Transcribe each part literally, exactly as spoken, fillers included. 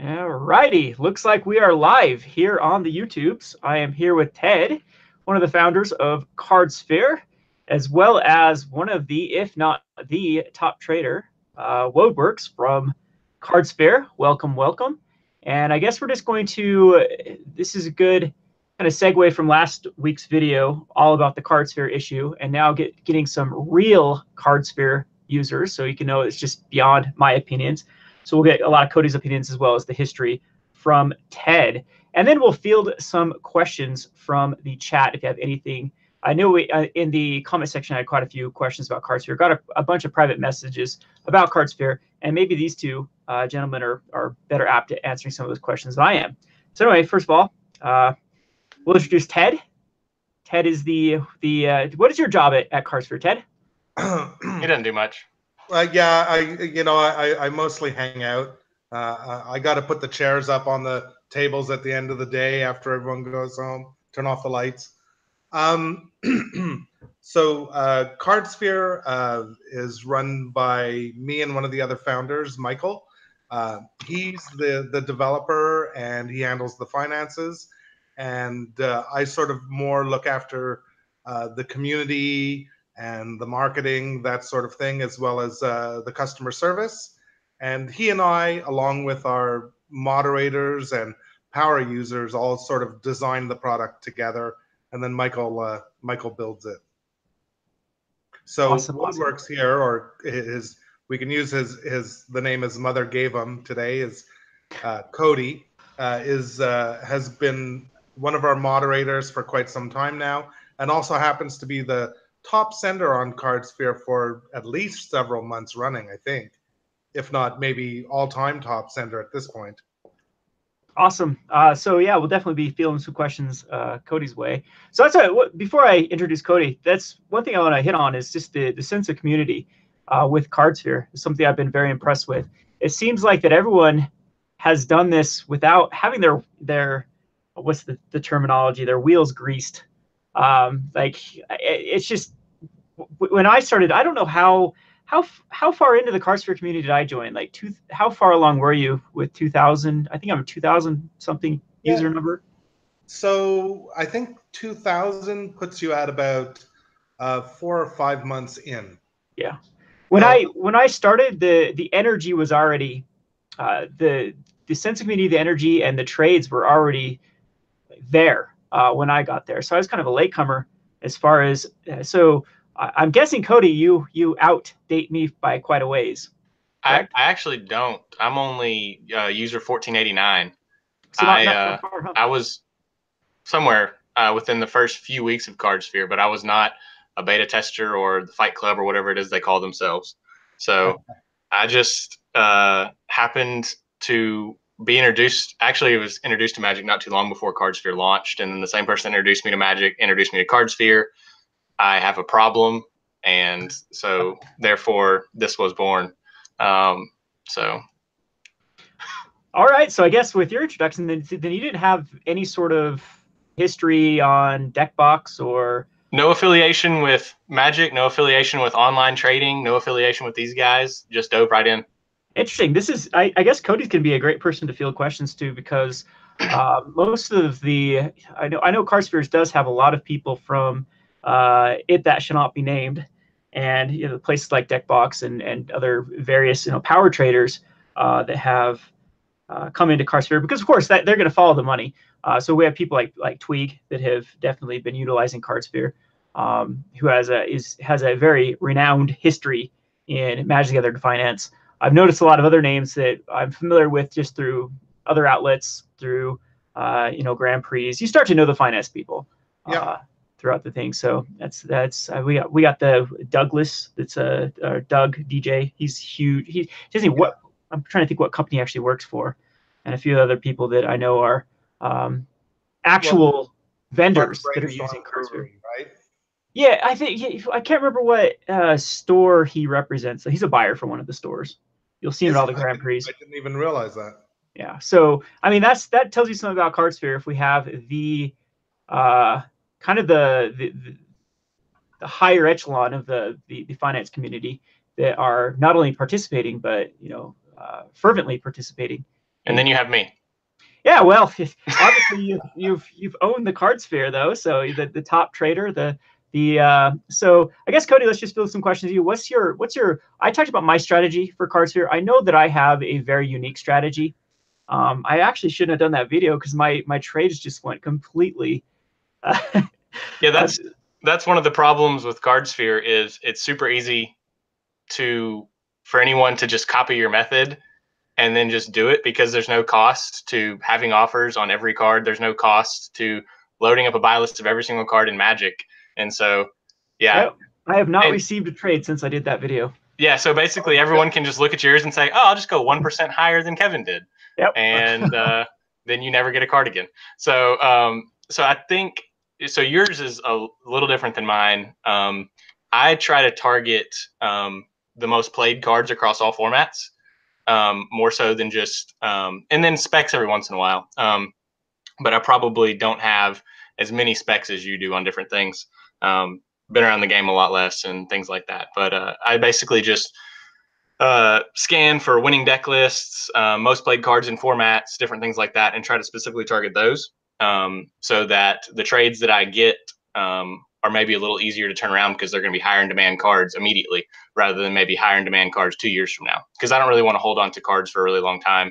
Alrighty, looks like we are live here on the YouTubes. I am here with Ted, one of the founders of Cardsphere, as well as one of the, if not the, top trader, uh, Wodeworks from Cardsphere. Welcome, welcome. And I guess we're just going to, this is a good kind of segue from last week's video all about the Cardsphere issue, and now get getting some real Cardsphere users, so you can know it's just beyond my opinions. So we'll get a lot of Cody's opinions as well as the history from Ted. And then we'll field some questions from the chat if you have anything. I know we, uh, in the comment section, I had quite a few questions about Cardsphere. Got a, a bunch of private messages about Cardsphere, and maybe these two uh, gentlemen are, are better apt at answering some of those questions than I am. So anyway, first of all, uh, we'll introduce Ted. Ted is the, the uh, what is your job at, at Cardsphere, Ted? He doesn't do much. Uh, yeah, I you know I I mostly hang out. Uh, I, I got to put the chairs up on the tables at the end of the day after everyone goes home. Turn off the lights. Um, so uh, Cardsphere uh, is run by me and one of the other founders, Michael. Uh, he's the the developer and he handles the finances, and uh, I sort of more look after uh, the community and the marketing, that sort of thing, as well as uh, the customer service. And he and I, along with our moderators and power users, all sort of design the product together. And then Michael uh, Michael builds it. So awesome, what awesome. Works here, or his, we can use his, his the name his mother gave him today, is uh, Cody, uh, is uh, has been one of our moderators for quite some time now, and also happens to be the top sender on Cardsphere for at least several months running, I think, if not maybe all-time top sender at this point. Awesome. Uh, so yeah, we'll definitely be fielding some questions uh, Cody's way. So that's a, what, before I introduce Cody, that's one thing I want to hit on is just the, the sense of community uh, with Cardsphere. It's something I've been very impressed with. It seems like that everyone has done this without having their their what's the, the terminology? Their wheels greased. Um, like it's just when I started, I don't know how how how far into the Cardsphere community did I join? Like, two, how far along were you with two thousand? I think I'm a two thousand something yeah. user number. So I think two thousand puts you at about uh, four or five months in. Yeah, when um, I when I started, the the energy was already uh, the the sense of community, the energy, and the trades were already there. Uh, when I got there, so I was kind of a latecomer as far as. Uh, so I, I'm guessing, Cody, you you outdate me by quite a ways. I, I actually don't. I'm only uh, user fourteen eighty-nine. So I uh, far, huh? I was somewhere uh, within the first few weeks of Cardsphere, but I was not a beta tester or the Fight Club or whatever it is they call themselves. So okay. I just uh, happened to be introduced. Actually, it was introduced to Magic not too long before Cardsphere launched, and then the same person introduced me to Magic introduced me to Cardsphere. I have a problem, and so therefore this was born. Um, so, all right. So I guess with your introduction, then, then you didn't have any sort of history on Deckbox or no affiliation with Magic, no affiliation with online trading, no affiliation with these guys. Just dove right in. Interesting. This is, I, I guess, Cody's going to be a great person to field questions to, because uh, most of the, I know, I know Cardsphere does have a lot of people from uh, it that should not be named, and you know, places like Deckbox and and other various you know power traders uh, that have uh, come into Cardsphere, because of course that they're going to follow the money. Uh, so we have people like like Tweak that have definitely been utilizing Cardsphere, um, who has a is has a very renowned history in Magic the Gathering finance. I've noticed a lot of other names that I'm familiar with just through other outlets, through uh, you know Grand Prix. You start to know the finance people yeah. uh, throughout the thing. So that's that's uh, we got we got the Douglas. That's a uh, uh, Doug D J. He's huge. He doesn't yeah. what I'm trying to think what company he actually works for, and a few other people that I know are um, actual well, vendors that are using Cardsphere. Right. Yeah, I think yeah, I can't remember what uh, store he represents. So he's a buyer for one of the stores. You'll see it at all the Grand Prix. I didn't even realize that. Yeah. So, I mean, that's that tells you something about Cardsphere. If we have the uh, kind of the, the, the, the higher echelon of the, the, the finance community that are not only participating, but, you know, uh, fervently participating. and then you have me. Yeah, well, obviously you, you've you've owned the Cardsphere though, so the the top trader, the the uh, so I guess Cody, let's just build some questions to you. What's your what's your? I talked about my strategy for Cardsphere. I know that I have a very unique strategy. Um, I actually shouldn't have done that video because my my trades just went completely. Uh, yeah, that's that's one of the problems with Cardsphere is it's super easy to for anyone to just copy your method and then just do it because there's no cost to having offers on every card. There's no cost to loading up a buy list of every single card in Magic. And so, yeah. I, I have not and, received a trade since I did that video. Yeah, so basically everyone can just look at yours and say, oh, I'll just go one percent higher than Kevin did. Yep. And uh, then you never get a card again. So, um, so I think, so yours is a little different than mine. Um, I try to target um, the most played cards across all formats. Um, more so than just, um, and then specs every once in a while. Um, but I probably don't have as many specs as you do on different things. Um, been around the game a lot less and things like that. But uh, I basically just uh, scan for winning deck lists, uh, most played cards in formats, different things like that, and try to specifically target those um, so that the trades that I get um, are maybe a little easier to turn around because they're going to be higher in demand cards immediately rather than maybe higher in demand cards two years from now. Because I don't really want to hold on to cards for a really long time.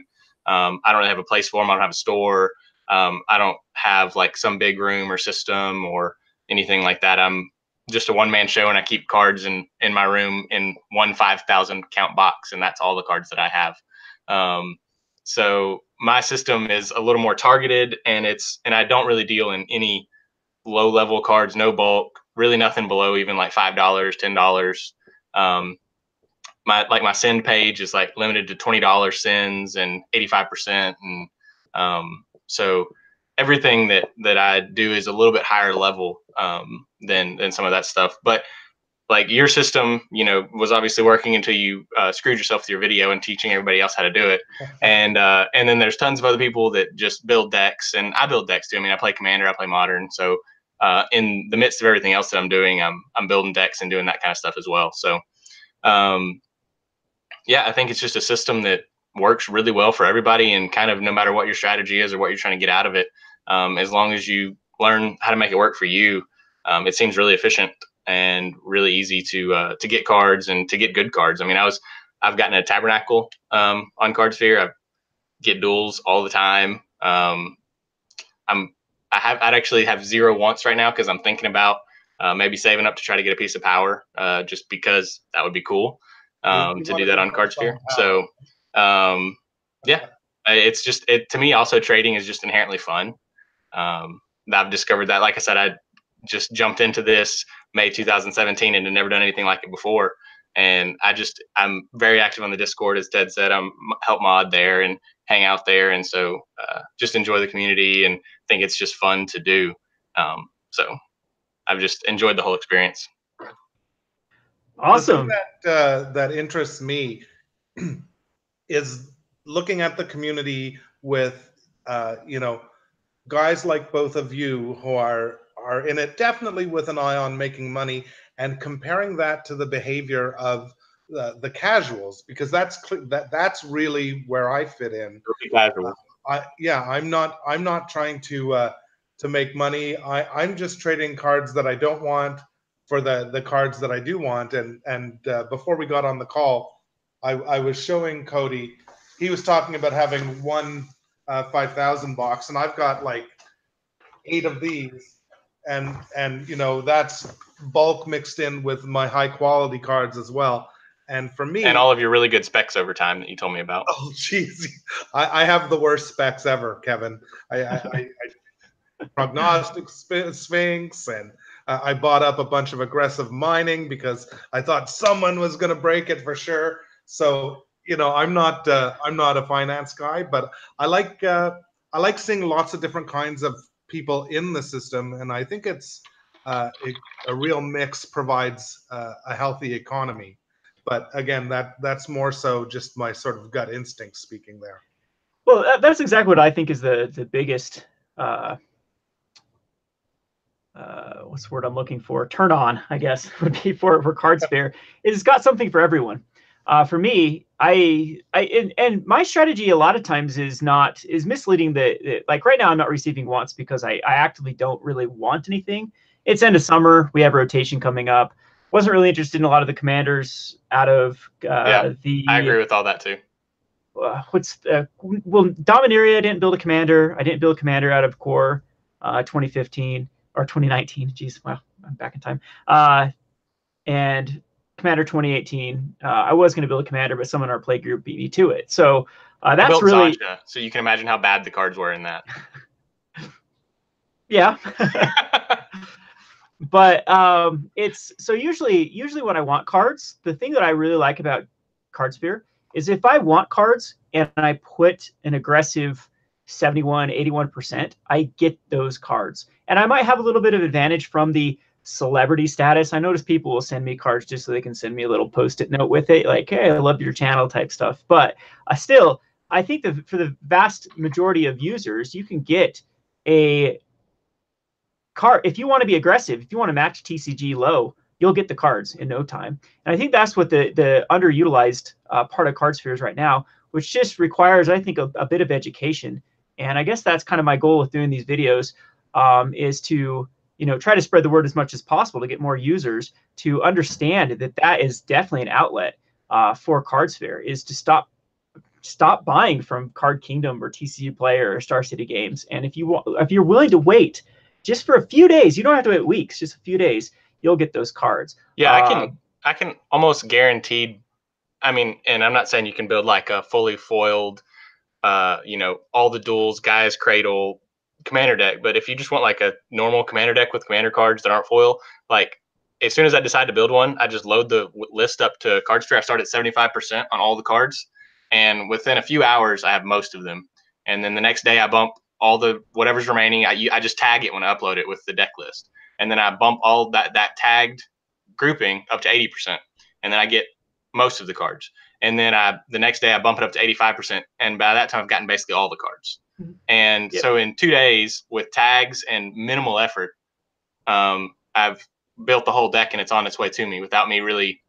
Um, I don't really have a place for them. I don't have a store. Um, I don't have like some big room or system or anything like that. I'm just a one-man show and I keep cards in, in my room in one five thousand count box. And that's all the cards that I have. Um, so my system is a little more targeted and it's, and I don't really deal in any low level cards, no bulk, really nothing below even like five dollars, ten dollars. Um, my like my send page is like limited to twenty dollar sends and eighty five percent, and um, so everything that that I do is a little bit higher level um, than than some of that stuff. But like your system, you know, was obviously working until you uh, screwed yourself with your video and teaching everybody else how to do it. And uh, and then there's tons of other people that just build decks, and I build decks too. I mean, I play Commander, I play Modern, so. Uh, in the midst of everything else that I'm doing, I'm, I'm building decks and doing that kind of stuff as well. So, um, yeah, I think it's just a system that works really well for everybody and kind of no matter what your strategy is or what you're trying to get out of it, um, as long as you learn how to make it work for you, um, it seems really efficient and really easy to, uh, to get cards and to get good cards. I mean, I was, I've gotten a Tabernacle, um, on Cardsphere. I get duels all the time. Um, I'm, I have, I'd actually have zero wants right now because I'm thinking about uh, maybe saving up to try to get a piece of power uh, just because that would be cool um, to do that on Cardsphere. So, um, yeah, it's just it to me also trading is just inherently fun. Um, I've discovered that. Like I said, I just jumped into this May two thousand seventeen and had never done anything like it before. And I just I'm very active on the Discord, as Ted said. I'm help mod there and hang out there. And so uh, just enjoy the community and think it's just fun to do. Um, so I've just enjoyed the whole experience. Awesome. The thing that, uh, that interests me is looking at the community with, uh, you know, guys like both of you who are, are in it definitely with an eye on making money and comparing that to the behavior of the, the casuals, because that's that that's really where I fit in. Casual. I, yeah, I'm not I'm not trying to uh, to make money. I, I'm just trading cards that I don't want for the, the cards that I do want. And and uh, before we got on the call, I, I was showing Cody. He was talking about having one uh, five thousand box, and I've got like eight of these. And and you know that's bulk mixed in with my high quality cards as well. And for me, and all of your really good specs over time that you told me about. Oh, jeez, I, I have the worst specs ever, Kevin. I, I, I, I prognostic sphinx, and uh, I bought up a bunch of aggressive mining because I thought someone was going to break it for sure. So you know, I'm not uh, I'm not a finance guy, but I like uh, I like seeing lots of different kinds of people in the system, and I think it's uh, it, a real mix provides uh, a healthy economy. But again, that that's more so just my sort of gut instinct speaking there. Well, that, that's exactly what I think is the the biggest uh, uh, what's the word I'm looking for? Turn on, I guess, would be for for Cardsphere. It's got something for everyone. Uh, for me, I, I and, and my strategy a lot of times is not is misleading. The, like right now, I'm not receiving wants because I, I actively don't really want anything. It's end of summer. We have rotation coming up. Wasn't really interested in a lot of the commanders out of uh, yeah, the. I agree with all that too. Uh, what's uh, well, Dominaria didn't build a commander. I didn't build a commander out of Core uh, twenty fifteen or twenty nineteen. Jeez, wow, I'm back in time. Uh, and. Commander twenty eighteen. Uh, I was going to build a commander, but someone in our play group beat me to it. So uh, that's I built really. Sasha, so you can imagine how bad the cards were in that. Yeah. But um, it's so usually, usually when I want cards, the thing that I really like about Cardsphere is if I want cards and I put an aggressive seventy-one, eighty-one percent, I get those cards, and I might have a little bit of advantage from the celebrity status. I notice people will send me cards just so they can send me a little post-it note with it, like, hey, I love your channel type stuff. But uh, still, I think that for the vast majority of users, you can get a card. If you want to be aggressive, if you want to match T C G low, you'll get the cards in no time. And I think that's what the, the underutilized uh, part of Cardsphere is right now, which just requires, I think, a, a bit of education. And I guess that's kind of my goal with doing these videos, um, is to you know, try to spread the word as much as possible to get more users to understand that that is definitely an outlet uh, for Cardsphere, is to stop stop buying from Card Kingdom or T C G Player or Star City Games. And if you want, if you're willing to wait just for a few days, you don't have to wait weeks, just a few days, you'll get those cards. Yeah, um, I can I can almost guarantee. I mean, and I'm not saying you can build like a fully foiled, uh, you know, all the duels, Gaia's Cradle commander deck, but if you just want like a normal commander deck with commander cards that aren't foil, like as soon as I decide to build one, I just load the list up to Cardsphere. I start at seventy-five percent on all the cards, and within a few hours I have most of them, and then the next day I bump all the whatever's remaining. I, I just tag it when I upload it with the deck list, and then I bump all that that tagged grouping up to eighty percent, and then I get most of the cards, and then I the next day I bump it up to eighty-five percent, and by that time I've gotten basically all the cards. And yep. So in two days with tags and minimal effort, um, I've built the whole deck, and it's on its way to me without me really,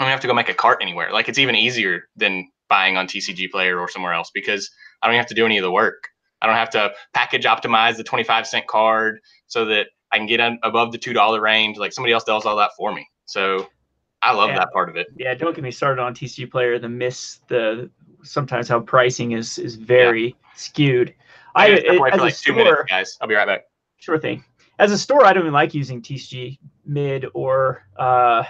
I don't have to go make a cart anywhere. Like it's even easier than buying on T C G Player or somewhere else, because I don't have to do any of the work. I don't have to package optimize the twenty-five cent card so that I can get un above the two dollar range. Like somebody else does all that for me. So I love yeah. that part of it. Yeah. Don't get me started on T C G Player. The miss, the sometimes how pricing is, is very, yeah. skewed. I, I it, as for like a store, two minutes, guys. I'll be right back. Sure thing. As a store, I don't even like using T C G Mid or uh,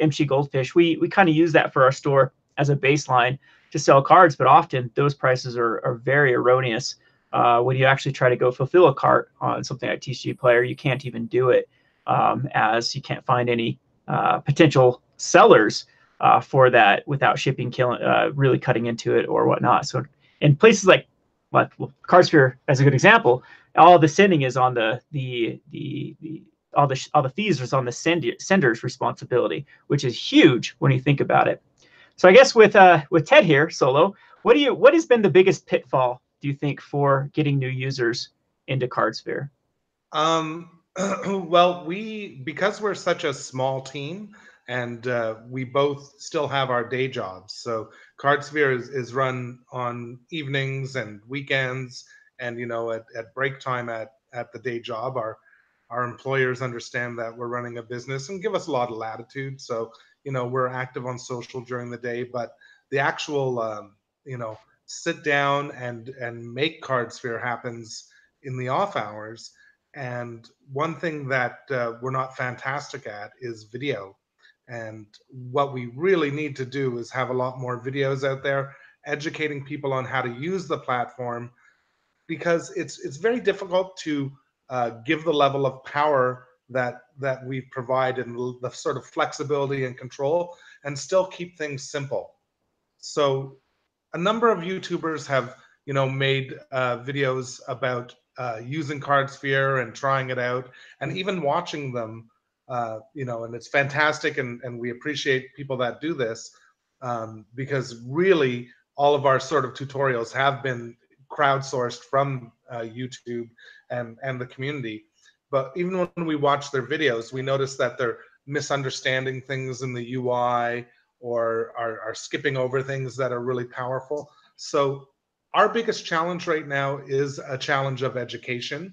M C Goldfish. We we kind of use that for our store as a baseline to sell cards, but often those prices are, are very erroneous. Uh, when you actually try to go fulfill a cart on something like T C G Player, you can't even do it, um, as you can't find any uh, potential sellers uh, for that without shipping, killing, uh, really cutting into it or whatnot. So in places like But well, Cardsphere, as a good example, all the sending is on the the the, the all the all the fees is on the send, sender's responsibility, which is huge when you think about it. So I guess with uh with Ted here solo, what do you what has been the biggest pitfall, do you think, for getting new users into Cardsphere? Um, well, we because we're such a small team, and uh, we both still have our day jobs. So Cardsphere is, is run on evenings and weekends, and you know at, at break time at at the day job. Our our employers understand that we're running a business and give us a lot of latitude. So you know we're active on social during the day, but the actual um, you know sit down and and make Cardsphere happens in the off hours. And one thing that uh, we're not fantastic at is video. And what we really need to do is have a lot more videos out there educating people on how to use the platform, because it's it's very difficult to uh, give the level of power that that we provide and the sort of flexibility and control and still keep things simple. So a number of YouTubers have you know made uh, videos about uh, using Cardsphere and trying it out, and even watching them. Uh, you know, and it's fantastic, and, and we appreciate people that do this, um, because really all of our sort of tutorials have been crowdsourced from uh, YouTube and, and the community. But even when we watch their videos, we notice that they're misunderstanding things in the U I, or are, are skipping over things that are really powerful. So our biggest challenge right now is a challenge of education,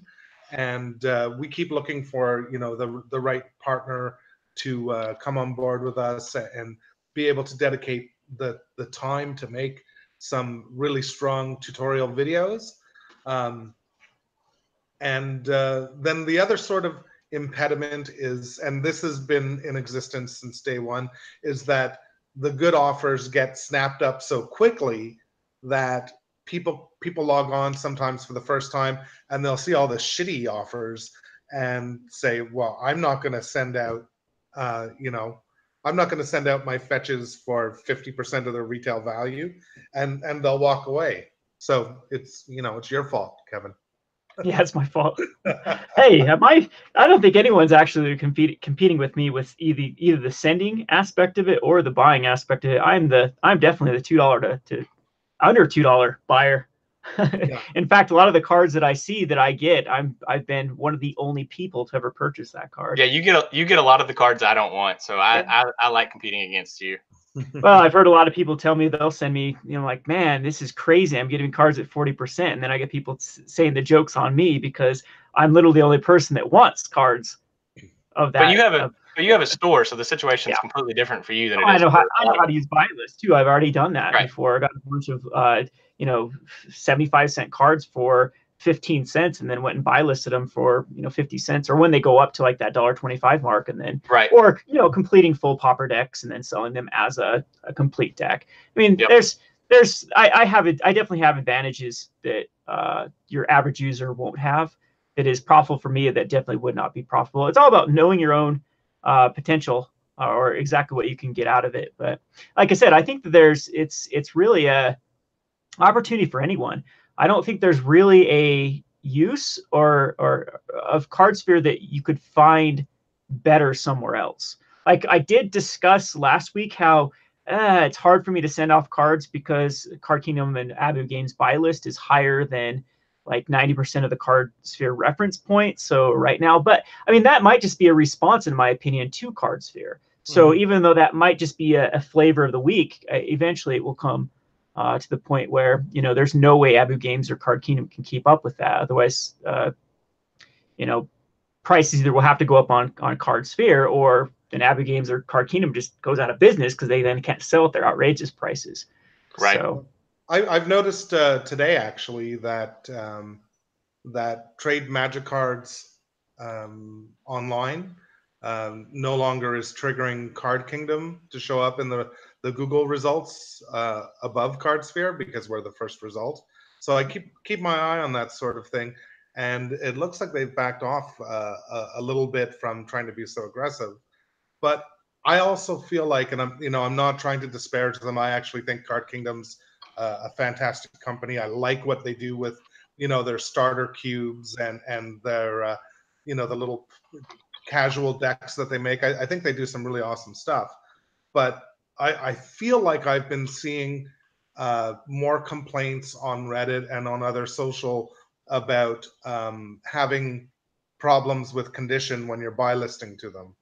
and uh, we keep looking for, you know, the the right partner to uh, come on board with us and be able to dedicate the the time to make some really strong tutorial videos. Um, and uh, then the other sort of impediment is, and this has been in existence since day one, is that the good offers get snapped up so quickly that people people log on sometimes for the first time and they'll see all the shitty offers and say, well, I'm not going to send out, uh, you know, I'm not going to send out my fetches for fifty percent of their retail value, and, and they'll walk away. So it's, you know, it's your fault, Kevin. Yeah, it's my fault. Hey, my I don't think anyone's actually compete, competing with me with either either the sending aspect of it or the buying aspect of it. I'm the I'm definitely the two dollar to, to under two dollar buyer. Yeah. In fact, a lot of the cards that I see that I get, I'm I've been one of the only people to ever purchase that card. Yeah, you get a, you get a lot of the cards I don't want, so I yeah. I, I like competing against you. Well, I've heard a lot of people tell me they'll send me, you know, like, man, this is crazy. I'm getting cards at forty percent. And then I get people saying the joke's on me because I'm literally the only person that wants cards of that. But you have a, of, but you have a store, so the situation's yeah. completely different for you than oh, it is. I know, how, I know how to use buy list, too. I've already done that right. before. I got a bunch of, uh, you know, seventy-five cent cards for fifteen cents and then went and buy listed them for, you know, fifty cents, or when they go up to like that one twenty-five mark, and then right, or, you know, completing full popper decks and then selling them as a, a complete deck. I mean, yep. there's there's I, I have it I definitely have advantages that uh your average user won't have, that is profitable for me that definitely would not be profitable. It's all about knowing your own uh potential or exactly what you can get out of it. But like I said, I think that there's it's it's really a opportunity for anyone. I don't think there's really a use or or of Cardsphere that you could find better somewhere else. Like I did discuss last week how uh, it's hard for me to send off cards because Card Kingdom and Abu Games buy list is higher than like ninety percent of the Cardsphere reference point. So right now, but I mean, that might just be a response, in my opinion, to Cardsphere. So mm-hmm. even though that might just be a, a flavor of the week, uh, eventually it will come Uh, to the point where, you know, there's no way Abu Games or Card Kingdom can keep up with that. Otherwise, uh, you know, prices either will have to go up on, on Cardsphere, or then Abu Games or Card Kingdom just goes out of business because they then can't sell at their outrageous prices. Right. So, I, I've noticed uh, today, actually, that um, that Trade Magic Cards um, online um, no longer is triggering Card Kingdom to show up in the the Google results uh, above Cardsphere, because we're the first result. So I keep keep my eye on that sort of thing, and it looks like they've backed off uh, a, a little bit from trying to be so aggressive. But I also feel like, and I'm you know I'm not trying to disparage them. I actually think Card Kingdom's uh, a fantastic company. I like what they do with you know their starter cubes and and their uh, you know the little casual decks that they make. I, I think they do some really awesome stuff, but I, I feel like I've been seeing uh, more complaints on Reddit and on other social about um, having problems with condition when you're buy listing to them,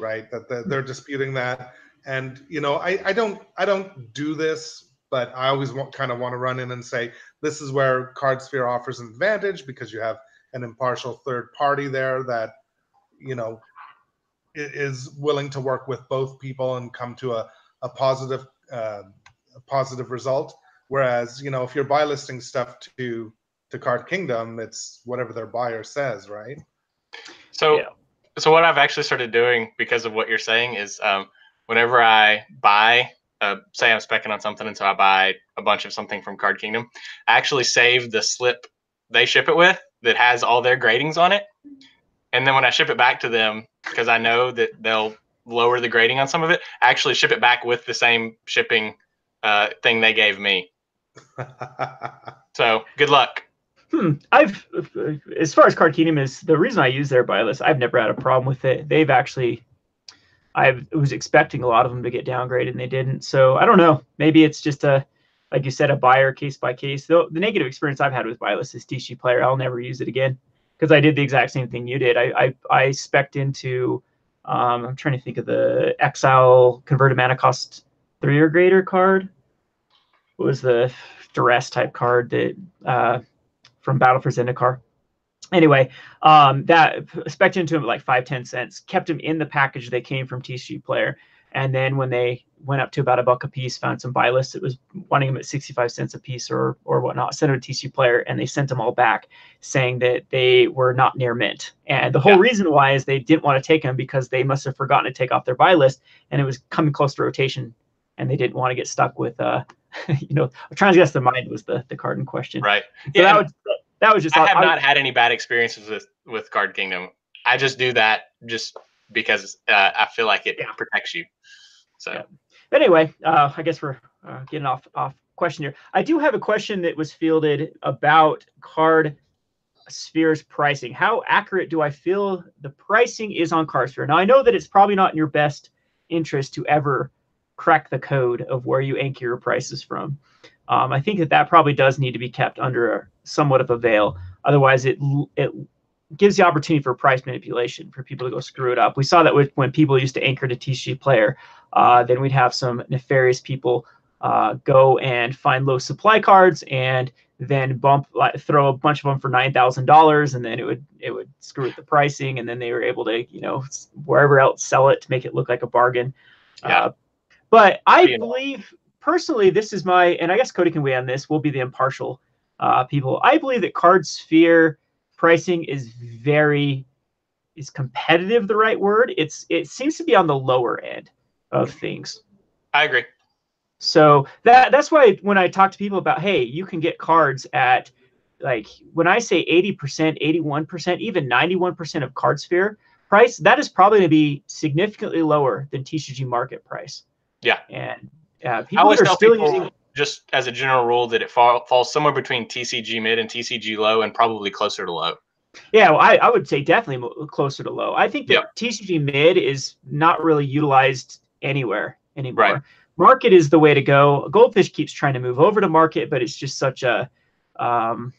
right? That they're, they're disputing that, and you know, I, I don't I don't do this, but I always want, kind of want to run in and say this is where Cardsphere offers an advantage, because you have an impartial third party there that you know is willing to work with both people and come to a a positive uh, a positive result. Whereas you know if you're buy listing stuff to to Card Kingdom, it's whatever their buyer says, right? So yeah. so what I've actually started doing because of what you're saying is um, whenever I buy, uh, say I'm speccing on something, and so I buy a bunch of something from Card Kingdom, I actually save the slip they ship it with that has all their gradings on it. And then when I ship it back to them, because I know that they'll lower the grading on some of it, I actually ship it back with the same shipping uh, thing they gave me. So good luck. Hmm. I've, as far as Card Kingdom is, the reason I use their buy list, I've never had a problem with it. They've actually, I was expecting a lot of them to get downgraded, and they didn't. So I don't know. Maybe it's just a, like you said, a buyer case by case. The, the negative experience I've had with buy list is T C G Player. I'll never use it again, because I did the exact same thing you did. I I, I spec'd into, um, I'm trying to think of the Exile converted mana cost three or greater card. It was the duress type card that uh, from Battle for Zendikar. Anyway, um, that specced into him at like five, ten cents, kept him in the package they came from T C G Player. And then when they went up to about a buck a piece, found some buy lists, it was wanting them at sixty-five cents a piece or or whatnot, sent them to T C G Player, and they sent them all back saying that they were not near mint. And the whole yeah. reason why is they didn't want to take them because they must have forgotten to take off their buy list, and it was coming close to rotation, and they didn't want to get stuck with, uh, you know, transgress the mind was the, the card in question. Right. So yeah, that, was, that was just... I have I, not I, had any bad experiences with, with Card Kingdom. I just do that just... because uh, I feel like it yeah. protects you. So, yeah. But anyway, uh, I guess we're uh, getting off off question here. I do have a question that was fielded about Cardsphere's pricing. How accurate do I feel the pricing is on Cardsphere? Now, I know that it's probably not in your best interest to ever crack the code of where you anchor your prices from. Um, I think that that probably does need to be kept under a, somewhat of a veil. Otherwise, it it gives the opportunity for price manipulation for people to go screw it up. We saw that with, when people used to anchor to T C G Player, uh, then we'd have some nefarious people uh, go and find low supply cards and then bump, like, throw a bunch of them for nine thousand dollars, and then it would it would screw with the pricing, and then they were able to, you know, wherever else sell it to make it look like a bargain. Yeah. Uh, but I yeah. believe, personally, this is my, and I guess Cody can weigh on this, we'll be the impartial uh, people. I believe that Cardsphere pricing is very, is competitive the right word? It's it seems to be on the lower end of things. I agree. So that that's why when I talk to people about, hey, you can get cards at, like, when I say eighty percent, eighty-one percent, even ninety-one percent of Cardsphere price, that is probably going to be significantly lower than T C G market price. Yeah. And uh, people I always that are still people using... just as a general rule that it fall, falls somewhere between T C G mid and T C G low, and probably closer to low. Yeah, well, I, I would say definitely closer to low. I think that yep. T C G mid is not really utilized anywhere anymore. Right. Market is the way to go. Goldfish keeps trying to move over to market, but it's just such a um,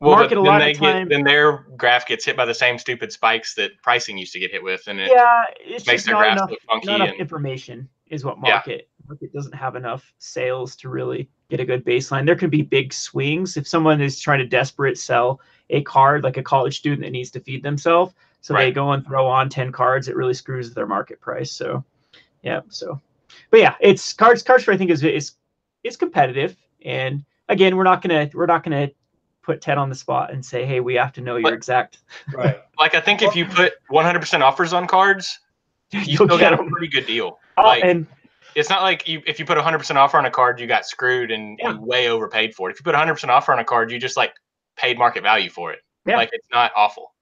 well, market a lot of time. Get, then their graph gets hit by the same stupid spikes that pricing used to get hit with, and it yeah, it's makes their graph look funky. Not enough and, information is what market. Yeah. It doesn't have enough sales to really get a good baseline. There could be big swings if someone is trying to desperate sell a card, like a college student that needs to feed themselves. So right. they go and throw on ten cards. It really screws their market price. So, yeah. So, but yeah, it's cards. Cardsphere I think is is is competitive. And again, we're not gonna we're not gonna put Ted on the spot and say, hey, we have to know your like, exact. Right. Like I think if you put one hundred percent offers on cards, you You'll still get got a pretty good deal. Oh, like, and it's not like you, if you put one hundred percent offer on a card, you got screwed and, yeah. and way overpaid for it. If you put one hundred percent offer on a card, you just, like, paid market value for it. Yeah. Like, it's not awful.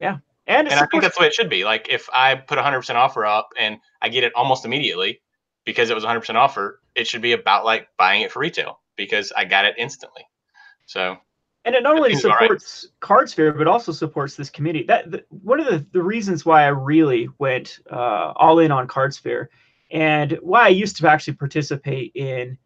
Yeah. And, it's and I think that's the way it should be. Like, if I put one hundred percent offer up and I get it almost immediately because it was one hundred percent offer, it should be about, like, buying it for retail because I got it instantly. So... And it not only supports right. Cardsphere, but also supports this community. That the, one of the, the reasons why I really went uh, all in on Cardsphere and why I used to actually participate in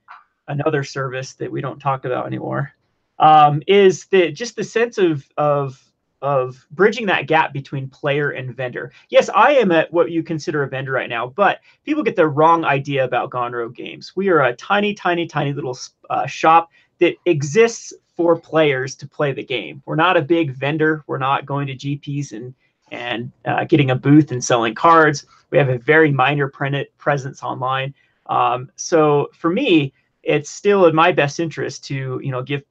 another service that we don't talk about anymore um, is that just the sense of, of of bridging that gap between player and vendor. Yes, I am at what you consider a vendor right now, but people get the wrong idea about Gone Rogue Games. We are a tiny, tiny, tiny little uh, shop that exists for players to play the game. We're not a big vendor. We're not going to G Ps and and uh, getting a booth and selling cards. We have a very minor presence online. Um, so for me, it's still in my best interest to, you know, give,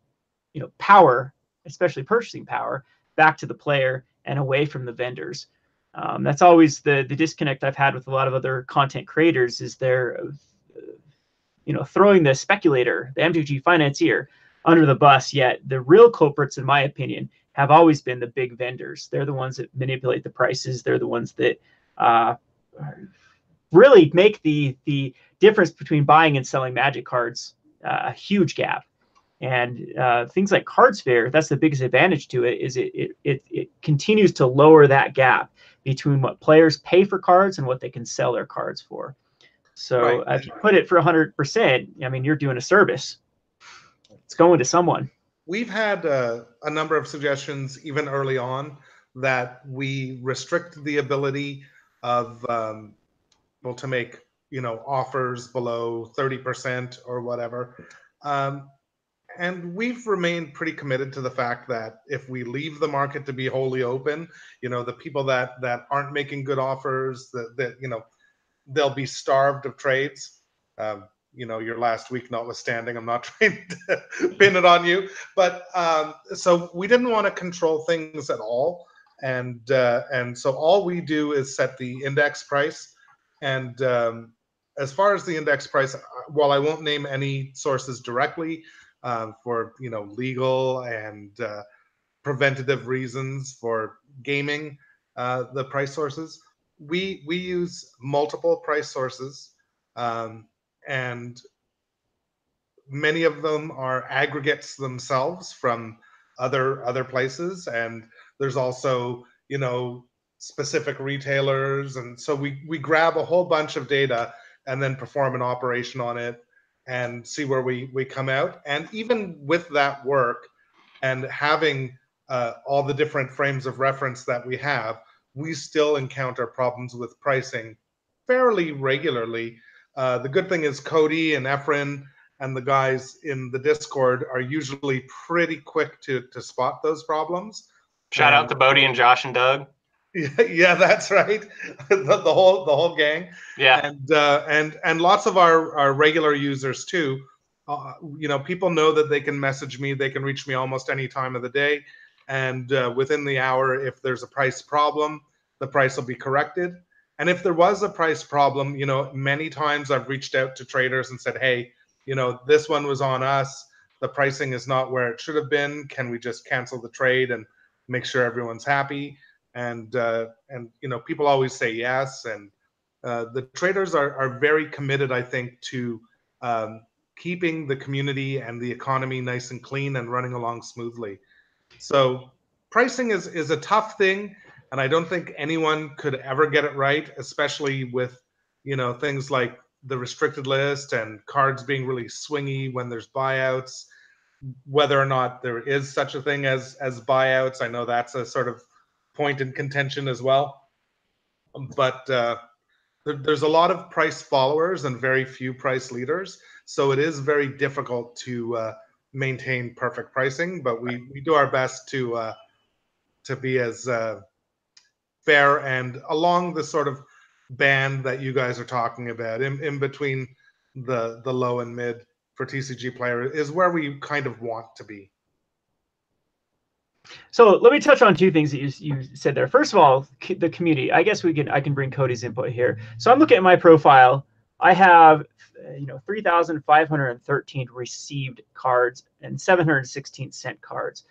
you know, power, especially purchasing power, back to the player and away from the vendors. Um, that's always the the disconnect I've had with a lot of other content creators is they're, uh, you know, throwing the speculator, the M two G financier under the bus, yet the real culprits, in my opinion, have always been the big vendors. They're the ones that manipulate the prices. They're the ones that uh, really make the the difference between buying and selling Magic cards uh, a huge gap. And uh, things like Cardsphere, that's the biggest advantage to it, is it, it, it, it continues to lower that gap between what players pay for cards and what they can sell their cards for. So right. if you put it for one hundred percent, I mean, you're doing a service. It's going to someone. We've had uh, a number of suggestions, even early on, that we restrict the ability of um, people to make you know, offers below thirty percent or whatever. Um, and we've remained pretty committed to the fact that if we leave the market to be wholly open, you know, the people that, that aren't making good offers, that, that you know, they'll be starved of trades. Um, you know, your last week notwithstanding, I'm not trying to pin it on you. But um, so we didn't want to control things at all. And uh, and so all we do is set the index price. And um, as far as the index price, while I won't name any sources directly uh, for, you know, legal and uh, preventative reasons for gaming, uh, the price sources, we, we use multiple price sources. Um, and many of them are aggregates themselves from other other places, and there's also, you know, specific retailers, and so we we grab a whole bunch of data and then perform an operation on it and see where we we come out. And even with that work and having uh, all the different frames of reference that we have, we still encounter problems with pricing fairly regularly. Uh, the good thing is Cody and Efren and the guys in the Discord are usually pretty quick to, to spot those problems. Shout um, out to Bodie and Josh and Doug. Yeah, yeah, that's right. the, the whole the whole gang. Yeah, and uh, and and lots of our, our regular users too. Uh, you know, people know that they can message me, they can reach me almost any time of the day, and uh, within the hour, if there's a price problem, the price will be corrected. And if there was a price problem, you know, many times I've reached out to traders and said, hey, you know, this one was on us. The pricing is not where it should have been. Can we just cancel the trade and make sure everyone's happy? And, uh, and you know, people always say yes. And uh, the traders are, are very committed, I think, to um, keeping the community and the economy nice and clean and running along smoothly. So pricing is, is a tough thing. And I don't think anyone could ever get it right, especially with, you know, things like the restricted list and cards being really swingy when there's buyouts, whether or not there is such a thing as as buyouts. I know that's a sort of point in contention as well. But uh, there, there's a lot of price followers and very few price leaders. So it is very difficult to uh, maintain perfect pricing, but we, we do our best to, uh, to be as... Uh, fair and along the sort of band that you guys are talking about, in, in between the the low and mid for T C G Player is where we kind of want to be. So let me touch on two things that you, you said there. First of all, the community. I guess we can I can bring Cody's input here. So I'm looking at my profile. I have you know three thousand five hundred thirteen received cards and seven hundred sixteen sent cards.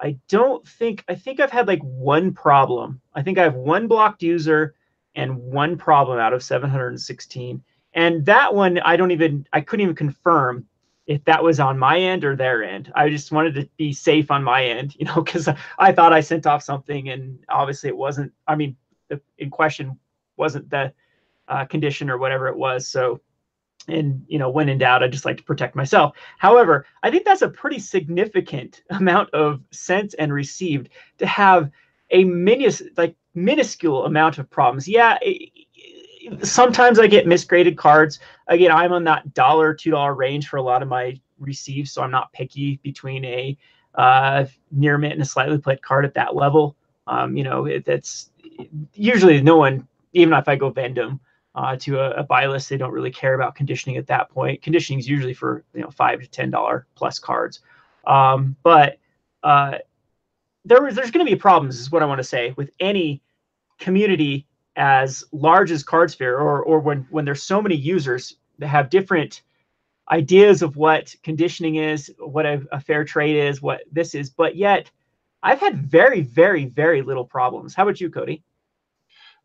I don't think, I think I've had like one problem. I think I have one blocked user and one problem out of seven hundred sixteen. And that one, I don't even, I couldn't even confirm if that was on my end or their end. I just wanted to be safe on my end, you know, because I thought I sent off something and obviously it wasn't, I mean, the in question wasn't the uh, condition or whatever it was. So, and, you know, when in doubt, I just like to protect myself. However, I think that's a pretty significant amount of sent and received to have a minis like minuscule amount of problems. Yeah, it, it, sometimes I get misgraded cards. Again, I'm on that dollar, two dollar range for a lot of my received, so I'm not picky between a uh, near mint and a slightly played card at that level. Um, you know, it, that's usually no one, even if I go vend them, Uh, to a, a buy list, they don't really care about conditioning at that point. Conditioning is usually for you know five to ten dollar plus cards, um, but uh, there was there's going to be problems, is what I want to say, with any community as large as Cardsphere, or or when when there's so many users that have different ideas of what conditioning is, what a, a fair trade is, what this is. But yet, I've had very very very little problems. How about you, Cody?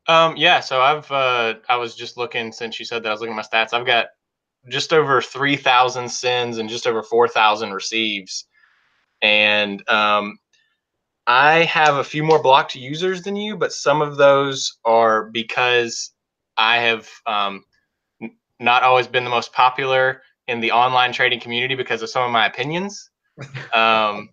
Um, yeah, so I've, uh, I was just looking, since you said that, I was looking at my stats. I've got just over three thousand sends and just over four thousand receives. And, um, I have a few more blocked users than you, but some of those are because I have, um, not always been the most popular in the online trading community because of some of my opinions. Um,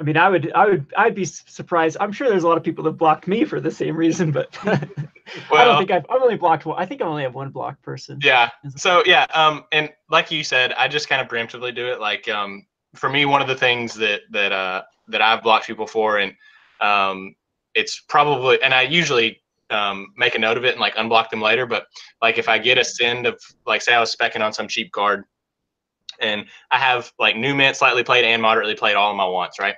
I mean, I would, I would, I'd be surprised. I'm sure there's a lot of people that blocked me for the same reason, but well, I don't think I've, I've only blocked one. I think I only have one blocked person. Yeah. So yeah. Um, and like you said, I just kind of preemptively do it. Like, um, for me, one of the things that, that, uh, that I've blocked people for, and, um, it's probably, and I usually, um, make a note of it and like unblock them later. But like, if I get a send of like, say I was specking on some cheap card, and I have like new mint, slightly played, and moderately played all of my wants, right?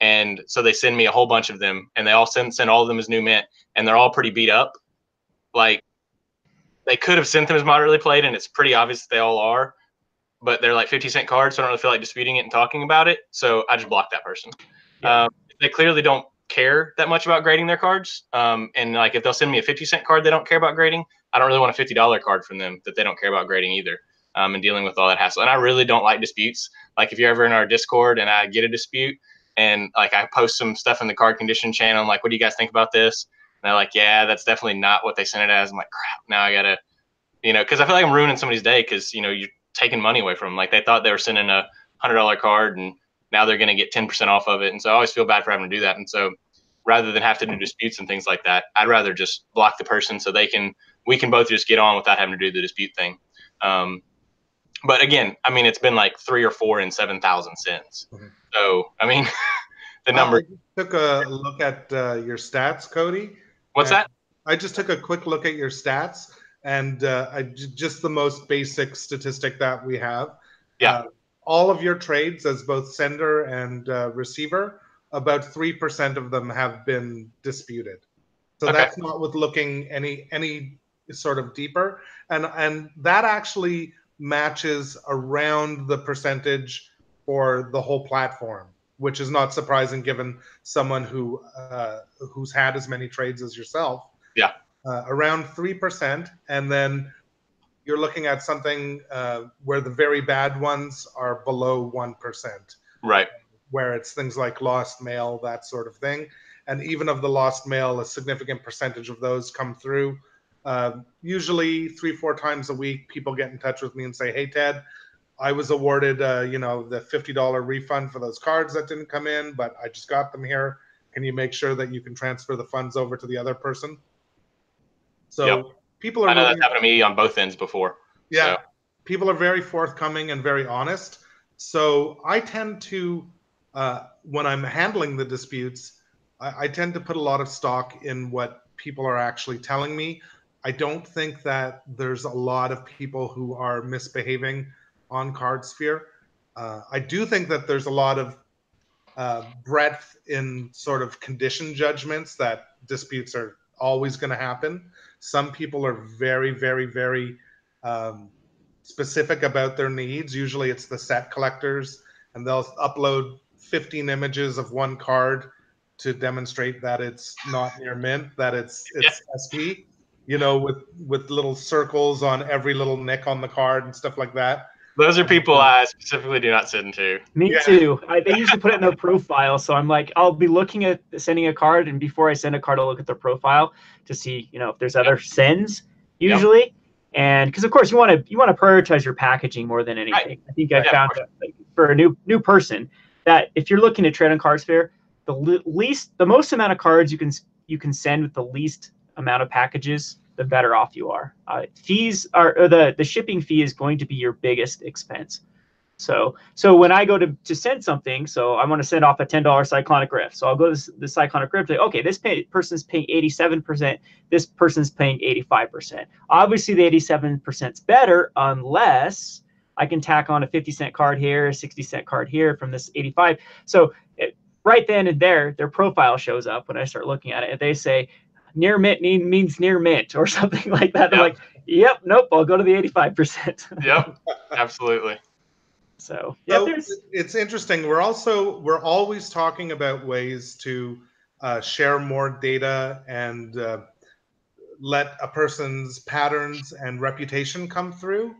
And so they send me a whole bunch of them, and they all send send all of them as new mint, and they're all pretty beat up. Like, they could have sent them as moderately played, and it's pretty obvious that they all are, but they're like fifty cent cards, so I don't really feel like disputing it and talking about it, so I just block that person. Yeah. Um, they clearly don't care that much about grading their cards, um, and like if they'll send me a fifty cent card they don't care about grading, I don't really want a fifty dollar card from them that they don't care about grading either. Um, and dealing with all that hassle. And I really don't like disputes. Like if you're ever in our Discord and I get a dispute and like I post some stuff in the card condition channel, I'm like, what do you guys think about this? And they're like, yeah, that's definitely not what they sent it as. I'm like, crap, now I gotta, you know, cause I feel like I'm ruining somebody's day. Cause you know, you're taking money away from them. Like they thought they were sending a hundred dollar card and now they're going to get ten percent off of it. And so I always feel bad for having to do that. And so rather than have to do disputes and things like that, I'd rather just block the person so they can, we can both just get on without having to do the dispute thing. Um, But again, I mean, it's been like three or four in seven thousand cents. Mm-hmm. So, I mean, the number. I took a look at uh, your stats, Cody. What's that? I just took a quick look at your stats and uh, I, just the most basic statistic that we have. Yeah. Uh, all of your trades as both sender and uh, receiver, about three percent of them have been disputed. So okay. That's not with looking any any sort of deeper. And and that actually matches around the percentage for the whole platform, which is not surprising given someone who uh, who's had as many trades as yourself. Yeah, uh, around three percent, and then you're looking at something uh, where the very bad ones are below one percent. Right, where it's things like lost mail, that sort of thing, and even of the lost mail, a significant percentage of those come through. Uh, usually three, four times a week, people get in touch with me and say, hey, Ted, I was awarded, uh, you know, the fifty dollar refund for those cards that didn't come in, but I just got them here. Can you make sure that you can transfer the funds over to the other person? So yep. People are. I know really, that's happened to me on both ends before. Yeah. So. People are very forthcoming and very honest. So I tend to, uh, when I'm handling the disputes, I, I tend to put a lot of stock in what people are actually telling me. I don't think that there's a lot of people who are misbehaving on Cardsphere. Uh, I do think that there's a lot of uh, breadth in sort of condition judgments that disputes are always going to happen. Some people are very, very, very um, specific about their needs. Usually it's the set collectors, and they'll upload fifteen images of one card to demonstrate that it's not near mint, that it's, it's yeah. S P. You know, with with little circles on every little nick on the card and stuff like that. Those are people I specifically do not send to. Me yeah. too. I, they usually put it in their profile, so I'm like, I'll be looking at sending a card, and before I send a card, I'll look at their profile to see, you know, if there's other yep. sends usually, yep. and because of course you want to you want to prioritize your packaging more than anything. I, I think I yeah, found that like, for a new new person that if you're looking to trade on Cardsphere, the least, the most amount of cards you can you can send with the least amount of packages, the better off you are. Uh, fees are, or the, the shipping fee is going to be your biggest expense. So so when I go to, to send something, so I want to send off a ten dollar Cyclonic Rift. So I'll go to the Cyclonic Rift, say, okay, this pay, person's paying eighty-seven percent, this person's paying eighty-five percent. Obviously the eighty-seven percent's better unless I can tack on a fifty cent card here, a sixty cent card here from this eighty-five. So it, right then and there, their profile shows up when I start looking at it, and they say, near mint means near mint or something like that. They're yep. like, yep, nope, I'll go to the eighty-five percent. Yep, absolutely. So, yeah, so it's interesting. We're also, we're always talking about ways to uh, share more data and uh, let a person's patterns and reputation come through.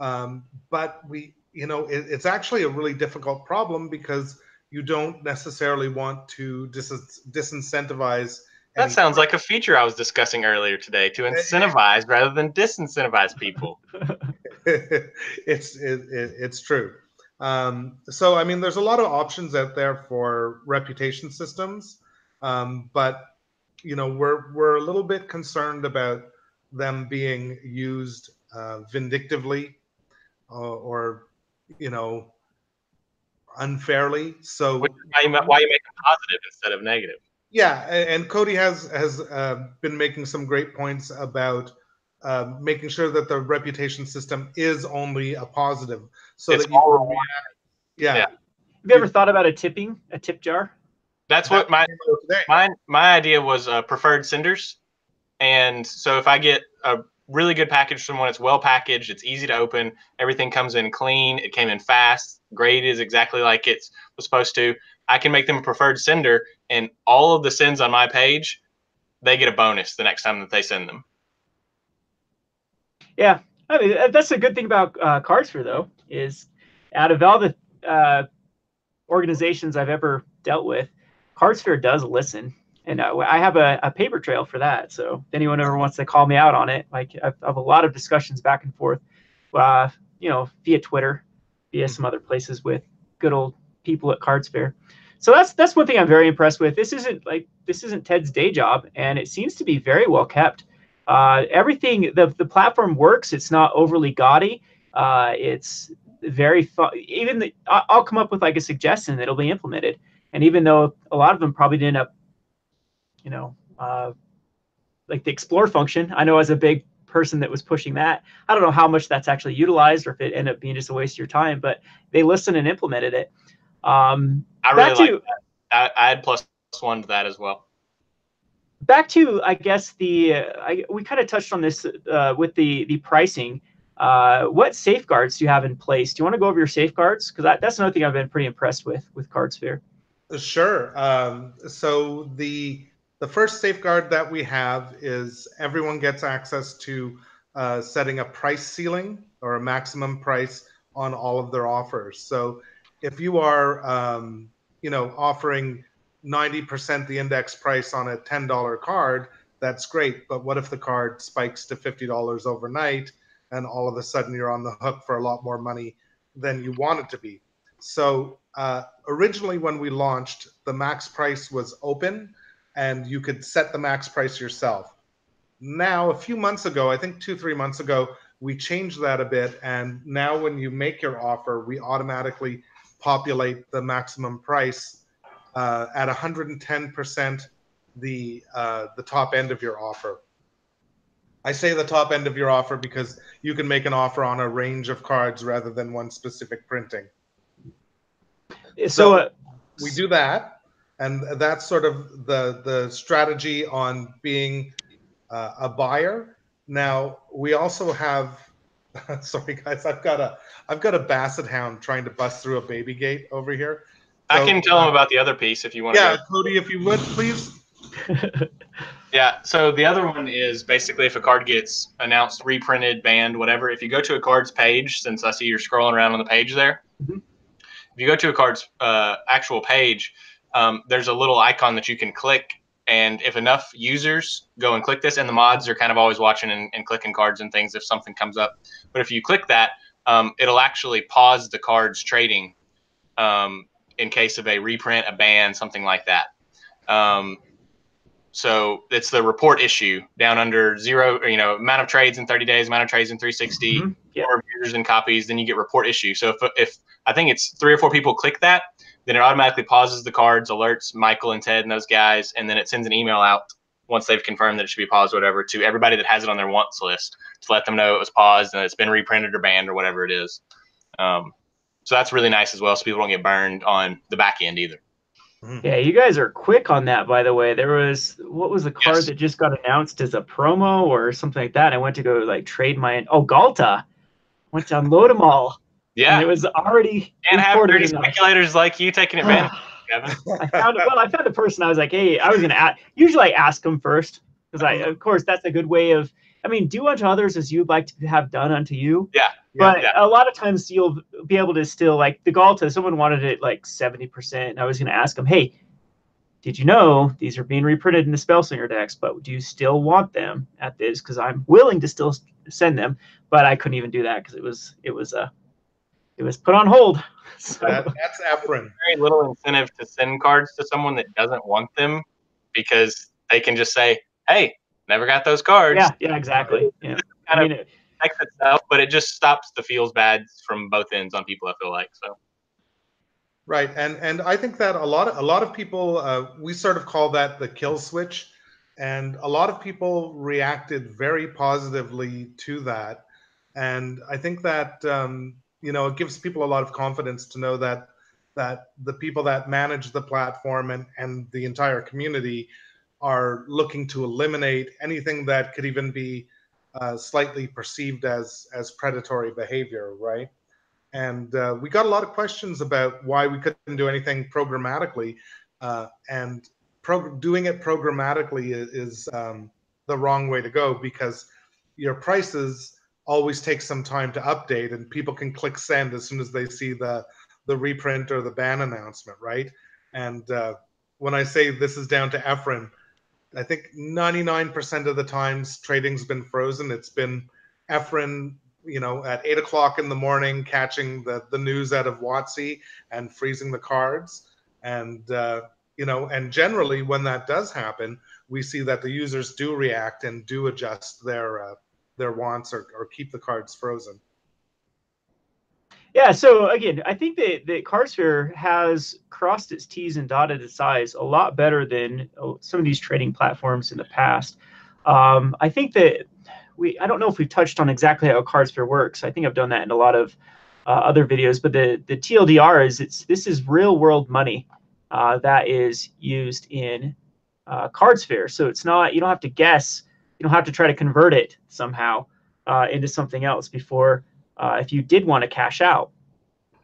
Um, but we, you know, it, it's actually a really difficult problem because you don't necessarily want to dis disincentivize. That sounds like a feature I was discussing earlier today, to incentivize rather than disincentivize people. it's it, it, it's true. Um, so, I mean, there's a lot of options out there for reputation systems, um, but, you know, we're we're a little bit concerned about them being used uh, vindictively uh, or, you know, unfairly. So why you, why you make it positive instead of negative? Yeah, and Cody has has uh, been making some great points about uh, making sure that the reputation system is only a positive. So it's that you all react. Yeah. yeah. Have you ever thought about a tipping, a tip jar? That's what my my my idea was. Uh, preferred senders, and so if I get a really good package from someone, it's well packaged, it's easy to open, everything comes in clean, it came in fast, grade is exactly like it was supposed to. I can make them a preferred sender, and all of the sends on my page, they get a bonus the next time that they send them. Yeah, I mean that's the good thing about uh, Cardsphere though, is out of all the uh, organizations I've ever dealt with, Cardsphere does listen, and uh, I have a, a paper trail for that. So if anyone ever wants to call me out on it, like I've, I have a lot of discussions back and forth, uh, you know, via Twitter, via some other places with good old people at Cardsphere. So that's that's one thing I'm very impressed with. This isn't like this isn't Ted's day job, and it seems to be very well kept. Uh, everything the the platform works. It's not overly gaudy. Uh, it's very fun. Even the, I'll come up with like a suggestion that'll be implemented. And even though a lot of them probably didn't up, you know, uh, like the explore function, I know as a big person that was pushing that, I don't know how much that's actually utilized or if it ended up being just a waste of your time, but they listened and implemented it. Um, I really like that. I, I had plus one to that as well. Back to, I guess, the, uh, I, we kind of touched on this uh, with the, the pricing. Uh, what safeguards do you have in place? Do you want to go over your safeguards? Because that's another thing I've been pretty impressed with, with Cardsphere. Sure. Um, so the the first safeguard that we have is everyone gets access to uh, setting a price ceiling or a maximum price on all of their offers. So if you are, um, you know, offering ninety percent the index price on a ten dollar card, that's great. But what if the card spikes to fifty dollars overnight and all of a sudden you're on the hook for a lot more money than you want it to be? So uh, originally when we launched, the max price was open and you could set the max price yourself. Now, a few months ago, I think two, three months ago, we changed that a bit. And now when you make your offer, we automatically populate the maximum price uh, at one hundred ten percent the, uh, the top end of your offer. I say the top end of your offer because you can make an offer on a range of cards rather than one specific printing. So, so uh, we do that, and that's sort of the the strategy on being uh, a buyer. Now we also have, sorry guys, I've got a I've got a basset hound trying to bust through a baby gate over here. So, I can tell him about the other piece if you want. Yeah, to Cody, if you would please. Yeah. So the other one is basically if a card gets announced, reprinted, banned, whatever. If you go to a card's page, since I see you're scrolling around on the page there. Mm-hmm. If you go to a card's uh, actual page, um, there's a little icon that you can click. And if enough users go and click this, and the mods are kind of always watching and, and clicking cards and things if something comes up. But if you click that, um, it'll actually pause the card's trading um, in case of a reprint, a ban, something like that. Um, so it's the report issue down under zero, or, you know, amount of trades in thirty days, amount of trades in three sixty, mm-hmm. yeah. More users and copies, then you get report issue. So if, if I think it's three or four people click that, then it automatically pauses the cards, alerts Michael and Ted and those guys, and then it sends an email out once they've confirmed that it should be paused or whatever to everybody that has it on their wants list to let them know it was paused and it's been reprinted or banned or whatever it is. Um, so that's really nice as well, so people don't get burned on the back end either. Yeah, you guys are quick on that, by the way. There was, what was the card yes. that just got announced as a promo or something like that? I went to go, like, trade my, oh, Galta. Went to unload them all. Yeah, and it was already. Can't have dirty speculators like you taking advantage, Kevin. I found well. I found a person. I was like, hey, I was gonna ask. Usually, I ask them first because I, of course, that's a good way of. I mean, do unto others as you'd like to have done unto you. Yeah. But yeah, yeah. a lot of times you'll be able to still like the Galta. Someone wanted it like seventy percent, and I was gonna ask them, hey, did you know these are being reprinted in the Spellslinger decks? But do you still want them at this? Because I'm willing to still send them, but I couldn't even do that because it was it was a. it was put on hold. So that, that's Efren. Very little incentive to send cards to someone that doesn't want them, because they can just say, hey, never got those cards. Yeah, yeah, exactly. Yeah. kind I mean, of it affects itself, but it just stops the feels bad from both ends on people, I feel like. So. Right, and and I think that a lot of, a lot of people, uh, we sort of call that the kill switch, and a lot of people reacted very positively to that. And I think that, um, you know, it gives people a lot of confidence to know that that the people that manage the platform and, and the entire community are looking to eliminate anything that could even be uh, slightly perceived as, as predatory behavior, right? And uh, we got a lot of questions about why we couldn't do anything programmatically, uh, and pro doing it programmatically is, is um, the wrong way to go, because your prices always take some time to update, and people can click send as soon as they see the the reprint or the ban announcement, right? And uh, when I say this is down to Efren, I think ninety-nine percent of the times trading's been frozen. It's been Efren, you know, at eight o'clock in the morning, catching the the news out of WotC and freezing the cards. And uh, you know, and generally when that does happen, we see that the users do react and do adjust their uh, their wants, or, or keep the cards frozen. Yeah, so again, I think that, that Cardsphere has crossed its T's and dotted its I's a lot better than some of these trading platforms in the past. Um, I think that we, I don't know if we've touched on exactly how Cardsphere works. I think I've done that in a lot of uh, other videos, but the, the T L D R is, it's, this is real world money uh, that is used in uh, Cardsphere. So it's not, you don't have to guess. You don't have to try to convert it somehow uh, into something else before, uh, if you did want to cash out.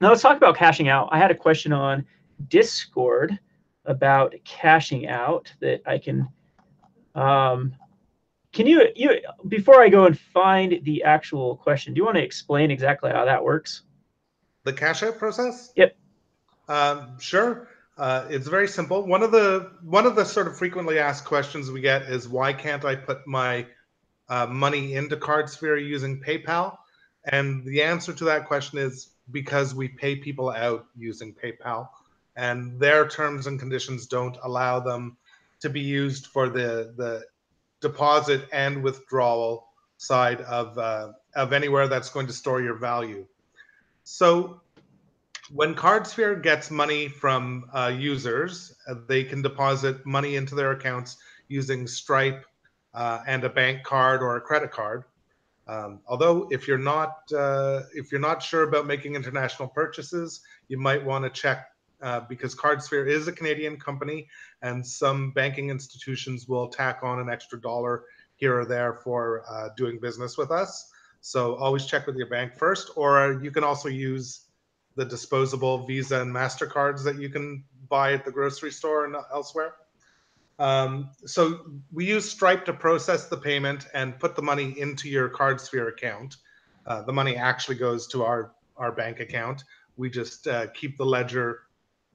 Now let's talk about cashing out. I had a question on Discord about cashing out that I can, um, can you, you, before I go and find the actual question, do you want to explain exactly how that works? The cash out process? Yep. Um, sure. Uh, it's very simple. One of the one of the sort of frequently asked questions we get is, why can't I put my uh, money into Cardsphere using PayPal? And the answer to that question is because we pay people out using PayPal, and their terms and conditions don't allow them to be used for the the deposit and withdrawal side of uh, of anywhere that's going to store your value. So when Cardsphere gets money from uh, users, uh, they can deposit money into their accounts using Stripe uh, and a bank card or a credit card. Um, although, if you're not uh, if you're not sure about making international purchases, you might want to check uh, because Cardsphere is a Canadian company, and some banking institutions will tack on an extra dollar here or there for uh, doing business with us. So always check with your bank first, or you can also use the disposable Visa and MasterCards that you can buy at the grocery store and elsewhere. Um, so we use Stripe to process the payment and put the money into your Cardsphere account. Uh, the money actually goes to our, our bank account. We just uh, keep the ledger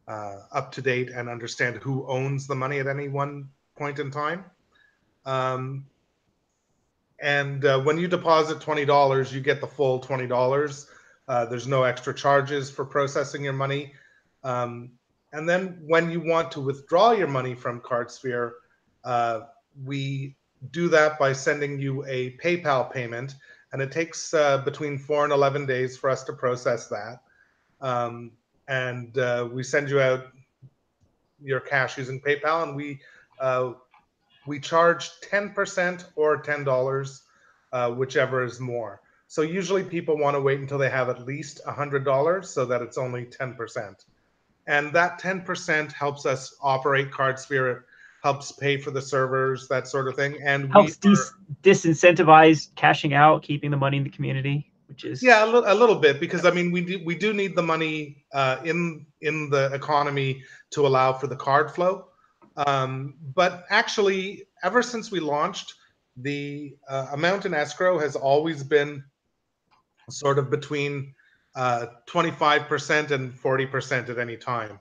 uh, up to date and understand who owns the money at any one point in time. Um, and uh, when you deposit twenty dollars, you get the full twenty dollars. Uh, there's no extra charges for processing your money. Um, and then when you want to withdraw your money from Cardsphere, uh, we do that by sending you a PayPal payment. And it takes uh, between four and eleven days for us to process that. Um, and uh, we send you out your cash using PayPal. And we, uh, we charge ten percent or ten dollars, uh, whichever is more. So usually people want to wait until they have at least one hundred dollars so that it's only ten percent. And that ten percent helps us operate Cardsphere, helps pay for the servers, that sort of thing. And helps we dis disincentivize cashing out, keeping the money in the community, which is... Yeah, a, li a little bit, because, I mean, we do, we do need the money uh, in, in the economy to allow for the card flow. Um, but actually, ever since we launched, the uh, amount in escrow has always been sort of between uh, twenty-five percent and forty percent at any time.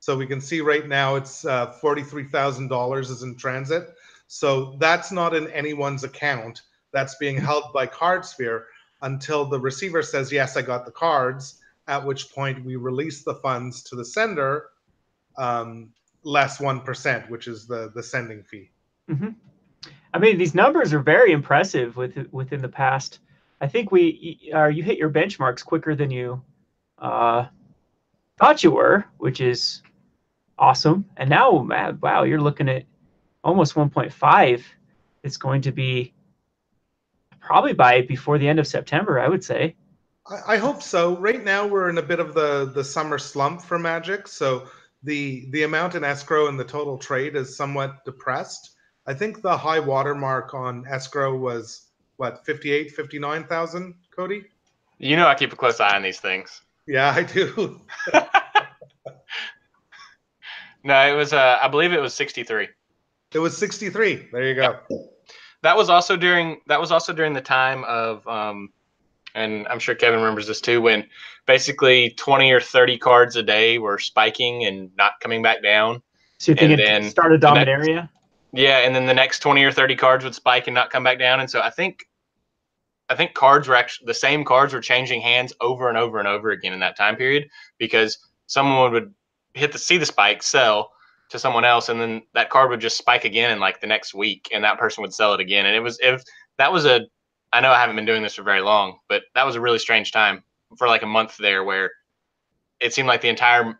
So we can see right now it's uh, forty-three thousand dollars is in transit. So that's not in anyone's account. That's being held by Cardsphere. until the receiver says, yes, I got the cards, at which point we release the funds to the sender, um, less one percent, which is the, the sending fee. Mm-hmm. I mean, these numbers are very impressive with, within the past. I think we uh, you hit your benchmarks quicker than you uh, thought you were, which is awesome. And now, wow, you're looking at almost one point five. It's going to be probably by before the end of September, I would say. I, I hope so. Right now, we're in a bit of the, the summer slump for Magic, so the, the amount in escrow and the total trade is somewhat depressed. I think the high watermark on escrow was, what, fifty-eight, fifty-nine thousand, Cody? You know I keep a close eye on these things. Yeah, I do. No, it was, uh, I believe it was sixty-three. It was sixty-three. There you go. Yep. That was also during that was also during the time of, um, and I'm sure Kevin remembers this too, when basically twenty or thirty cards a day were spiking and not coming back down. So you think and it then started Dominaria? Yeah, and then the next twenty or thirty cards would spike and not come back down. And so I think I think cards were actually, the same cards were changing hands over and over and over again in that time period, because someone would hit the see the spike, sell to someone else, and then that card would just spike again in like the next week, and that person would sell it again. And it was if that was a I know I haven't been doing this for very long, but that was a really strange time for like a month there where it seemed like the entire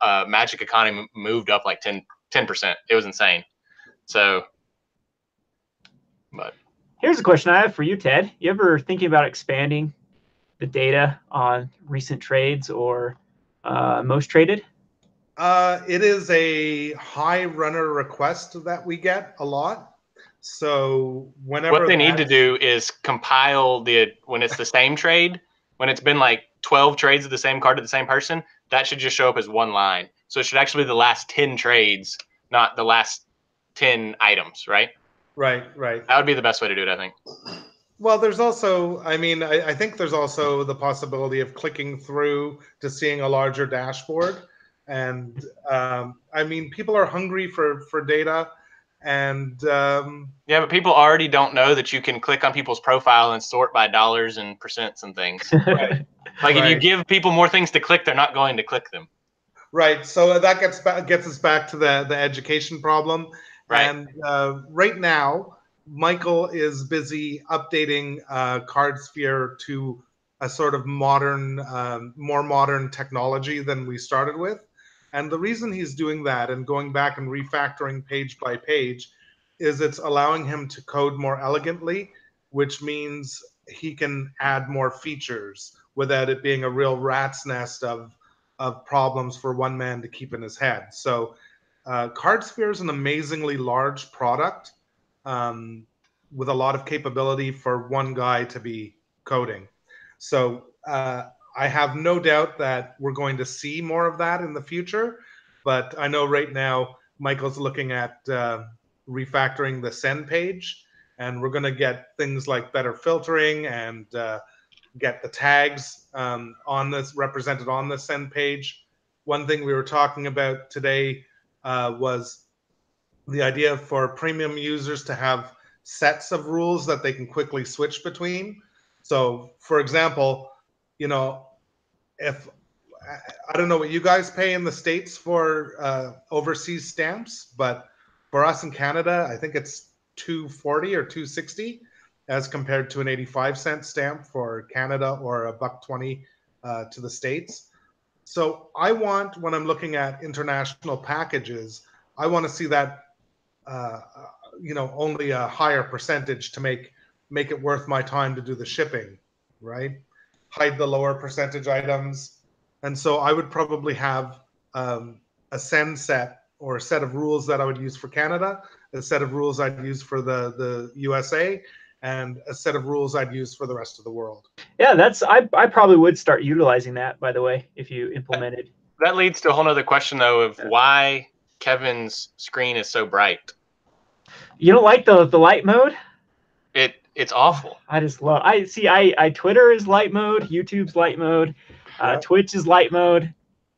uh, Magic economy moved up like ten percent. It was insane. So, but here's a question I have for you, Ted. You ever thinking about expanding the data on recent trades or uh, most traded? Uh, it is a high runner request that we get a lot. So whenever what they need to do is compile the when it's the same trade, when it's been like twelve trades of the same card to the same person, that should just show up as one line. So it should actually be the last ten trades, not the last ten items, right? Right, right. That would be the best way to do it, I think. Well, there's also, I mean, I, I think there's also the possibility of clicking through to seeing a larger dashboard. And um, I mean, people are hungry for, for data. And um, yeah, but people already don't know that you can click on people's profile and sort by dollars and percents and things. Right. Like right. If you give people more things to click, they're not going to click them. Right. So that gets gets us back to the the education problem. Right. And uh, right now, Michael is busy updating uh, Cardsphere to a sort of modern, um, more modern technology than we started with. And the reason he's doing that and going back and refactoring page by page is it's allowing him to code more elegantly, which means he can add more features without it being a real rat's nest of, of problems for one man to keep in his head. So uh, Cardsphere is an amazingly large product um, with a lot of capability for one guy to be coding. So uh, I have no doubt that we're going to see more of that in the future, but I know right now Michael's looking at uh, refactoring the send page, and we're going to get things like better filtering and uh, get the tags um, on this represented on the send page. One thing we were talking about today uh, was the idea for premium users to have sets of rules that they can quickly switch between. So, for example, you know, if I don't know what you guys pay in the States for uh, overseas stamps, but for us in Canada, I think it's two forty or two sixty as compared to an eighty-five cent stamp for Canada or a buck twenty uh, to the States. So I want, when I'm looking at international packages, I want to see that, uh, you know, only a higher percentage to make make it worth my time to do the shipping, right? Hide the lower percentage items. And so I would probably have um, a send set or a set of rules that I would use for Canada, a set of rules I'd use for the, the U S A, and a set of rules I'd use for the rest of the world. Yeah, that's I, I probably would start utilizing that, by the way, if you implemented. That leads to a whole nother question, though, of why Kevin's screen is so bright. You don't like the, the light mode? It. It's awful. I just love. I see. I, I Twitter is light mode. YouTube's light mode. Uh, yeah. Twitch is light mode.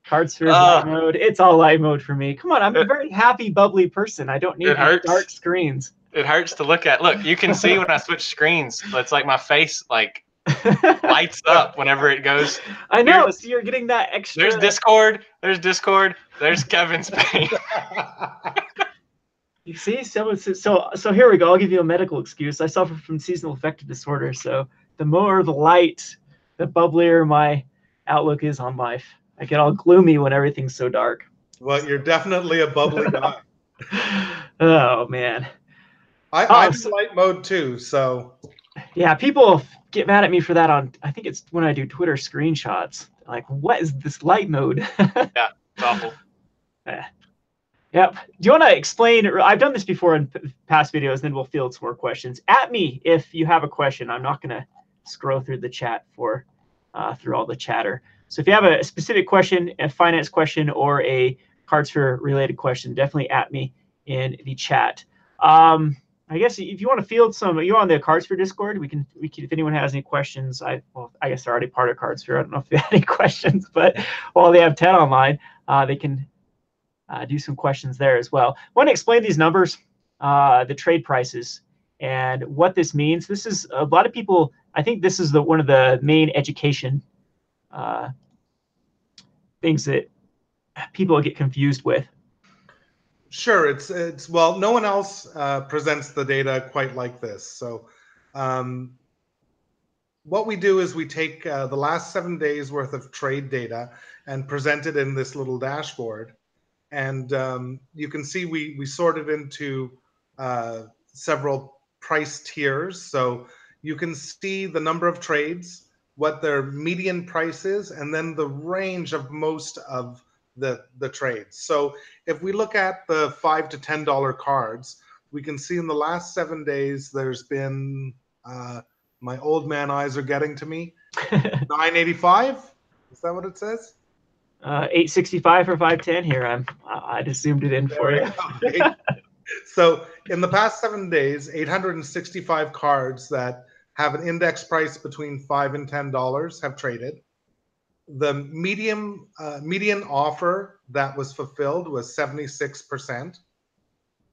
Cardsphere is uh, light mode. It's all light mode for me. Come on, I'm it, a very happy, bubbly person. I don't need dark screens. It hurts to look at. Look, you can see when I switch screens. It's like my face, like lights up whenever it goes. I know, there's, so you're getting that extra. There's Discord, there's Discord, there's Kevin's pain. You see, so, so so here we go. I'll give you a medical excuse. I suffer from seasonal affective disorder, so the more the light, the bubblier my outlook is on life. I get all gloomy when everything's so dark. Well, you're definitely a bubbly guy. Oh, man. I, oh, I'm so, light mode, too, so... Yeah, people get mad at me for that on... I think it's when I do Twitter screenshots. Like, what is this light mode? Yeah, it's awful. Yeah. Yep. Do you want to explain? I've done this before in past videos, and then we'll field some more questions. At me if you have a question. I'm not going to scroll through the chat for uh, through all the chatter. So if you have a specific question, a finance question, or a Cardsphere-related question, definitely at me in the chat. Um, I guess if you want to field some, you're on the Cardsphere Discord. We can, we can, if anyone has any questions, I well, I guess they're already part of Cardsphere. I don't know if they have any questions, but while they have Ted online, uh, they can. Uh, do some questions there as well. I want to explain these numbers, uh, the trade prices, and what this means. This is a lot of people, I think this is the one of the main education uh, things that people get confused with. Sure, it's, it's well, no one else uh, presents the data quite like this. So um, what we do is we take uh, the last seven days worth of trade data and present it in this little dashboard. And um, you can see we, we sort it into uh, several price tiers. So you can see the number of trades, what their median price is, and then the range of most of the, the trades. So if we look at the five to ten dollar cards, we can see in the last seven days there's been, uh, my old man eyes are getting to me, nine eighty-five? Is that what it says? Uh, eight sixty-five for five ten here. I'm, I just zoomed it in there for you. Okay. So in the past seven days, eight hundred sixty-five cards that have an index price between five and ten dollars have traded. The medium, uh, median offer that was fulfilled was seventy-six percent.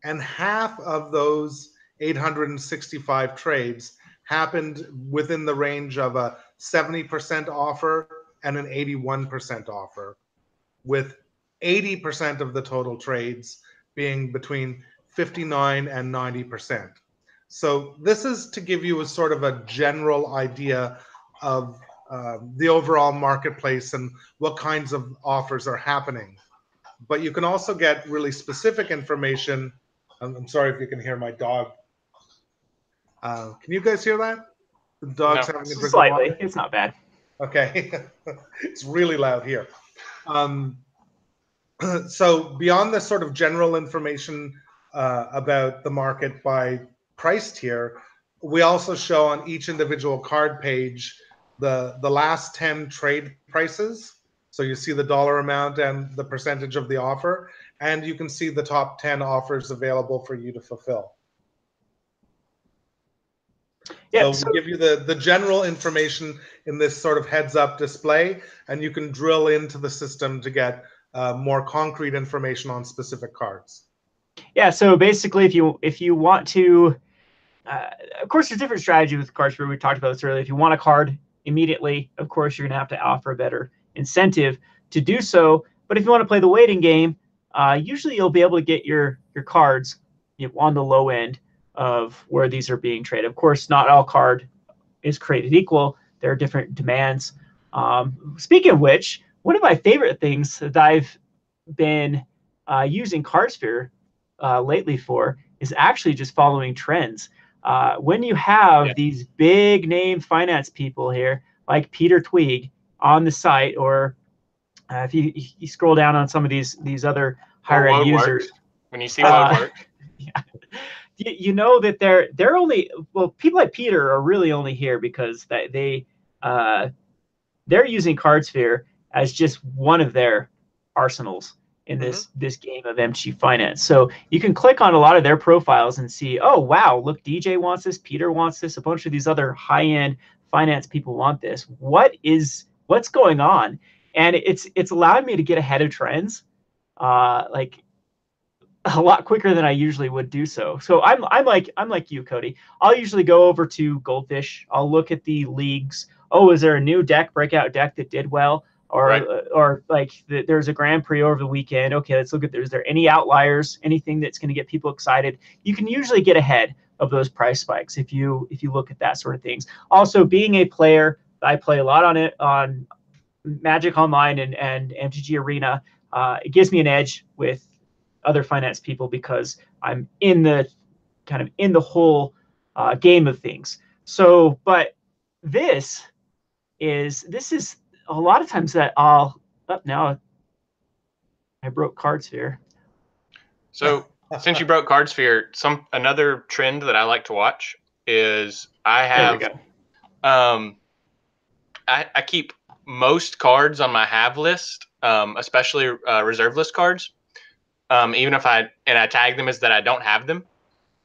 And half of those eight hundred sixty-five trades happened within the range of a seventy percent offer and an eighty-one percent offer, with eighty percent of the total trades being between fifty-nine and ninety percent. So this is to give you a sort of a general idea of uh, the overall marketplace and what kinds of offers are happening. But you can also get really specific information. I'm, I'm sorry if you can hear my dog. Uh, can you guys hear that? The dog's no, having a drink slightly. Of water. It's not bad. Okay, it's really loud here. Um, so beyond the sort of general information uh, about the market by price tier, we also show on each individual card page the, the last ten trade prices. So you see the dollar amount and the percentage of the offer, and you can see the top ten offers available for you to fulfill. Yeah, so, so we give you the, the general information in this sort of heads-up display, and you can drill into the system to get uh, more concrete information on specific cards. Yeah, so basically, if you if you want to, uh, of course, there's different strategy with cards. We talked about this earlier. If you want a card immediately, of course, you're going to have to offer a better incentive to do so. But if you want to play the waiting game, uh, usually you'll be able to get your your cards, you know, on the low end of where these are being traded. Of course, not all card is created equal. There are different demands. Um, speaking of which, one of my favorite things that I've been uh, using Cardsphere uh, lately for is actually just following trends. Uh, when you have yeah. these big name finance people here, like Peter Twig on the site, or uh, if you, you scroll down on some of these these other higher end users. Works. When you see what uh, work. Yeah. You know that they're they're only well people like Peter are really only here because that they uh, they're using Cardsphere as just one of their arsenals in this mm-hmm. this game of M G finance. So you can click on a lot of their profiles and see, oh wow, look, D J wants this, Peter wants this, a bunch of these other high end finance people want this. What is what's going on? And it's it's allowed me to get ahead of trends, uh, like. a lot quicker than I usually would do so. So I'm I'm like I'm like you, Cody. I'll usually go over to Goldfish. I'll look at the leagues. Oh, is there a new deck, breakout deck that did well? Or right. uh, or like the, there's a Grand Prix over the weekend. Okay, let's look at, is there any outliers? Anything that's going to get people excited? You can usually get ahead of those price spikes if you if you look at that sort of things. Also, being a player, I play a lot on it on Magic Online and and M T G Arena. Uh, it gives me an edge with other finance people because I'm in the kind of in the whole uh, game of things. So, but this is, this is a lot of times that I'll up oh, now I broke Cardsphere. So since you broke Cardsphere, some, another trend that I like to watch is I have, um, I, I keep most cards on my have list, um, especially uh, reserve list cards. Um, even if I, and I tag them as that I don't have them,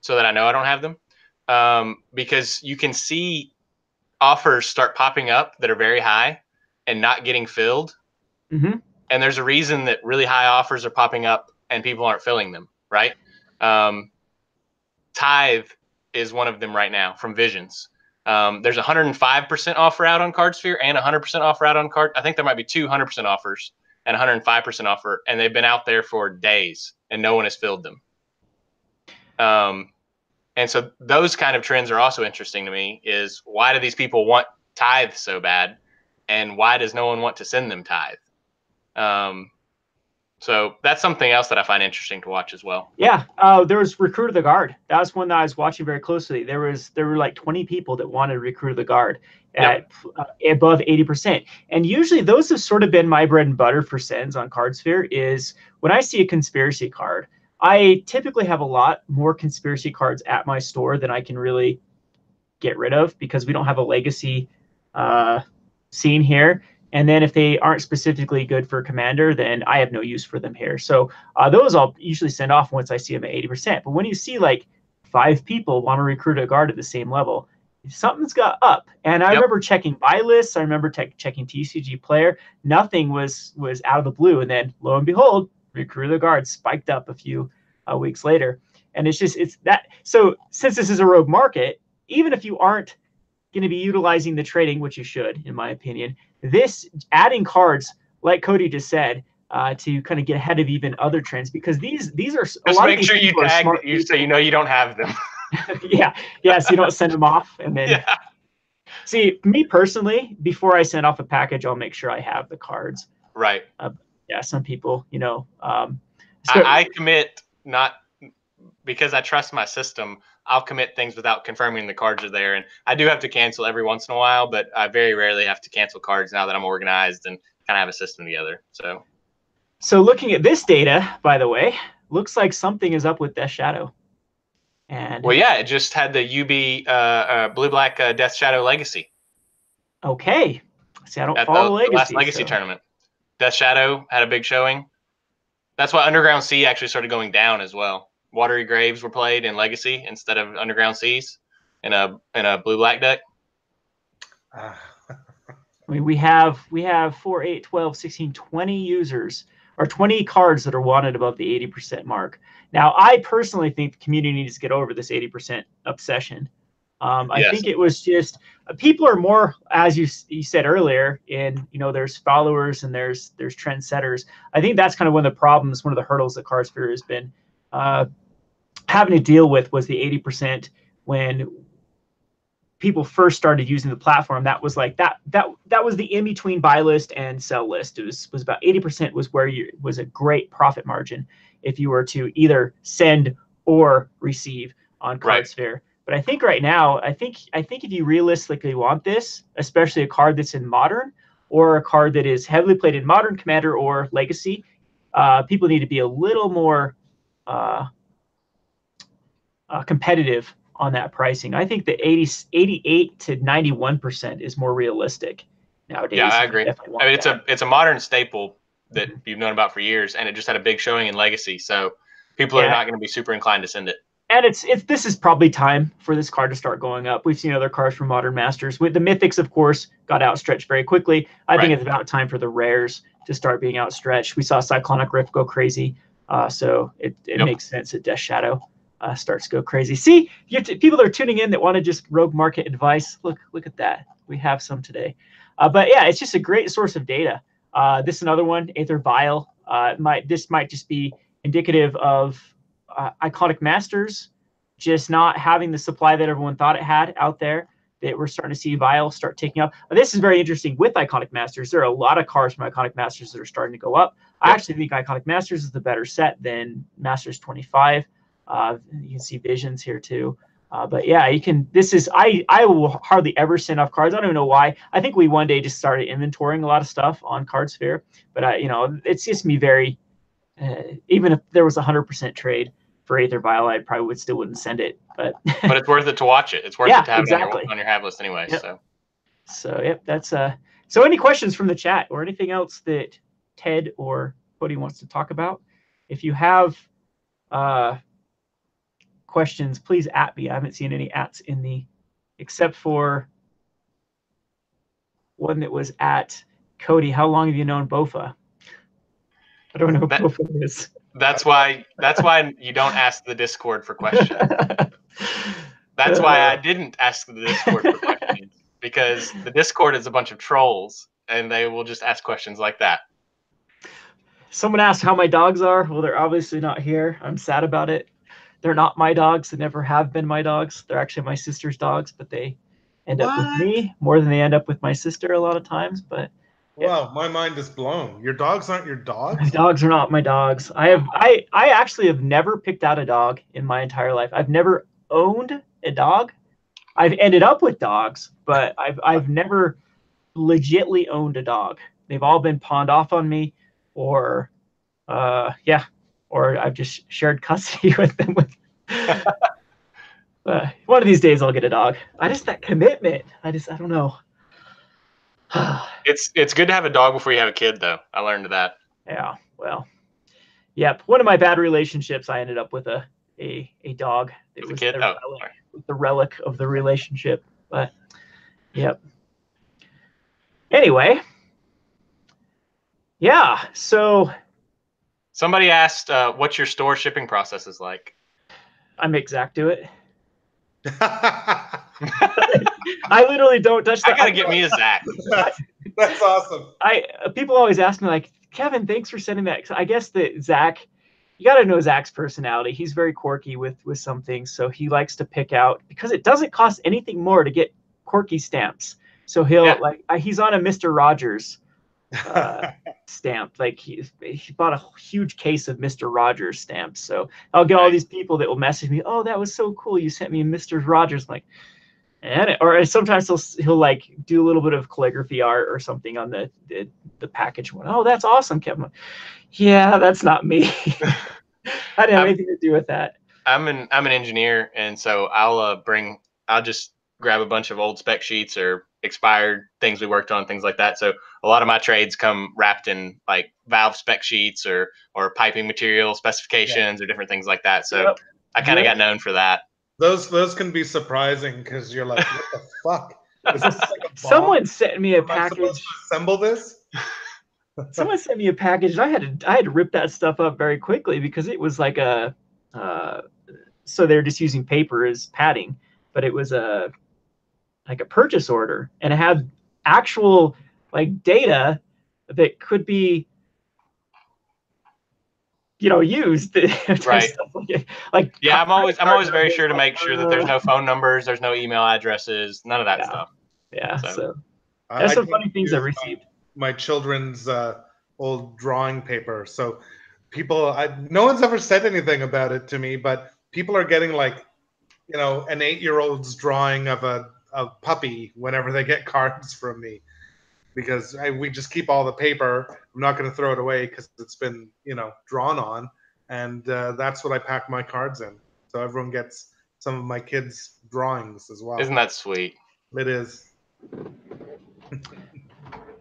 so that I know I don't have them, um, because you can see offers start popping up that are very high and not getting filled. Mm-hmm. And there's a reason that really high offers are popping up and people aren't filling them, right? Um, Tithe is one of them right now from Visions. Um, there's one hundred five percent offer out on Cardsphere and one hundred percent offer out on Card. I think there might be two one hundred percent offers and one hundred five percent offer, and they've been out there for days, and no one has filled them. Um, and so those kind of trends are also interesting to me, is why do these people want Tithe so bad, and why does no one want to send them Tithe? Um, so that's something else that I find interesting to watch as well. Yeah, uh, there was Recruiter of the Guard. That was one that I was watching very closely. There was there were like twenty people that wanted Recruiter of the Guard at uh, above eighty percent. And usually those have sort of been my bread and butter for sends on Cardsphere, is when I see a conspiracy card, I typically have a lot more conspiracy cards at my store than I can really get rid of because we don't have a legacy uh, scene here. And then if they aren't specifically good for Commander, then I have no use for them here. So uh, those I'll usually send off once I see them at eighty percent. But when you see like five people want to recruit a guard at the same level, something's got up. And I yep. remember checking buy lists. I remember te checking T C G Player. Nothing was was out of the blue. And then lo and behold, Recruiter of the Guard spiked up a few uh, weeks later. And it's just, it's that. So since this is a rogue market, even if you aren't going to be utilizing the trading, which you should, in my opinion, this adding cards, like Cody just said, uh, to kind of get ahead of even other trends, because these these are just a lot make of these sure you tag you so you know you don't have them. yeah, yeah, so you don't send them off, and then yeah. see me personally. Before I send off a package, I'll make sure I have the cards. Right. Uh, yeah, some people, you know, um, so, I, I commit not because I trust my system. I'll commit things without confirming the cards are there. And I do have to cancel every once in a while, but I very rarely have to cancel cards now that I'm organized and kind of have a system together. So so looking at this data, by the way, looks like something is up with Death's Shadow. And well, yeah, it just had the U B uh, uh, blue-black uh, Death's Shadow Legacy. Okay. See, I don't at follow the, Legacy. The last Legacy so. tournament. Death's Shadow had a big showing. That's why Underground Sea actually started going down as well. Watery Graves were played in Legacy instead of Underground Seas in a in a blue black deck. I mean, we have we have four, eight, twelve, sixteen, twenty users or twenty cards that are wanted above the eighty percent mark. Now, I personally think the community needs to get over this eighty percent obsession. Um, I yes. think it was just uh, people are more, as you you said earlier, in you know there's followers and there's there's trendsetters. I think that's kind of one of the problems, one of the hurdles that Cardsphere has been Uh, having to deal with, was the eighty percent. When people first started using the platform, that was like that that that was the in between buy list and sell list. It was was about eighty percent was where you was a great profit margin if you were to either send or receive on Cardsphere. Right. But I think right now, I think I think if you realistically want this, especially a card that's in Modern or a card that is heavily played in Modern, Commander, or Legacy, uh, people need to be a little more Uh, uh, competitive on that pricing. I think the eighty, eighty-eight to ninety-one percent is more realistic nowadays. Yeah, I agree. I, I mean, that. it's a it's a Modern staple that mm-hmm. you've known about for years, and it just had a big showing in Legacy, so people yeah. are not going to be super inclined to send it. And it's it's this is probably time for this card to start going up. We've seen other cards from Modern Masters. With the Mythics, of course, got outstretched very quickly. I right. think it's about time for the rares to start being outstretched. We saw Cyclonic Rift go crazy. Uh, so it, it yep. makes sense that Death's Shadow uh, starts to go crazy. See, you're t people that are tuning in that want to just rogue market advice, look look at that. We have some today. Uh, but yeah, it's just a great source of data. Uh, this is another one, Aether Vial. Uh, might, this might just be indicative of uh, Iconic Masters just not having the supply that everyone thought it had out there, that we're starting to see Vial start taking up. Now, this is very interesting with Iconic Masters. There are a lot of cards from Iconic Masters that are starting to go up. Yep. I actually think Iconic Masters is the better set than Masters twenty-five. Uh, you can see Visions here too. Uh, but yeah, you can, this is, I, I will hardly ever send off cards. I don't even know why. I think we one day just started inventorying a lot of stuff on Cardsphere, but I, you know, it's just me very, uh, even if there was a hundred percent trade for Aether Vial, I probably would still wouldn't send it, but, but it's worth it to watch it. It's worth yeah, it to have exactly. it on your, on your have list anyway. Yep. So, so yep, that's uh so any questions from the chat or anything else that Ted or Cody wants to talk about? If you have, uh, questions, please at me. I haven't seen any ats in the, except for one that was at Cody. How long have you known Bofa? I don't know who that, Bofa is. That's why. That's why you don't ask the Discord for questions. That's why I didn't ask the Discord for questions, because the Discord is a bunch of trolls and they will just ask questions like that. Someone asked how my dogs are. Well, they're obviously not here. I'm sad about it. They're not my dogs. They never have been my dogs. They're actually my sister's dogs, but they end what? up with me more than they end up with my sister a lot of times. But wow, it, my mind is blown. Your dogs aren't your dogs? My dogs are not my dogs. I have I, I actually have never picked out a dog in my entire life. I've never owned a dog. I've ended up with dogs, but I've I've never legitimately owned a dog. They've all been pawned off on me, or uh yeah. or I've just shared custody with them. With uh, one of these days, I'll get a dog. I just, that commitment. I just, I don't know. it's it's good to have a dog before you have a kid, though. I learned that. Yeah, well, yep. One of my bad relationships, I ended up with a a, a dog. It was the, oh, relic, the relic of the relationship. But, yep. Anyway. Yeah, so... Somebody asked, uh, "What's your store shipping process is like?" I make Zach do it. I literally don't touch that. I gotta get me a Zach. That's awesome. I people always ask me like, "Kevin, thanks for sending that." I guess that Zach, you gotta know Zach's personality. He's very quirky with with some things, so he likes to pick out, because it doesn't cost anything more to get quirky stamps. So he'll yeah. like he's on a Mister Rogers. uh, stamp. Like he, he bought a huge case of Mister Rogers stamps. So I'll get all these people that will message me, "Oh, that was so cool. You sent me a Mister Rogers." I'm like, and it, or sometimes he'll, he'll like do a little bit of calligraphy art or something on the, the, the package one. "Oh, that's awesome, Kevin." Like, yeah, that's not me. I didn't have I'm, anything to do with that. I'm an, I'm an engineer. And so I'll uh, bring, I'll just grab a bunch of old spec sheets or expired things we worked on, things like that. So a lot of my trades come wrapped in like valve spec sheets or or piping material specifications yeah. or different things like that. So yep. I kind of yep. got known for that. Those those can be surprising because you're like, what the fuck? Is this like a bomb? Someone sent me a Am package. I supposed to assemble this? Someone sent me a package. I had to I had to rip that stuff up very quickly because it was like a uh, so they're just using paper as padding, but it was a like a purchase order, and it had actual like data that could be, you know, used. Right. Like, like yeah, I'm always I'm always very sure to make sure that there's no phone numbers, there's no email addresses, none of that yeah. stuff. Yeah. So, so that's I some funny things I received. My, my children's uh, old drawing paper. So people, I, no one's ever said anything about it to me, but people are getting like, you know, an eight-year-old's drawing of a a puppy whenever they get cards from me, because I, we just keep all the paper. I'm not going to throw it away because it's been, you know, drawn on, and uh, that's what I pack my cards in. So everyone gets some of my kids' drawings as well. Isn't that sweet? It is.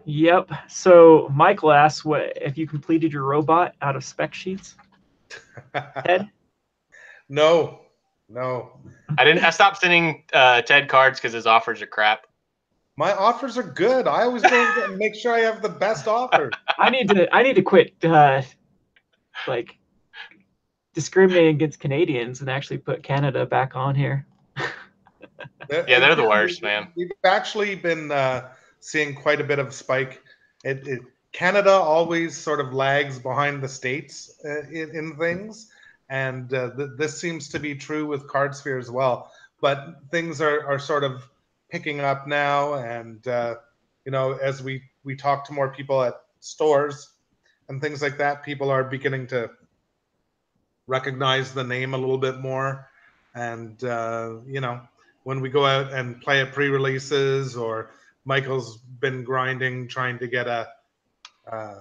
Yep. So Michael asks, "What if you completed your robot out of spec sheets?" Ted? No. No, I didn't. I stopped sending uh, Ted cards because his offers are crap. My offers are good. I always go and make sure I have the best offer. I need to. I need to quit. Uh, like discriminating against Canadians and actually put Canada back on here. Yeah, they're the worst, man. We've actually been uh, seeing quite a bit of spike. It, it, Canada always sort of lags behind the states uh, in, in things, and uh, th this seems to be true with Cardsphere as well. But things are, are sort of picking up now, and uh, you know, as we, we talk to more people at stores and things like that, people are beginning to recognize the name a little bit more. And uh, you know, when we go out and play at pre-releases, or Michael's been grinding trying to get a uh,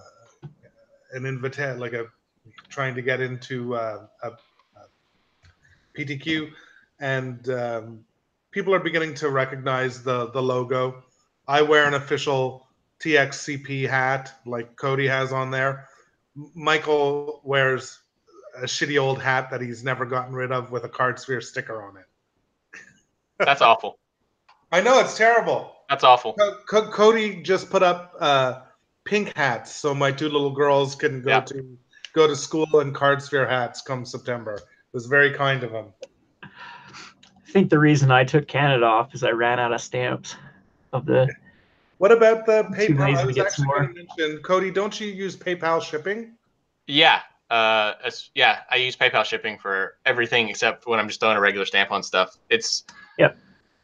an invite, like a trying to get into uh, a, a P T Q, and um, people are beginning to recognize the the logo. I wear an official T X C P hat like Cody has on there. Michael wears a shitty old hat that he's never gotten rid of with a Cardsphere sticker on it. That's awful. I know, it's terrible. That's awful. Co Co Cody just put up uh, pink hats so my two little girls can go yeah. to go to school in Cardsphere hats come September. It was very kind of him. I think the reason I took Canada off is I ran out of stamps of the. What about the PayPal? I was actually going to mention, Cody, don't you use PayPal shipping? Yeah. Uh, yeah, I use PayPal shipping for everything except when I'm just throwing a regular stamp on stuff. It's yep,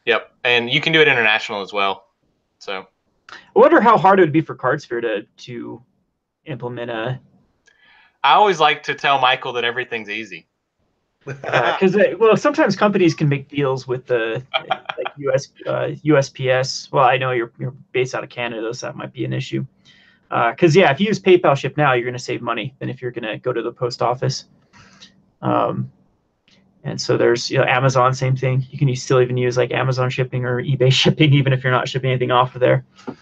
yep, and you can do it international as well. So, I wonder how hard it would be for Cardsphere to to implement a. I always like to tell Michael that everything's easy. Because uh, well, sometimes companies can make deals with the like U S uh, U S P S. Well, I know you're you're based out of Canada, so that might be an issue. Because, uh, yeah, if you use PayPal ship now, you're going to save money than if you're going to go to the post office. Um, and so there's, you know, Amazon, same thing. You can use, still even use, like, Amazon shipping or eBay shipping, even if you're not shipping anything off of there. And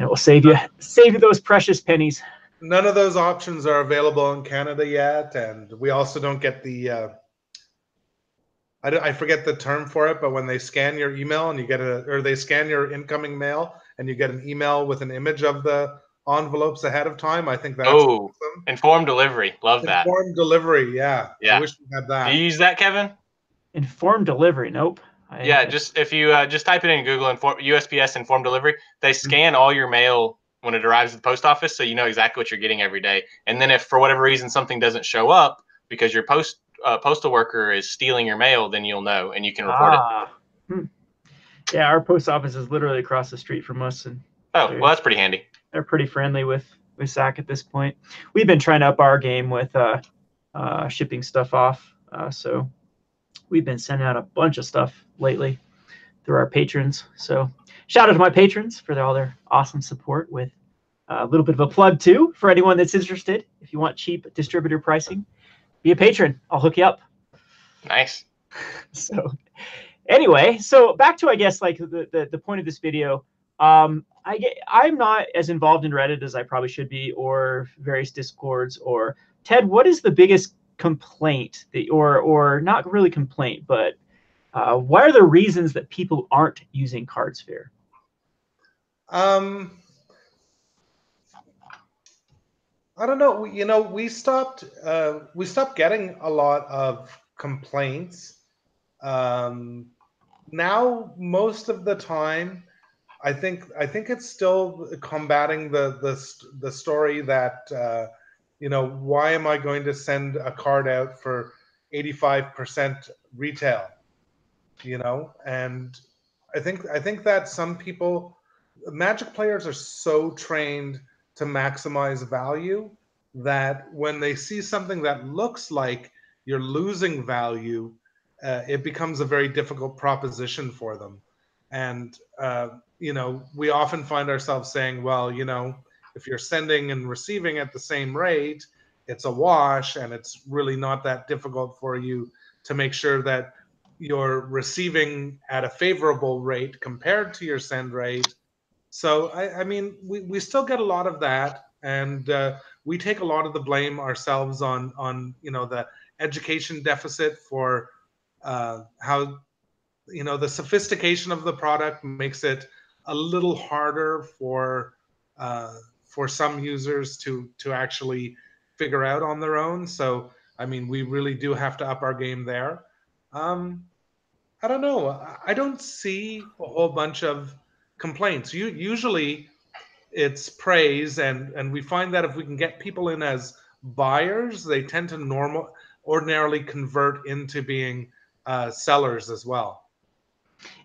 it will save you, save you those precious pennies. None of those options are available in Canada yet, and we also don't get the uh, – I, I forget the term for it, but when they scan your email and you get a – or they scan your incoming mail – and you get an email with an image of the envelopes ahead of time. I think that's oh, awesome. Informed delivery. Love informed that. Informed delivery, yeah. yeah. I wish we had that. Do you use that, Kevin? Informed delivery, nope. I yeah, just if you uh, just type it in Google, inform, U S P S informed delivery, they scan mm-hmm. all your mail when it arrives at the post office so you know exactly what you're getting every day. And then if for whatever reason something doesn't show up because your post uh, postal worker is stealing your mail, then you'll know and you can report ah. it. Hmm. Yeah, our post office is literally across the street from us, and oh, well, that's pretty handy. They're pretty friendly with with Zach at this point. We've been trying to up our game with uh, uh, shipping stuff off, uh, so we've been sending out a bunch of stuff lately through our patrons. So shout out to my patrons for all their awesome support. With a little bit of a plug too for anyone that's interested. If you want cheap distributor pricing, be a patron. I'll hook you up. Nice. So. Anyway, so back to, I guess, like the, the, the point of this video, um, I get, I'm not as involved in Reddit as I probably should be, or various Discords, or Ted, what is the biggest complaint, that, or, or not really complaint, but uh, what are the reasons that people aren't using Cardsphere? Um, I don't know. You know, we stopped, uh, we stopped getting a lot of complaints. Um, Now, most of the time, I think I think it's still combating the the the story that uh, you know, why am I going to send a card out for eighty-five percent retail, you know? And I think I think that some people, Magic players are so trained to maximize value that when they see something that looks like you're losing value. Uh, it becomes a very difficult proposition for them. And, uh, you know, we often find ourselves saying, well, you know, if you're sending and receiving at the same rate, it's a wash, and it's really not that difficult for you to make sure that you're receiving at a favorable rate compared to your send rate. So, I, I mean, we, we still get a lot of that, and uh, we take a lot of the blame ourselves on, on you know, the education deficit for Uh, how, you know, the sophistication of the product makes it a little harder for uh, for some users to to actually figure out on their own. So I mean, we really do have to up our game there. Um, I don't know. I don't see a whole bunch of complaints. You, usually it's praise, and, and we find that if we can get people in as buyers, they tend to normal ordinarily convert into being uh, sellers as well.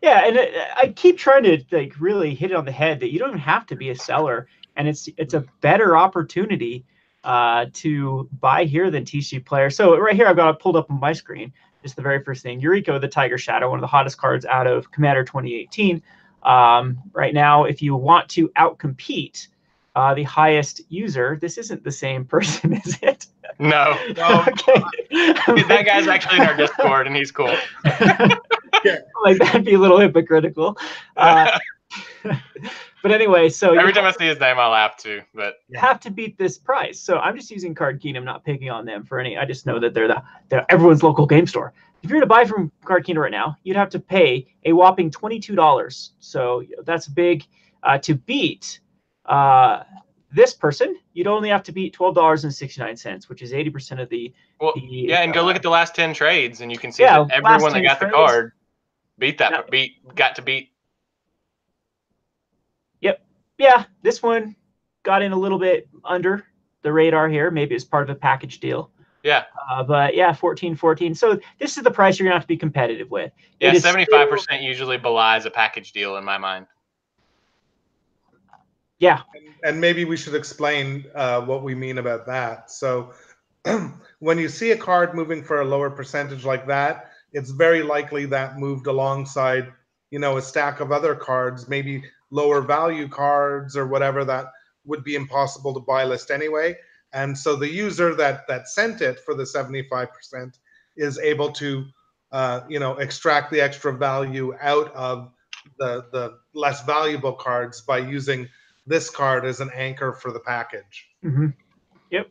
Yeah, and it, I keep trying to like really hit it on the head that you don't have to be a seller, and it's it's a better opportunity uh, to buy here than T C G Player. So right here, I've got it pulled up on my screen. It's the very first thing. Yuriko, the Tiger Shadow, one of the hottest cards out of Commander twenty eighteen. Um, right now, if you want to outcompete uh, the highest user, this isn't the same person, is it? No. No. Okay. That guy's actually in our Discord, and he's cool. Yeah. Like, that'd be a little hypocritical. Uh, but anyway, so... Every time I see his name, I laugh too. But you have to beat this price. So I'm just using Card Kingdom, not picking on them for any... I just know that they're, the, they're everyone's local game store. If you were to buy from Card Kingdom right now, you'd have to pay a whopping twenty-two dollars. So that's big. Uh, to beat uh, this person, you'd only have to beat twelve dollars and sixty-nine cents, which is eighty percent of the... Well, the yeah, and uh, go look at the last ten trades, and you can see yeah, that everyone that got trades, the card... Beat that, but beat, got to beat. Yep. Yeah, this one got in a little bit under the radar here. Maybe it's part of a package deal. Yeah. Uh, but yeah, fourteen fourteen. So this is the price you're going to have to be competitive with. Yeah, seventy-five percent still... usually belies a package deal in my mind. Yeah. And, and maybe we should explain uh, what we mean about that. So when you see a card moving for a lower percentage like that, it's very likely that moved alongside, you know, a stack of other cards, maybe lower value cards or whatever that would be impossible to buy list anyway. And so the user that that sent it for the seventy-five percent is able to, uh, you know, extract the extra value out of the, the less valuable cards by using this card as an anchor for the package. Mm-hmm. Yep.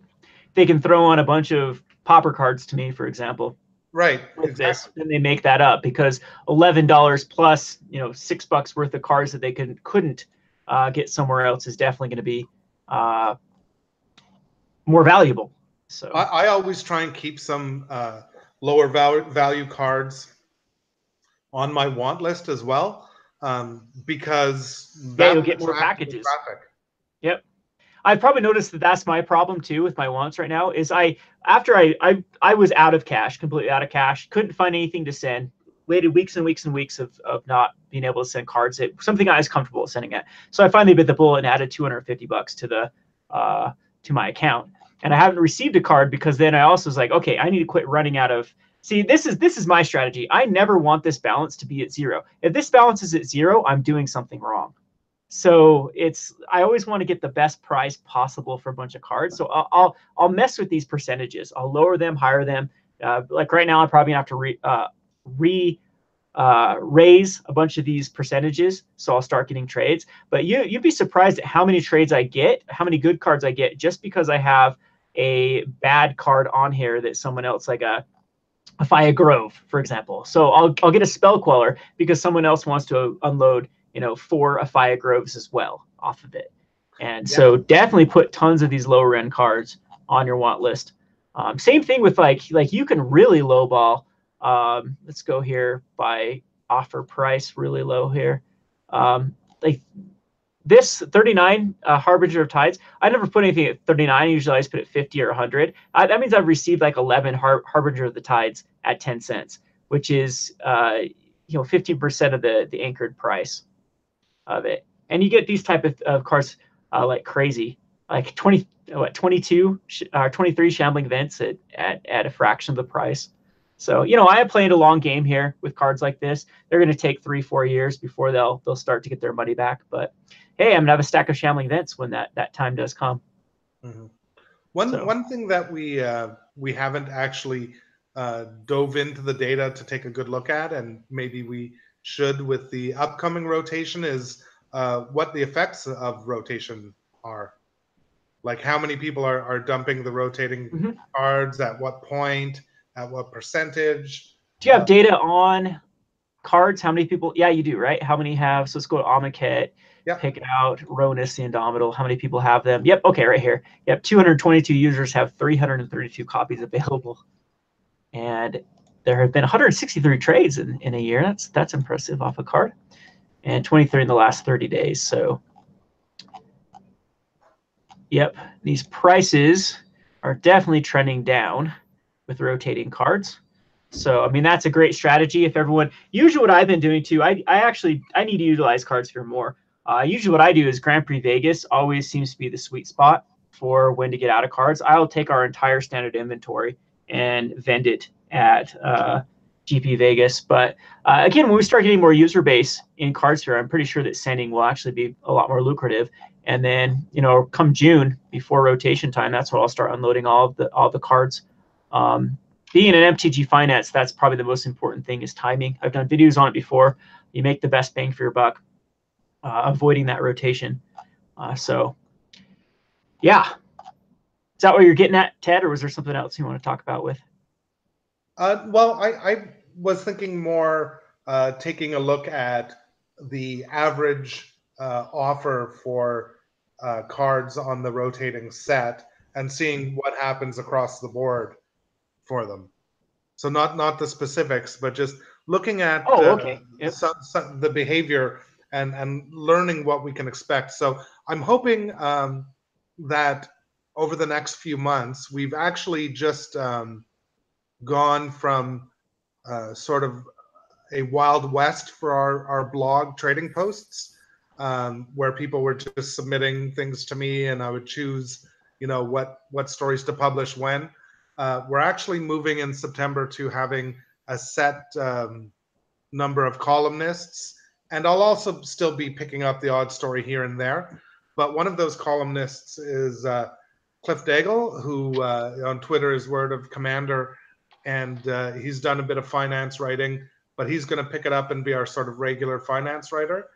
They can throw on a bunch of popper cards to me, for example. Right. With this, exactly. And they make that up because eleven dollars plus, you know, six bucks worth of cards that they couldn't couldn't uh, get somewhere else is definitely going to be uh, more valuable. So I, I always try and keep some uh, lower val value cards on my want list as well, um, because yeah, you'll get more packages. Traffic. Yep. I've probably noticed that that's my problem too with my wants right now is I, after I, I, I was out of cash, completely out of cash, couldn't find anything to send, waited weeks and weeks and weeks of, of not being able to send cards. It, something I was comfortable with sending it. So I finally bit the bullet and added two hundred fifty bucks to the, uh, to my account. And I haven't received a card because then I also was like, okay, I need to quit running out of, see, this is, this is my strategy. I never want this balance to be at zero. If this balance is at zero, I'm doing something wrong. So it's, I always want to get the best price possible for a bunch of cards. So I'll, I'll, I'll mess with these percentages. I'll lower them, higher them. Uh, like right now, I'm probably gonna have to re, uh, re uh, raise a bunch of these percentages. So I'll start getting trades, but you, you'd be surprised at how many trades I get, how many good cards I get, just because I have a bad card on here that someone else, like a, a Faya Grove, for example. So I'll, I'll get a Spell Queller because someone else wants to unload, you know, four Afia Groves as well off of it. And yeah. So definitely put tons of these lower end cards on your want list. Um, same thing with like, like you can really lowball. Um, let's go here by offer price, really low here. Um, like this thirty-nine uh, Harbinger of Tides, I never put anything at thirty-nine. Usually I just put it fifty or a hundred. I, that means I've received like eleven Har Harbinger of the Tides at ten cents, which is, uh, you know, fifteen percent of the, the anchored price of it. And you get these type of, of cards uh, like crazy, like twenty, what, twenty-two or uh, twenty-three Shambling Vents at, at, at a fraction of the price. So, you know, I have played a long game here with cards like this. They're going to take three, four years before they'll, they'll start to get their money back. But hey, I'm going to have a stack of Shambling Vents when that, that time does come. Mm-hmm. One, so. one thing that we, uh, we haven't actually uh, dove into the data to take a good look at, and maybe we should with the upcoming rotation, is uh, what the effects of rotation are. Like how many people are, are dumping the rotating mm-hmm. cards, at what point, at what percentage. Do you have uh, data on cards? How many people? Yeah, you do, right? How many have, so let's go to Amaket. Yep. Pick it out. Ronus, the Indomitable. How many people have them? Yep. Okay, right here. Yep. two hundred twenty-two users have three hundred thirty-two copies available, and there have been one hundred sixty-three trades in, in a year. That's that's impressive off a card, and twenty-three in the last thirty days. So, yep, these prices are definitely trending down with rotating cards. So, I mean, that's a great strategy. If everyone, usually what I've been doing too, I, I actually, I need to utilize Cardsphere more. Uh, usually what I do is Grand Prix Vegas always seems to be the sweet spot for when to get out of cards. I'll take our entire standard inventory and vend it at uh, G P Vegas. But uh, again, when we start getting more user base in Cardsphere, I'm pretty sure that sending will actually be a lot more lucrative. And then, you know, come June before rotation time, that's when I'll start unloading all of the, all the cards. Um, Being an M T G finance, that's probably the most important thing is timing. I've done videos on it before. You make the best bang for your buck, uh, avoiding that rotation. Uh, so, yeah. Is that what you're getting at, Ted, or was there something else you want to talk about with? Uh, well, I, I was thinking more uh, taking a look at the average uh, offer for uh, cards on the rotating set and seeing what happens across the board for them. So not not the specifics, but just looking at oh, the, okay. yep. some, some, the behavior and and learning what we can expect. So I'm hoping um, that over the next few months, we've actually just um, gone from uh, sort of a Wild West for our, our blog trading posts, um, where people were just submitting things to me and I would choose, you know, what, what stories to publish when. Uh, we're actually moving in September to having a set um, number of columnists, and I'll also still be picking up the odd story here and there. But one of those columnists is uh, Cliff Daigle, who uh, on Twitter is Word of Commander, and uh, he's done a bit of finance writing, but he's going to pick it up and be our sort of regular finance writer.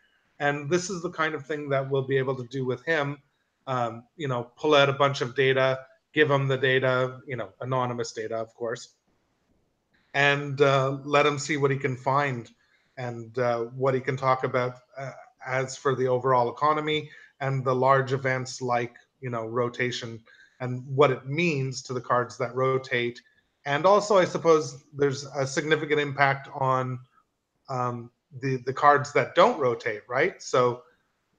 And this is the kind of thing that we'll be able to do with him, um, you know, pull out a bunch of data, give them the data, you know, anonymous data, of course, and uh, let him see what he can find and uh, what he can talk about uh, as for the overall economy and the large events like, you know, rotation and what it means to the cards that rotate. And also, I suppose there's a significant impact on um, the, the cards that don't rotate, right? So,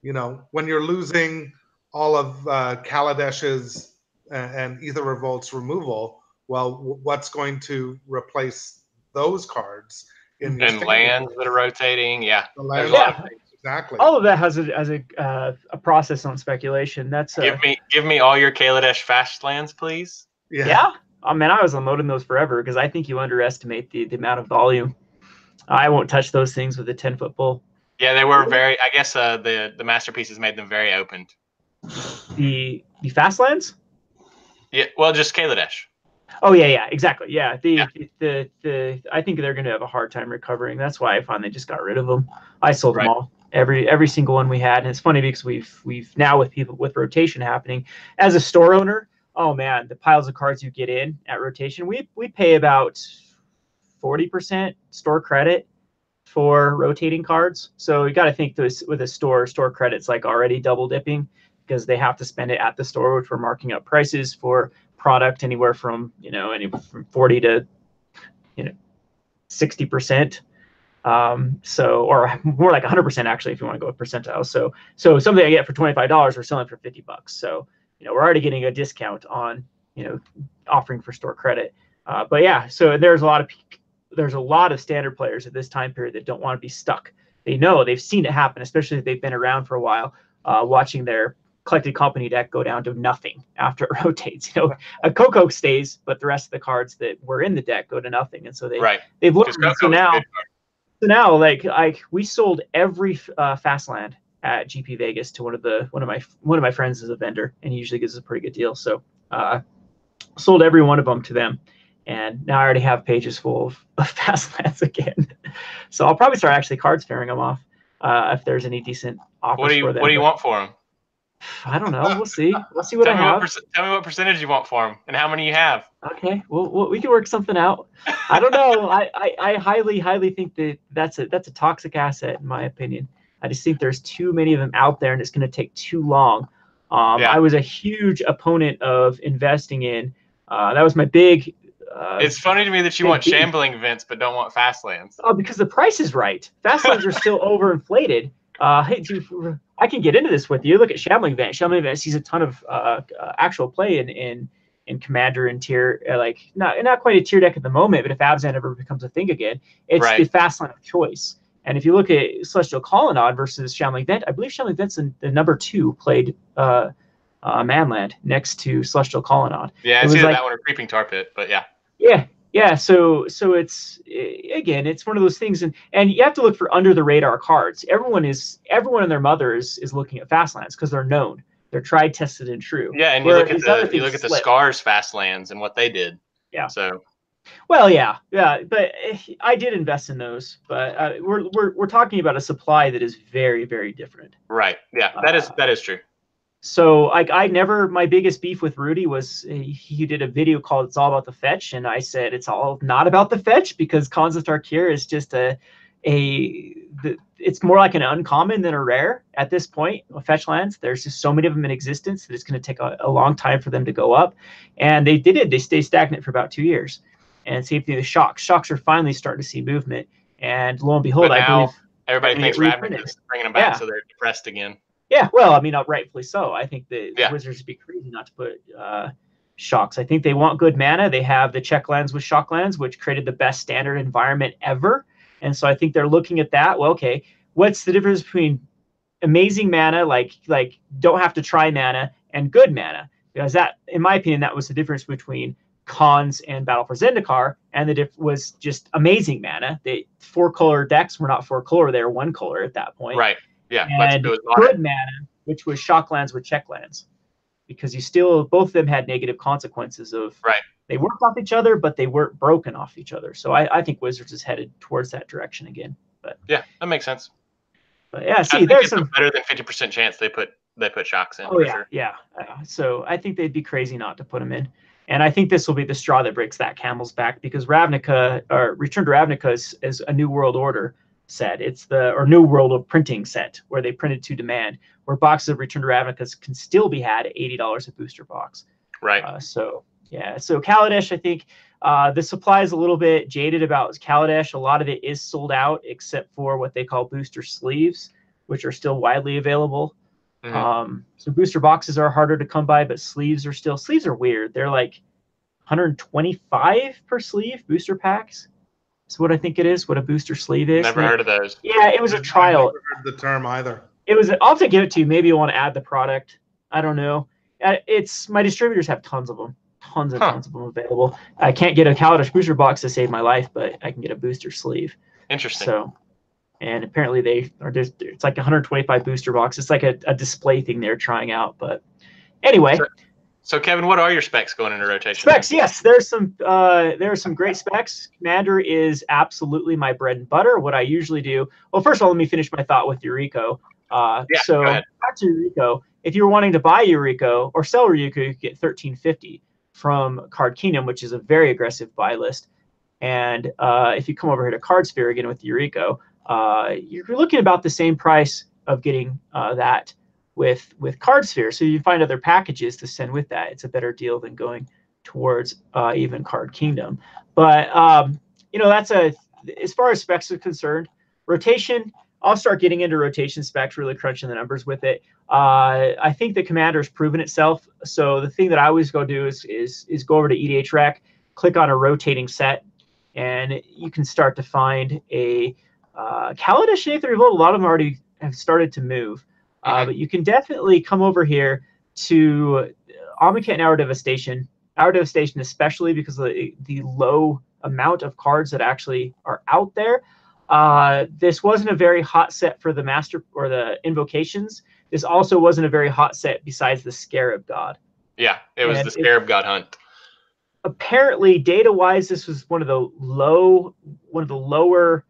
you know, when you're losing all of uh, Kaladesh's and Ether Revolt's removal, well, what's going to replace those cards? In and lands that are rotating, yeah. The land, yeah. A lot of things. Exactly. All of that has a, has a, uh, a process on speculation. That's uh, give me give me all your Kaladesh fast lands, please. Yeah. Yeah? Oh, man, I was unloading those forever because I think you underestimate the, the amount of volume. I won't touch those things with a ten-foot pole. Yeah, they were very, I guess uh, the, the Masterpieces made them very opened. The, the fast lands? Yeah, well, just Kaladesh. Oh yeah, yeah, exactly. Yeah, the, yeah. the the the I think they're going to have a hard time recovering. That's why I finally just got rid of them. I sold right. them all, every every single one we had. And it's funny because we've we've now with people with rotation happening as a store owner. Oh man, the piles of cards you get in at rotation. We we pay about forty percent store credit for rotating cards. So you got to think this with a store store credit's like already double dipping, because they have to spend it at the store, which we're marking up prices for product anywhere from, you know, anywhere from forty to, you know, sixty percent. Um, so, or more like a hundred percent actually, if you want to go with percentiles. So, so something I get for twenty five dollars, we're selling for fifty bucks. So, you know, we're already getting a discount on, you know, offering for store credit. Uh, but yeah, so there's a lot of there's a lot of standard players at this time period that don't want to be stuck. They know they've seen it happen, especially if they've been around for a while, uh, watching their collected company deck go down to nothing after it rotates. You know, a Coco stays, but the rest of the cards that were in the deck go to nothing. And so they right. they've looked. So now, so now, like I, we sold every uh, fast land at G P Vegas to one of the one of my one of my friends is a vendor, and he usually gives us a pretty good deal. So uh, sold every one of them to them, and now I already have pages full of, of fast lands again. So I'll probably start actually cards fairing them off uh, if there's any decent offers. What do you for them. What do you want for them? I don't know. We'll see. We'll see what tell I have. What tell me what percentage you want for them and how many you have. Okay. Well, well we can work something out. I don't know. I, I, I highly, highly think that that's a, that's a toxic asset in my opinion. I just think there's too many of them out there, and it's going to take too long. Um, yeah. I was a huge opponent of investing in. Uh, that was my big. Uh, it's funny to me that you want beat. shambling events but don't want fast lands. Oh, because the price is right. Fast lands are still overinflated. Uh, hey, dude, I can get into this with you. Look at shambling event. Shambling event sees a ton of uh, actual play in in in Commander and tier uh, like not not quite a tier deck at the moment. But if Abzan ever becomes a thing again, it's right. the fast land of choice. And if you look at Celestial Colonnade versus Shambling Vent, I believe Shambling Vent's in the number two played uh, uh, Manland next to Celestial Colonnade. Yeah, it's either like, that one or Creeping Tar Pit, but yeah. Yeah, yeah. So, so it's again, it's one of those things, and and you have to look for under the radar cards. Everyone is everyone and their mother is, is looking at Fastlands because they're known, they're tried, tested, and true. Yeah, and you look at the you look at the Scars Fastlands and what they did. Yeah. So. Well, yeah, yeah, but I did invest in those, but uh, we're we're we're talking about a supply that is very, very different. Right. Yeah, that uh, is that is true. So like I never, my biggest beef with Rudy was he, he did a video called "It's All About the Fetch," and I said it's all not about the fetch because Khans of Tarkir is just a a the, it's more like an uncommon than a rare at this point. Fetch lands, there's just so many of them in existence that it's going to take a, a long time for them to go up, and they did it. They stayed stagnant for about two years. And same thing with shocks. Shocks are finally starting to see movement, and lo and behold, but I now believe everybody thinks Ravnica is bringing them back, yeah. so they're depressed again. Yeah, well, I mean, rightfully so. I think the yeah. Wizards would be crazy not to put uh, shocks. I think they want good mana. They have the check lands with shock lands, which created the best standard environment ever, and so I think they're looking at that. Well, okay, what's the difference between amazing mana, like like don't have to try mana, and good mana? Because that, in my opinion, that was the difference between Khans and Battle for Zendikar, and the diff was just amazing mana. They four color decks were not four color; they were one color at that point. Right. Yeah. And good hard. mana, which was shocklands with checklands, because you still both of them had negative consequences of. Right. They worked off each other, but they weren't broken off each other. So I, I think Wizards is headed towards that direction again. But yeah, that makes sense. But yeah, see, I think there's it's some a better than fifty percent chance they put they put shocks in. Oh yeah, sure. yeah. Uh, so I think they'd be crazy not to put them in. And I think this will be the straw that breaks that camel's back, because Ravnica, or Return to Ravnica, is, is a New World Order set. It's the or New World of printing set where they printed to demand, where boxes of Return to Ravnicas can still be had at eighty dollars a booster box. Right. Uh, so yeah. So Kaladesh, I think uh, the supply is a little bit jaded about Kaladesh. A lot of it is sold out, except for what they call booster sleeves, which are still widely available. Mm-hmm. Um, so booster boxes are harder to come by, but sleeves are still, sleeves are weird. They're like one hundred twenty-five per sleeve, booster packs. That's what I think it is, what a booster sleeve is. Never and heard of those. Yeah, it was a trial. Never heard the term either. It was, I'll have to give it to you. Maybe you want to add the product. I don't know. It's, my distributors have tons of them. Tons and huh. tons of them available. I can't get a Kaladesh booster box to save my life, but I can get a booster sleeve. Interesting. So. And apparently they are just, it's like one hundred twenty-five booster box. It's like a, a display thing they're trying out. But anyway. So, so Kevin, what are your specs going into rotation? Specs, there? yes. There's some, uh, there are some great specs. Commander is absolutely my bread and butter. What I usually do. Well, first of all, let me finish my thought with Yuriko. Uh, yeah, so back to Yuriko. If you're wanting to buy Yuriko or sell Yuriko, you could get thirteen fifty from Card Kingdom, which is a very aggressive buy list. And uh, if you come over here to Cardsphere again with Yuriko, Uh, you're looking about the same price of getting uh, that with with Cardsphere. So you find other packages to send with that. It's a better deal than going towards uh, even Card Kingdom. But um, you know, that's a as far as specs are concerned. Rotation, I'll start getting into rotation specs, really crunching the numbers with it. Uh, I think the Commander's proven itself. So the thing that I always go do is is is go over to E D H Rec, click on a rotating set, and you can start to find a Uh, Kaladesh and Aether Revolt, a lot of them already have started to move, uh, but you can definitely come over here to Amonkhet and Hour Devastation. Hour Devastation, especially because of the, the low amount of cards that actually are out there. Uh, this wasn't a very hot set for the Master or the Invocations. This also wasn't a very hot set besides the Scarab God. Yeah, it was and the Scarab it, God hunt. Apparently, data-wise, this was one of the low, one of the lower.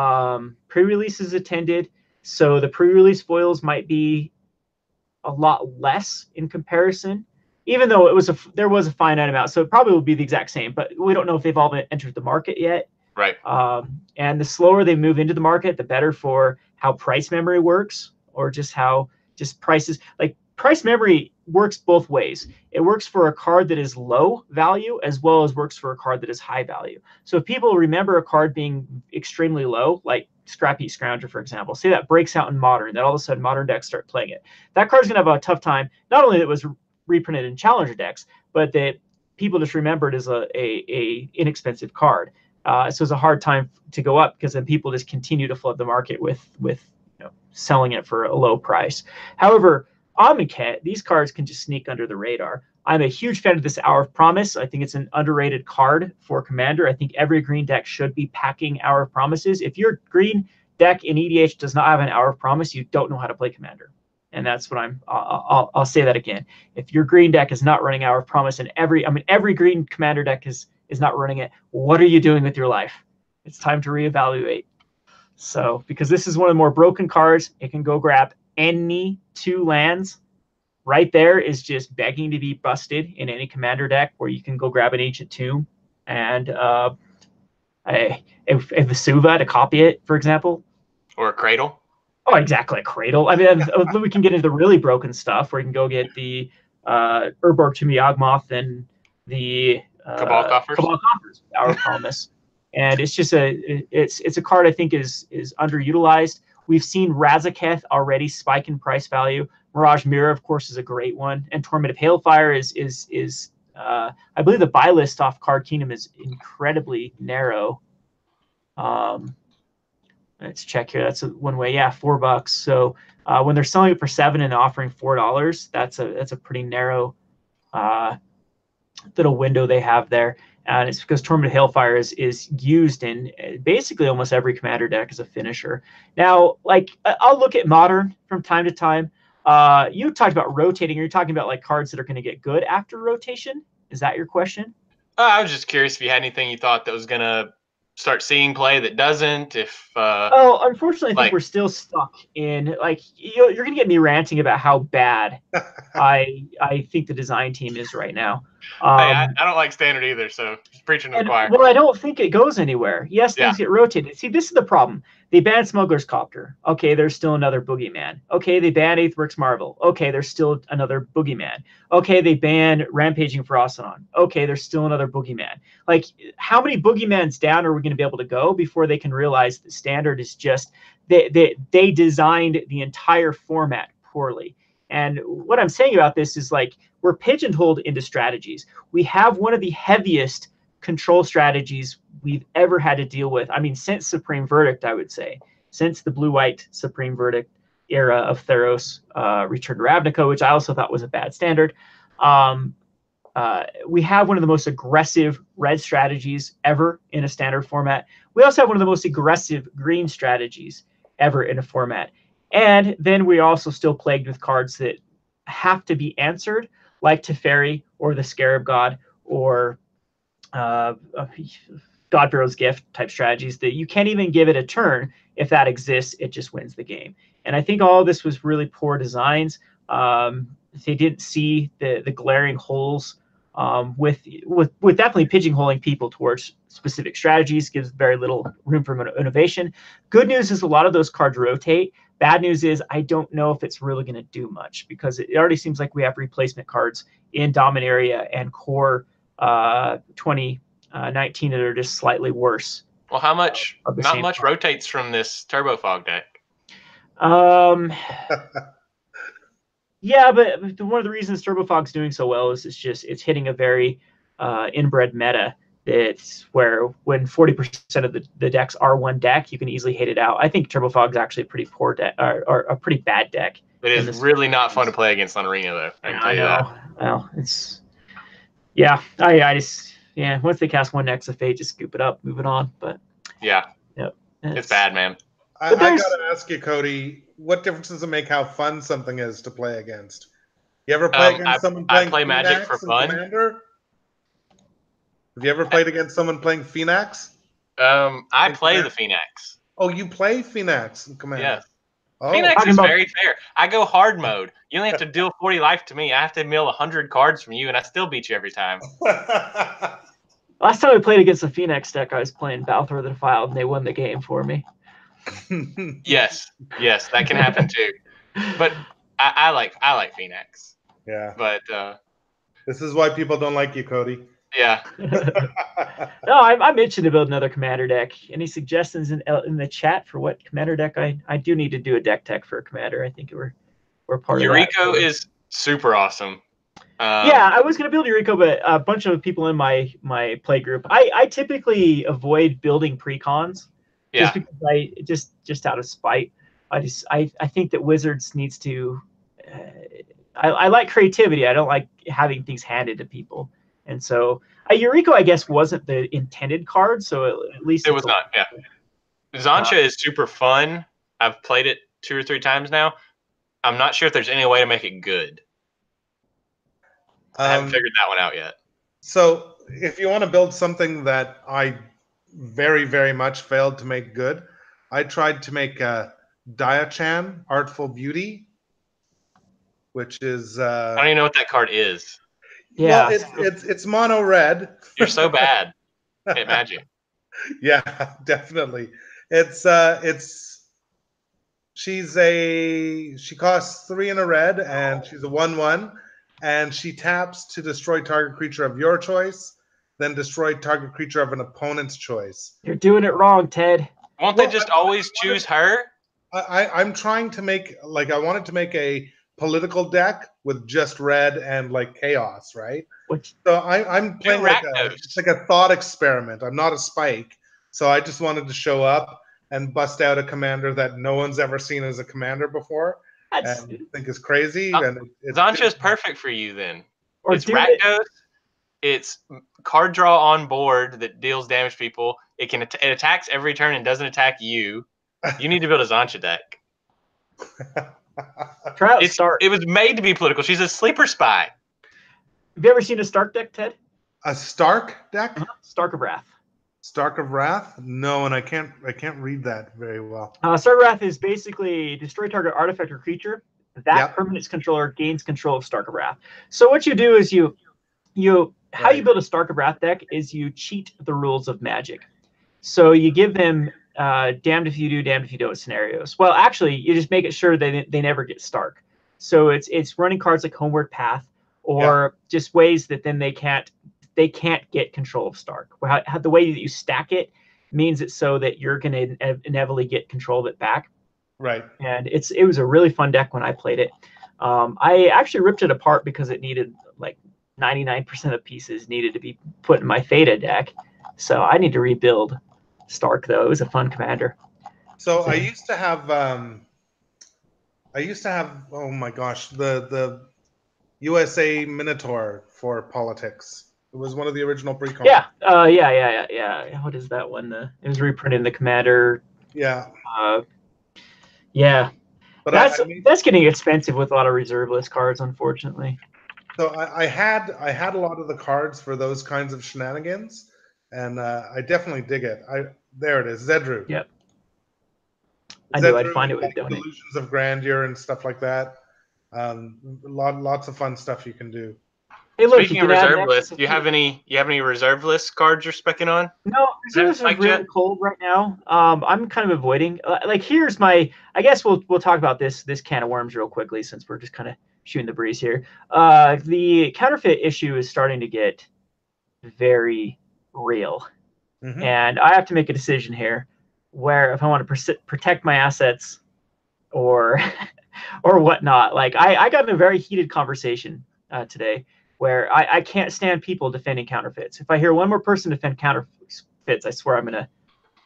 Um, pre-releases attended, so the pre-release foils might be a lot less in comparison, even though it was a there was a finite amount, so it probably will be the exact same, but we don't know if they've all been entered the market yet. Right. Um, and the slower they move into the market, the better for how price memory works, or just how just prices, like price memory works both ways. It works for a card that is low value as well as works for a card that is high value. So if people remember a card being extremely low, like Scrappy Scrounger, for example, say that breaks out in Modern, that all of a sudden Modern decks start playing it, that card's going to have a tough time. Not only that it was reprinted in Challenger decks, but that people just remember it as a, a, a inexpensive card. Uh, so it's a hard time to go up, because then people just continue to flood the market with, with you know, selling it for a low price. However, on Maquette, these cards can just sneak under the radar. I'm a huge fan of this Hour of Promise. I think it's an underrated card for Commander. I think every green deck should be packing Hour of Promises. If your green deck in E D H does not have an Hour of Promise, you don't know how to play Commander. And that's what I'm, I'll, I'll, I'll say that again. If your green deck is not running Hour of Promise, and every, I mean, every green Commander deck is, is not running it, what are you doing with your life? It's time to reevaluate. So, because this is one of the more broken cards, it can go grab any two lands. Right there is just begging to be busted in any Commander deck, where you can go grab an Ancient Tomb and uh, a, a, a Vesuvia to copy it, for example. Or a Cradle. Oh, exactly, a Cradle. I mean, we can get into the really broken stuff, where you can go get the uh, Urborg to Miawgmoth and the uh, Cabal Coffers. Cabal Coffers, Hour of Promise. And it's just a, it's it's a card I think is is underutilized. We've seen Razaketh already spike in price value. Mirage Mirror, of course, is a great one, and Torment of Hailfire is is is uh, I believe the buy list off Card Kingdom is incredibly narrow. Um, let's check here. That's a one way. Yeah, four bucks. So uh, when they're selling it for seven and offering four dollars, that's a that's a pretty narrow uh, little window they have there, and it's because Torment of Hailfire is is used in basically almost every Commander deck as a finisher. Now, like I'll look at Modern from time to time. Uh, you talked about rotating. Are you talking about like cards that are going to get good after rotation? Is that your question? Uh, I was just curious if you had anything you thought that was going to start seeing play that doesn't. If uh, oh, unfortunately, I like, think we're still stuck in like you're, you're going to get me ranting about how bad I I think the design team is right now. Um, I, I don't like standard either, so preaching to the choir. Well, I don't think it goes anywhere. Yes, things yeah. get rotated. See, this is the problem. They banned Smuggler's Copter. Okay, there's still another boogeyman. Okay, they banned Aethworks Marvel. Okay, there's still another boogeyman. Okay, they banned Rampaging for Assanon. Okay, there's still another boogeyman. Like, how many boogeymans down are we going to be able to go before they can realize that standard is just they they they designed the entire format poorly? And what I'm saying about this is like we're pigeonholed into strategies. We have one of the heaviest control strategies we've ever had to deal with. I mean, since Supreme Verdict, I would say, since the blue-white Supreme Verdict era of Theros, uh, Return to Ravnica, which I also thought was a bad standard, um, uh, we have one of the most aggressive red strategies ever in a standard format. We also have one of the most aggressive green strategies ever in a format. And then we're also still plagued with cards that have to be answered, like Teferi or the Scarab God or uh, Godbarrow's Gift type strategies that you can't even give it a turn. If that exists, it just wins the game. And I think all of this was really poor designs. Um, they didn't see the the glaring holes um, with, with with definitely pigeonholing people towards specific strategies, gives very little room for innovation. Good news is a lot of those cards rotate. Bad news is I don't know if it's really going to do much, because it already seems like we have replacement cards in Dominaria and Core uh, twenty nineteen that are just slightly worse. Well, how much? Uh, not much card rotates from this Turbo Fog deck. Um. Yeah, but one of the reasons Turbo Fog's doing so well is it's just it's hitting a very uh, inbred meta. It's where when forty percent of the, the decks are one deck, you can easily hate it out. I think Turbo Fog's actually a pretty poor deck, or, or a pretty bad deck. It is really not games. fun to play against on Arena, though. I, can I tell you know. That. Well, it's yeah. I I just yeah. Once they cast one X F A, just scoop it up, moving on. But yeah, yep. It's, it's bad, man. I, I gotta ask you, Cody, what difference does it make how fun something is to play against? You ever play um, against I, someone playing I play Magic for fun? Commander? Have you ever played against someone playing Phenax? Um, I play the Phenax. Oh, you play Phenax in Commander? Yes. Oh. Phenax is very fair. I go hard mode. You only have to deal forty life to me. I have to mill one hundred cards from you, and I still beat you every time. Last time I played against the Phenax deck, I was playing Balthor the Defiled, and they won the game for me. Yes, yes, that can happen too. But I, I like I like Phenax. Yeah. But uh, this is why people don't like you, Cody. Yeah. No, I'm, I'm itching to build another commander deck. Any suggestions in in the chat for what commander deck? I I do need to do a deck tech for a commander. I think we're we're part Yuriko of Yuriko is super awesome. Um, yeah, I was gonna build Yuriko, but a bunch of people in my my play group. I I typically avoid building precons. Yeah. Just because I just just out of spite. I just I I think that Wizards needs to. Uh, I I like creativity. I don't like having things handed to people. And so, uh, Yuriko, I guess, wasn't the intended card, so at least it was not. Yeah, Zancha uh, is super fun. I've played it two or three times now. I'm not sure if there's any way to make it good. Um, I haven't figured that one out yet. So, if you want to build something that I very, very much failed to make good, I tried to make a Dia-chan, Artful Beauty, which is. Uh, I don't even know what that card is. Yeah, well, it's, it's it's mono red. You're so bad at Magic. Yeah, definitely. It's uh, it's she's a she costs three in a red, and she's a one one, and she taps to destroy target creature of your choice, then destroy target creature of an opponent's choice. You're doing it wrong, Ted. Won't well, they just I, always I wanted, choose her? I I'm trying to make like I wanted to make a political deck with just red and like chaos, right? Which, so I, I'm playing like a, like a thought experiment. I'm not a Spike, so I just wanted to show up and bust out a commander that no one's ever seen as a commander before. That's, and I think is crazy. Uh, and it, it's Zancha is perfect for you then. Or it's Rakdos. It. It's card draw on board that deals damage to people. It can it attacks every turn and doesn't attack you. You need to build a Zancha deck. Try out Stark. It was made to be political. She's a sleeper spy. Have you ever seen a Stark deck, Ted? A Stark deck? Uh-huh. Stark of Wrath. Stark of Wrath? No, and I can't I can't read that very well. Uh, Stark of Wrath is basically destroy target artifact or creature. That yep. permanence controller gains control of Stark of Wrath. So what you do is you you how right. you build a Stark of Wrath deck is you cheat the rules of Magic. So you give them Uh, damned if you do, damned if you don't scenarios. Well, actually, you just make it sure they they never get Stark. So it's it's running cards like Homeward Path, or yeah. just ways that then they can't they can't get control of Stark. How, how, the way that you stack it means it's so that you're going to in inevitably get control of it back. Right. And it's it was a really fun deck when I played it. Um, I actually ripped it apart because it needed like ninety-nine percent of pieces needed to be put in my Theta deck. So I need to rebuild Stark, though. It was a fun commander. So, so I used to have um I used to have oh my gosh the the U S A Minotaur for politics. It was one of the original precons. Yeah, uh, yeah, yeah, yeah, yeah. What is that one? Uh, it was reprinted in the Commander. Yeah. Uh, yeah. But that's I, I mean, that's getting expensive with a lot of reserve list cards, unfortunately. So I, I had I had a lot of the cards for those kinds of shenanigans, and uh, I definitely dig it. I. There it is, Zedru. Yep. I Zedru, knew I'd find it with donate. Illusions of Grandeur and stuff like that. Um, lot, lots of fun stuff you can do. Hey, look, Speaking of reserve lists, do you have any? You have any reserve list cards you're specking on? No, reserves are really cold right now. Um, I'm kind of avoiding. Uh, like, here's my. I guess we'll we'll talk about this this can of worms real quickly since we're just kind of shooting the breeze here. Uh, the counterfeit issue is starting to get very real. Mm-hmm. And I have to make a decision here, where if I want to protect my assets, or or whatnot. Like I, I got in a very heated conversation uh, today, where I, I can't stand people defending counterfeits. If I hear one more person defend counterfeits, I swear I'm gonna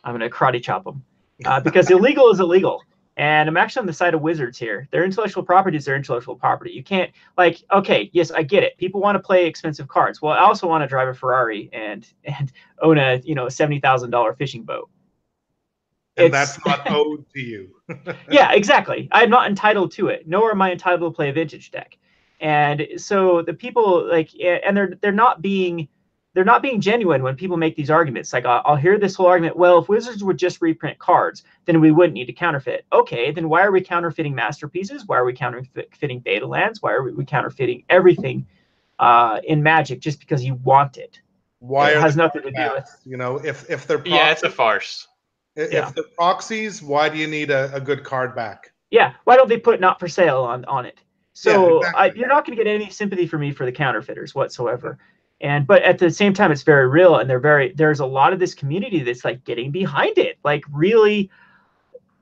I'm gonna karate chop them, uh, because illegal is illegal. And I'm actually on the side of Wizards here. Their intellectual property is their intellectual property. You can't, like, okay, yes, I get it. People want to play expensive cards. Well, I also want to drive a Ferrari and and own a, you know, seventy thousand dollar fishing boat. And it's, that's not owed to you. Yeah, exactly. I'm not entitled to it. Nor am I entitled to play a vintage deck. And so the people, like, and they're they're not being they're not being genuine when people make these arguments. Like, I'll hear this whole argument, well, if Wizards would just reprint cards, then we wouldn't need to counterfeit. Okay, then why are we counterfeiting masterpieces? Why are we counterfeiting beta lands? Why are we counterfeiting everything uh, in Magic just because you want it? Why it has nothing to do with, you know, if if they're profit, yeah, it's a farce. If yeah. they're proxies, why do you need a, a good card back? Yeah, why don't they put not for sale on, on it? So yeah, exactly. I, you're not going to get any sympathy from me for the counterfeiters whatsoever. And but at the same time, it's very real, and they're very there's a lot of this community that's like getting behind it, like really,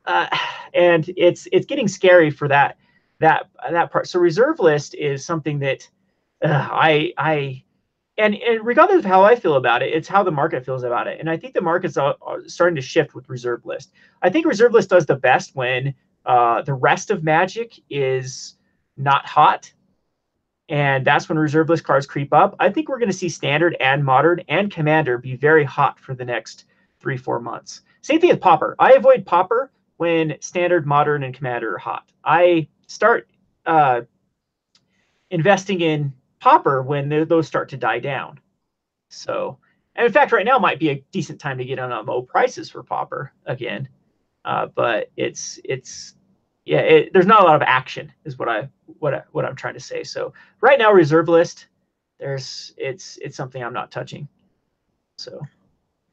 uh, and it's it's getting scary for that that that part. So reserve list is something that uh, I I and, and regardless of how I feel about it, it's how the market feels about it, and I think the market's are, are starting to shift with reserve list. I think reserve list does the best when uh, the rest of Magic is not hot. And that's when reserve list cards creep up. I think we're going to see Standard and Modern and Commander be very hot for the next three, four months. Same thing with Pauper. I avoid Pauper when Standard, Modern, and Commander are hot. I start uh, investing in Pauper when those start to die down. So, and in fact, right now might be a decent time to get on um, low prices for Pauper again. Uh, but it's it's. Yeah, it, there's not a lot of action, is what I what I, what I'm trying to say. So right now, reserve list, there's it's it's something I'm not touching. So,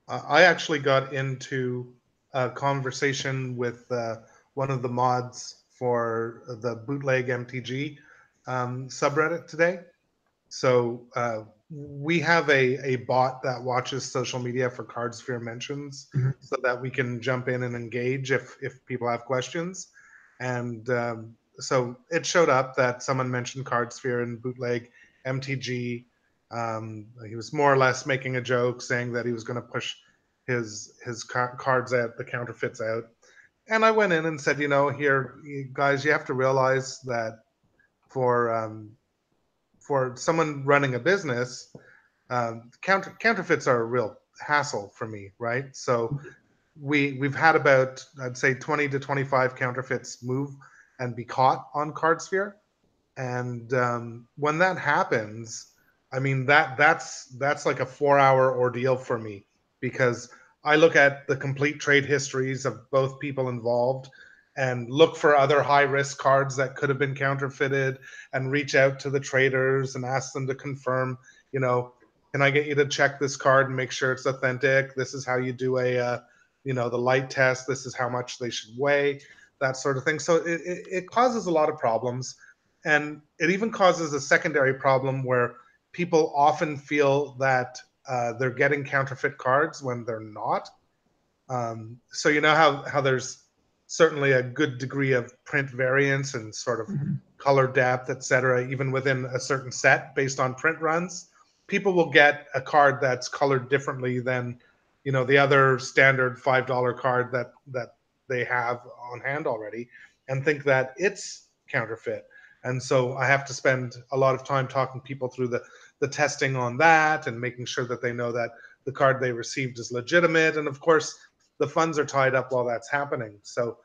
I actually got into a conversation with uh, one of the mods for the Bootleg M T G um, subreddit today. So uh, we have a a bot that watches social media for Cardsphere mentions, mm-hmm. so that we can jump in and engage if if people have questions. And um, so it showed up that someone mentioned Cardsphere and Bootleg M T G. Um, he was more or less making a joke, saying that he was going to push his his car cards out, the counterfeits out. And I went in and said, you know, here, you guys, you have to realize that for um, for someone running a business, um, counter counterfeits are a real hassle for me, right? So. We, we've had about, I'd say, twenty to twenty-five counterfeits move and be caught on Cardsphere. And um, when that happens, I mean, that that's that's like a four-hour ordeal for me, because I look at the complete trade histories of both people involved and look for other high-risk cards that could have been counterfeited and reach out to the traders and ask them to confirm, you know, can I get you to check this card and make sure it's authentic? This is how you do a... Uh, you know, the light test, this is how much they should weigh, that sort of thing. So it, it, it causes a lot of problems. And it even causes a secondary problem where people often feel that uh, they're getting counterfeit cards when they're not. Um, so you know how, how there's certainly a good degree of print variance and sort of mm-hmm. color depth, et cetera, even within a certain set based on print runs. People will get a card that's colored differently than you know, the other standard five dollar card that, that they have on hand already and think that it's counterfeit. And so I have to spend a lot of time talking people through the, the testing on that and making sure that they know that the card they received is legitimate. And, of course, the funds are tied up while that's happening. So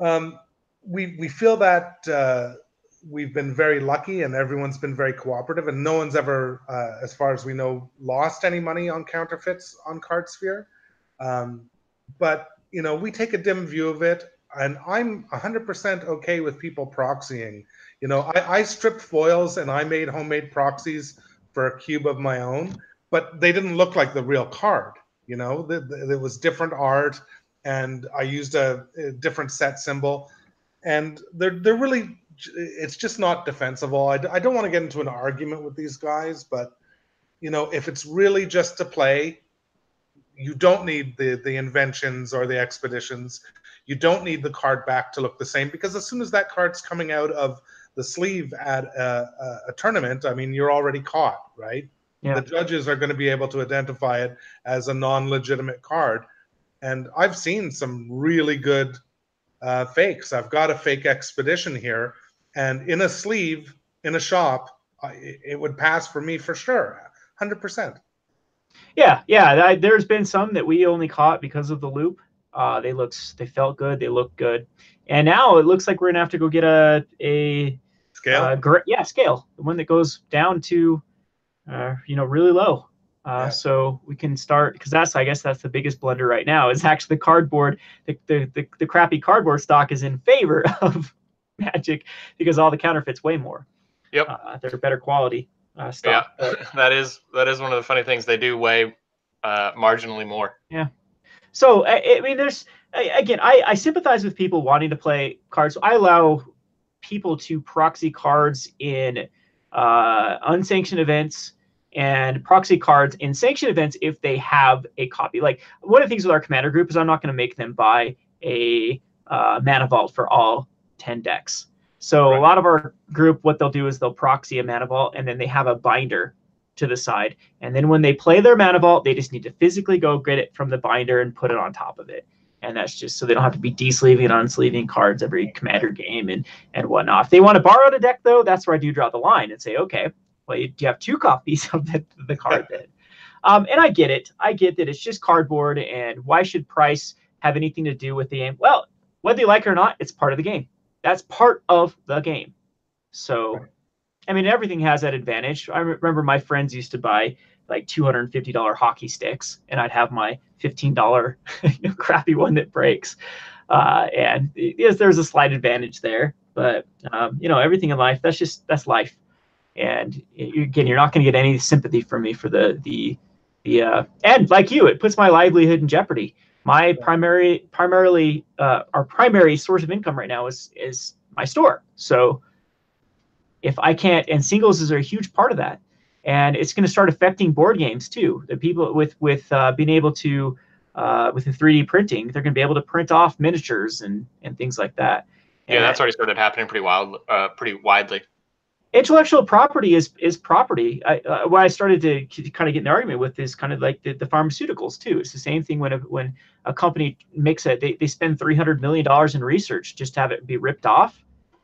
um, we, we feel that uh, we've been very lucky and everyone's been very cooperative and no one's ever, uh, as far as we know, lost any money on counterfeits on Cardsphere. Um, but, you know, we take a dim view of it, and I'm one hundred percent okay with people proxying. You know, I, I stripped foils and I made homemade proxies for a cube of my own, but they didn't look like the real card. You know, the, the, it was different art and I used a, a different set symbol, and they're, they're really... it's just not defensible. I, I don't want to get into an argument with these guys, but, you know, if it's really just to play, you don't need the, the inventions or the expeditions. You don't need the card back to look the same, because as soon as that card's coming out of the sleeve at a, a, a tournament, I mean, you're already caught, right? Yeah. The judges are going to be able to identify it as a non-legitimate card. And I've seen some really good uh, fakes. I've got a fake expedition here. And in a sleeve, in a shop, it would pass for me for sure, one hundred percent. Yeah, yeah. I, there's been some that we only caught because of the loop. Uh, they looks, they felt good, they looked good, and now it looks like we're gonna have to go get a a scale. Uh, gr yeah, scale, the one that goes down to, uh, you know, really low. Uh, yeah. So we can start, because that's, I guess that's the biggest blunder right now. Is actually the cardboard, the the the, the crappy cardboard stock is in favor of Magic, because all the counterfeits weigh more. Yep, uh, they're better quality uh, stuff. Yeah, that is that is one of the funny things. They do weigh uh, marginally more. Yeah, So I, I mean, there's I, again, I, I sympathize with people wanting to play cards. I allow people to proxy cards in uh, unsanctioned events and proxy cards in sanctioned events if they have a copy. Like, one of the things with our commander group is I'm not going to make them buy a uh, mana vault for all ten decks. So right. A lot of our group, what they'll do is they'll proxy a mana vault, and then they have a binder to the side. And then when they play their mana vault, they just need to physically go get it from the binder and put it on top of it. And that's just so they don't have to be de-sleeving and unsleeving cards every commander game and, and whatnot. If they want to borrow the deck, though, that's where I do draw the line and say, okay, well, you, you have two copies of the, the card then. Um, and I get it. I get that it's just cardboard, and why should price have anything to do with the game? Well, whether you like it or not, it's part of the game. That's part of the game. So, I mean, everything has that advantage. I remember my friends used to buy like two hundred fifty dollar hockey sticks, and I'd have my fifteen dollar you know, crappy one that breaks. Uh, and yes, there's a slight advantage there, but um, you know, everything in life, that's just, that's life. And it, again, you're not going to get any sympathy from me for the, the, the, uh, and like you, it puts my livelihood in jeopardy. My primary, primarily, uh, our primary source of income right now is, is my store. So if I can't, and singles is a huge part of that. And it's going to start affecting board games too. The people with with uh, being able to uh, with the three D printing, they're going to be able to print off miniatures and and things like that. Yeah, and that's already started happening pretty wild, uh, pretty widely. Intellectual property is is property. I, uh, what I started to kind of get in an argument with is kind of like the, the pharmaceuticals too. It's the same thing when a, when a company makes it, they they spend three hundred million dollars in research just to have it be ripped off.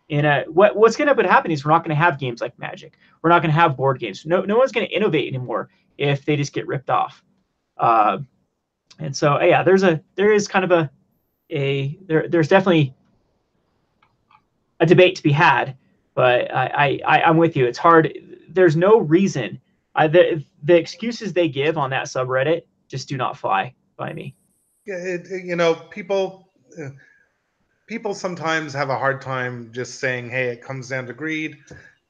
In a, what, what's going to happen is we're not going to have games like Magic. We're not going to have board games. No, no one's going to innovate anymore if they just get ripped off. Uh, and so, yeah, there's a, there is kind of a, a there, there's definitely a debate to be had. But I, I, I I'm with you. It's hard. There's no reason. I, the the excuses they give on that subreddit just do not fly by me. Yeah, it, you know, people. Uh... People sometimes have a hard time just saying, hey, it comes down to greed.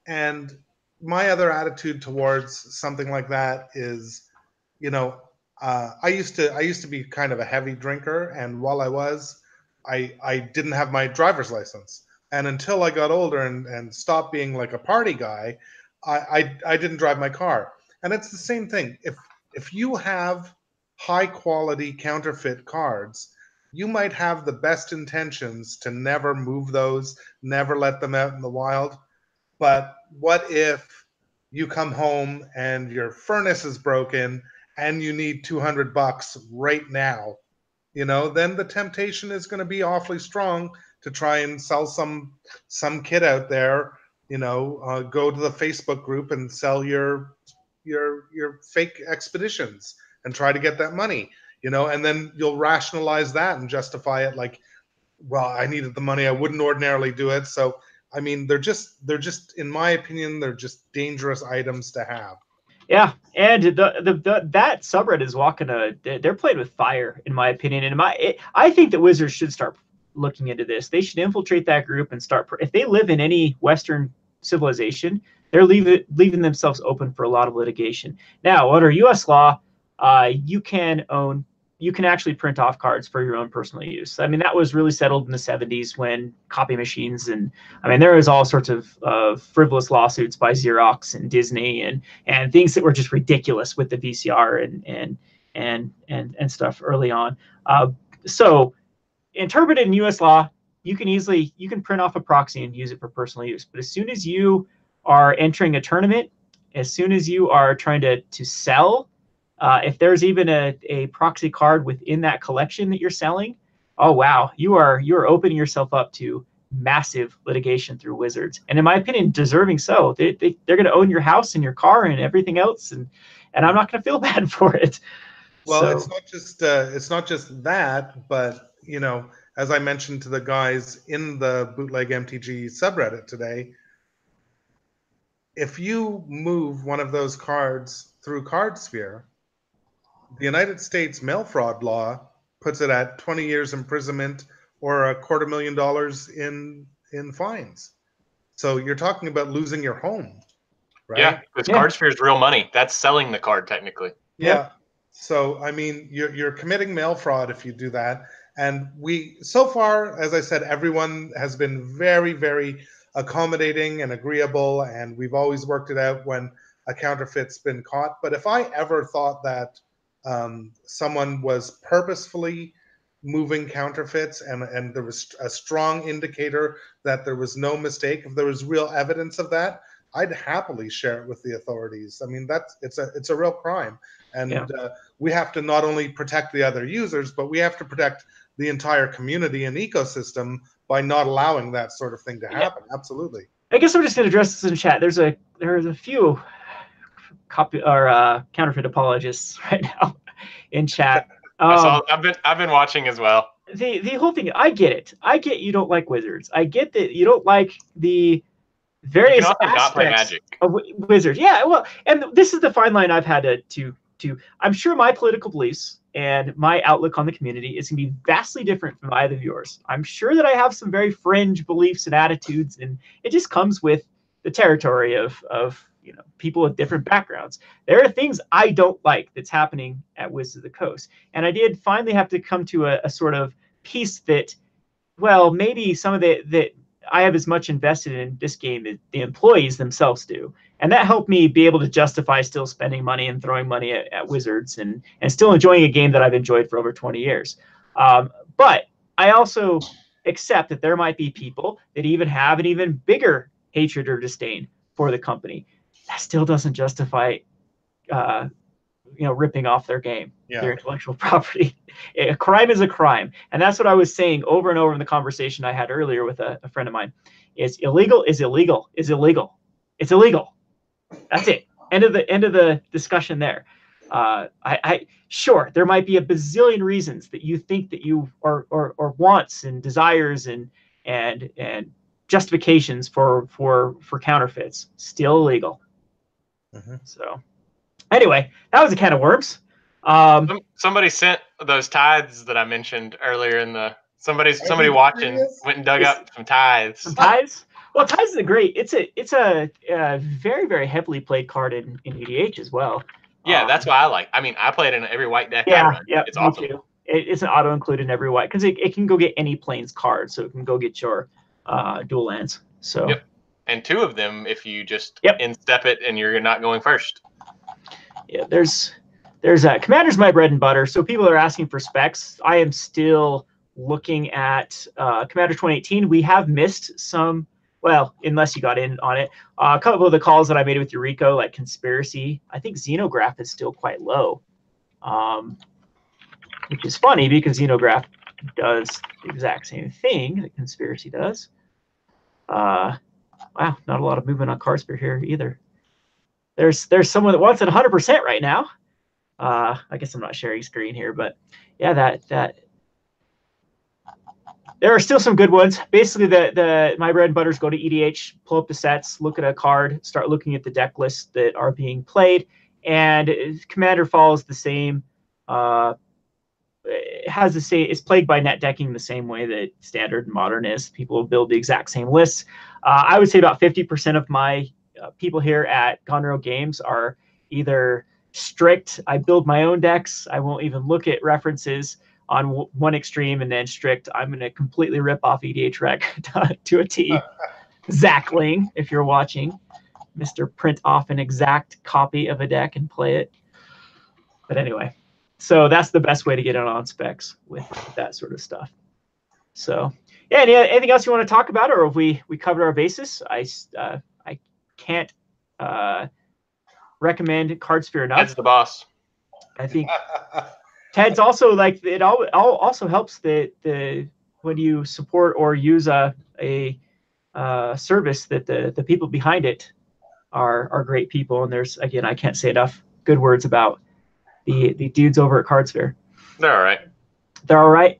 And my other attitude towards something like that is, you know, uh, I used to I used to be kind of a heavy drinker. And while I was, I, I didn't have my driver's license. And until I got older and, and stopped being like a party guy, I, I, I didn't drive my car. And it's the same thing. If, if you have high quality counterfeit cards, you might have the best intentions to never move those, never let them out in the wild. But what if you come home and your furnace is broken and you need two hundred bucks right now? You know, then the temptation is going to be awfully strong to try and sell some some kid out there, you know, uh, go to the Facebook group and sell your your your fake expeditions and try to get that money. You know, and then you'll rationalize that and justify it like, well, I needed the money. I wouldn't ordinarily do it. So, I mean, they're just, they're just, in my opinion, they're just dangerous items to have. Yeah, and the the, the that subreddit is walking a, they're playing with fire, in my opinion. And my, it, I think that Wizards should start looking into this. They should infiltrate that group and start. If they live in any Western civilization, they're leaving leaving themselves open for a lot of litigation. Now, under U S law, uh, you can own. You can actually print off cards for your own personal use. I mean, that was really settled in the seventies when copy machines and, I mean, there was all sorts of uh, frivolous lawsuits by Xerox and Disney and and things that were just ridiculous with the V C R and and and and, and stuff early on. Uh, so, interpreted in U S law, you can easily you can print off a proxy and use it for personal use. But as soon as you are entering a tournament, as soon as you are trying to to sell. Uh, if there's even a, a proxy card within that collection that you're selling, oh wow, you are you're opening yourself up to massive litigation through Wizards, and in my opinion, deserving so. They, they they're going to own your house and your car and everything else, and and I'm not going to feel bad for it. Well, so. It's not just uh, it's not just that, but you know, as I mentioned to the guys in the Bootleg M T G subreddit today, if you move one of those cards through Cardsphere. The United States mail fraud law puts it at twenty years imprisonment or a quarter million dollars in in fines. So you're talking about losing your home, right? Yeah, because yeah. Cardsphere is real money. That's selling the card technically. Yeah. yeah. So, I mean, you're, you're committing mail fraud if you do that. And we, so far, as I said, everyone has been very, very accommodating and agreeable. And we've always worked it out when a counterfeit's been caught. But if I ever thought that um, someone was purposefully moving counterfeits and, and there was a strong indicator that there was no mistake, if there was real evidence of that, I'd happily share it with the authorities. I mean, that's it's a it's a real crime. And yeah. uh, we have to not only protect the other users, but we have to protect the entire community and ecosystem by not allowing that sort of thing to happen. Yeah. Absolutely. I guess we're just going to address this in chat. There's a there's a few copy or uh, counterfeit apologists right now in chat. Um, I saw, I've been I've been watching as well. The the whole thing. I get it. I get you don't like wizards. I get that you don't like the various aspects of wizards. Yeah. Well, and this is the fine line I've had to to. to I'm sure my political beliefs and my outlook on the community is going to be vastly different from either of yours. I'm sure that I have some very fringe beliefs and attitudes, and it just comes with the territory of, of you know, people with different backgrounds. There are things I don't like that's happening at Wizards of the Coast. And I did finally have to come to a, a sort of piece that, well, maybe some of the, that I have as much invested in this game as the employees themselves do. And that helped me be able to justify still spending money and throwing money at, at Wizards and, and still enjoying a game that I've enjoyed for over twenty years. Um, but I also accept that there might be people that even have an even bigger hatred or disdain for the company. That still doesn't justify uh, you know, ripping off their game, yeah. their intellectual property. A crime is a crime. And that's what I was saying over and over in the conversation I had earlier with a, a friend of mine. It's illegal is illegal is illegal. It's illegal. That's it. End of the end of the discussion there. Uh, I, I sure there might be a bazillion reasons that you think that you or or, or wants and desires and and and justifications for for for counterfeits. Still illegal. Mm-hmm. So anyway, that was a can of worms. Um, somebody sent those tithes that I mentioned earlier in the somebody somebody watching went and dug is, up some tithes. Some tithes. Well, Tithe is a great. It's a it's a, a very very heavily played card in, in E D H as well. Yeah, um, that's why I like. I mean, I play it in every white deck. Yeah, I run. Yeah, it's awesome. Too. It, it's an auto include in every white because it, it can go get any plains card, so it can go get your uh, dual lands. So. Yep. And two of them if you just yep. instep it and you're not going first. Yeah, there's there's uh, Commander's my bread and butter. So people are asking for specs. I am still looking at uh, Commander twenty eighteen. We have missed some. Well, unless you got in on it. Uh, a couple of the calls that I made with Yuriko, like Conspiracy, I think Xenograph is still quite low, um, which is funny because Xenograph does the exact same thing that Conspiracy does. Uh, wow, not a lot of movement on Cardsphere here either. There's there's someone that wants it one hundred percent right now. Uh, I guess I'm not sharing screen here, but yeah, that that. There are still some good ones. Basically, the the my bread and butters go to E D H, pull up the sets, look at a card, start looking at the deck lists that are being played, and Commander follows the same. Uh, it has the same. It's plagued by net decking the same way that Standard and Modern is. People build the exact same lists. Uh, I would say about fifty percent of my uh, people here at Conroe Games are either strict. I build my own decks. I won't even look at references. On one extreme, and then strict, I'm going to completely rip off E D H Rec to, to a T. Zach Ling, if you're watching, Mister Print off an exact copy of a deck and play it. But anyway, so that's the best way to get in on specs with that sort of stuff. So, yeah, any, anything else you want to talk about, or have we, we covered our basis? I, uh, I can't uh, recommend Cardsphere enough. That's the boss. I think... Ted's also like it all, all also helps that the when you support or use a a uh, service that the the people behind it are are great people, and there's again I can't say enough good words about the the dudes over at Cardsphere. They're all right. They're all right.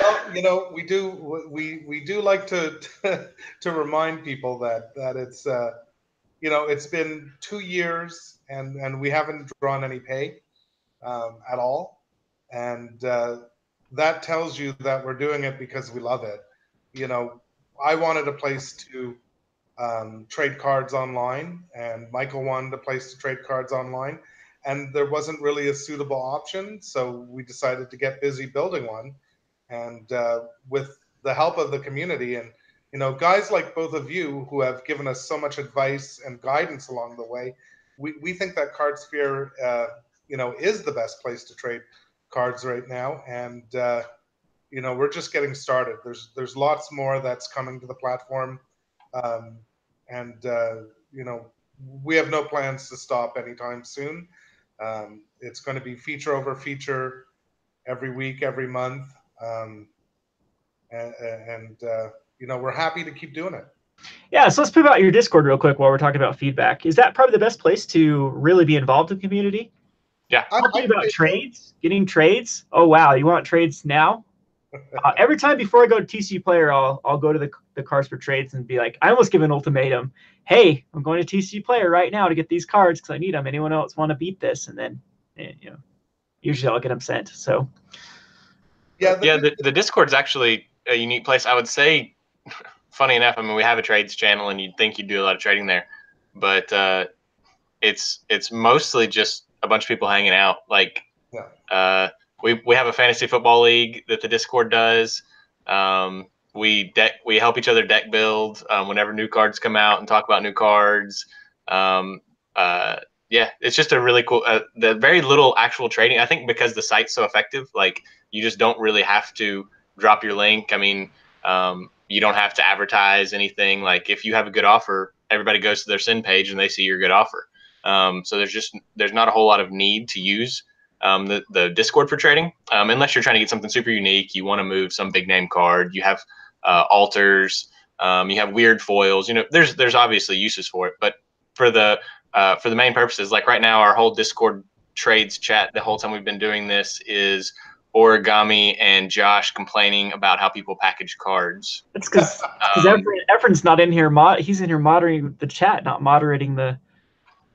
Well, you know we do we we do like to to remind people that that it's uh, you know it's been two years and and we haven't drawn any pay. Um, at all, and uh, that tells you that we're doing it because we love it. You know, I wanted a place to um, trade cards online, and Michael wanted a place to trade cards online, and there wasn't really a suitable option, so we decided to get busy building one, and uh, with the help of the community and, you know, guys like both of you who have given us so much advice and guidance along the way, we, we think that Cardsphere, uh, you know, is the best place to trade cards right now, and uh, you know, we're just getting started. There's there's lots more that's coming to the platform, um, and uh, you know, we have no plans to stop anytime soon. Um, it's going to be feature over feature, every week, every month, um, and, and uh, you know, we're happy to keep doing it. Yeah, so let's pivot out your Discord real quick while we're talking about feedback. Is that probably the best place to really be involved in the community? Yeah. Talking about trades, getting trades. Oh, wow. You want trades now? Uh, every time before I go to T C G Player, I'll, I'll go to the, the cards for trades and be like, I almost give an ultimatum. Hey, I'm going to T C G Player right now to get these cards because I need them. Anyone else want to beat this? And then, you know, usually I'll get them sent. So, yeah, the, yeah, the, the Discord's actually a unique place. I would say, funny enough, I mean, we have a trades channel and you'd think you'd do a lot of trading there, but uh, it's, it's mostly just a bunch of people hanging out. Like, yeah. uh, we, we have a fantasy football league that the Discord does. Um, we deck, we help each other deck build um, whenever new cards come out and talk about new cards. Um, uh, yeah, it's just a really cool, uh, the very little actual trading. I think because the site's so effective, like you just don't really have to drop your link. I mean, um, you don't have to advertise anything. Like if you have a good offer, everybody goes to their send page and they see your good offer. Um, so there's just, there's not a whole lot of need to use um, the, the Discord for trading, um, unless you're trying to get something super unique. You want to move some big name card. You have uh, alters. Um, you have weird foils. You know, there's there's obviously uses for it, but for the uh, for the main purposes, like right now, our whole Discord trades chat the whole time we've been doing this is Origami and Josh complaining about how people package cards. That's because um, Efren's not in here. Mod he's in here moderating the chat, not moderating the.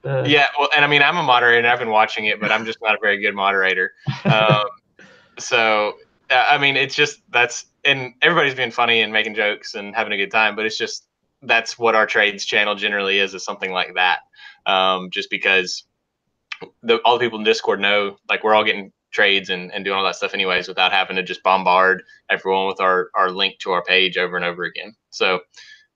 Uh, yeah, well, and I mean, I'm a moderator, and I've been watching it, but I'm just not a very good moderator. Um, so, uh, I mean, it's just that's, and everybody's being funny and making jokes and having a good time, but it's just that's what our trades channel generally is, is something like that. Um, just because the, all the people in Discord know, like, we're all getting trades and, and doing all that stuff anyways without having to just bombard everyone with our, our link to our page over and over again. So,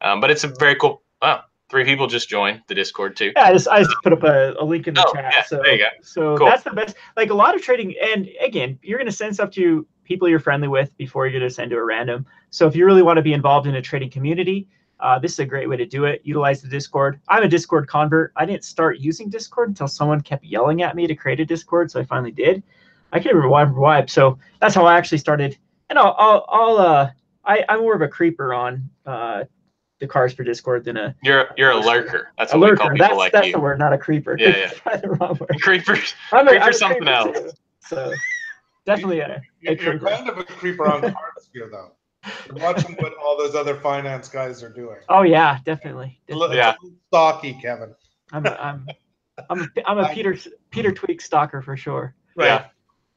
um, but it's a very cool, wow. Three people just joined the Discord too. Yeah, I just, I just put up a, a link in the oh, chat. Yeah, so there you go. So cool. That's the best. Like a lot of trading, and again, you're going to send stuff to people you're friendly with before you're going to send to a random. So if you really want to be involved in a trading community, uh, this is a great way to do it. Utilize the Discord. I'm a Discord convert. I didn't start using Discord until someone kept yelling at me to create a Discord, so I finally did. I can't remember why. Remember why. So that's how I actually started. And I'll, I'll, I'll uh, I, I'm more of a creeper on. Uh, The cards for Discord than a you're you're a lurker. That's a what lurker. We call people that's, like that's you. That's the word, not a creeper. Yeah, yeah. Try the wrong word. Creepers. I'm a, creeper I'm something creeper else. Too. So definitely a, a you're creeper. Kind of a creeper on Cardsphere though. You're watching what all those other finance guys are doing. Oh yeah, definitely. definitely. Yeah. Stalky, Kevin. I'm a, I'm I'm a, I'm a Peter Peter Twig stalker for sure. Right. Yeah.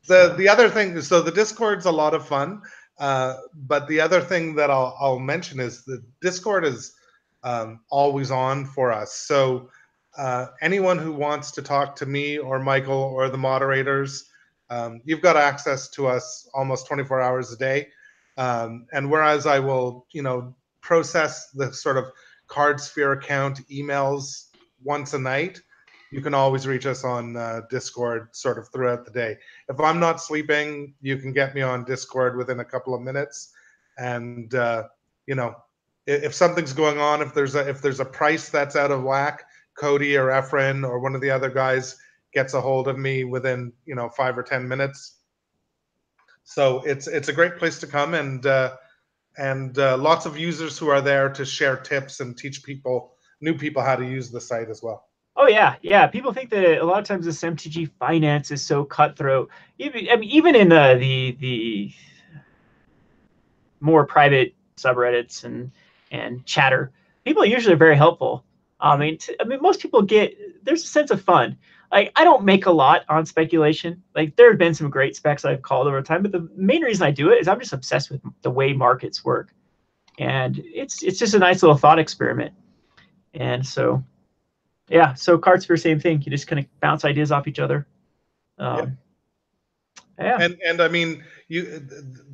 The the other thing, so the Discord's a lot of fun. Uh, but the other thing that I'll, I'll mention is the Discord is um, always on for us. So uh, anyone who wants to talk to me or Michael or the moderators, um, you've got access to us almost twenty-four hours a day. Um, and whereas I will, you know, process the sort of Cardsphere account emails once a night, you can always reach us on uh, Discord sort of throughout the day. If I'm not sleeping, you can get me on Discord within a couple of minutes. And, uh, you know, if, if something's going on, if there's, a, if there's a price that's out of whack, Cody or Efren or one of the other guys gets a hold of me within, you know, five or ten minutes. So it's, it's a great place to come, and, uh, and uh, lots of users who are there to share tips and teach people, new people, how to use the site as well. Oh yeah, yeah. People think that a lot of times this M T G finance is so cutthroat. Even I mean, even in uh, the the more private subreddits and and chatter, people usually are very helpful. I mean, t I mean, most people get there's a sense of fun. Like I don't make a lot on speculation. Like there have been some great specs I've called over time, but the main reason I do it is I'm just obsessed with the way markets work, and it's it's just a nice little thought experiment, and so. Yeah, so Cardsphere, same thing. You just kind of bounce ideas off each other. Um, yeah. yeah. And and I mean, you.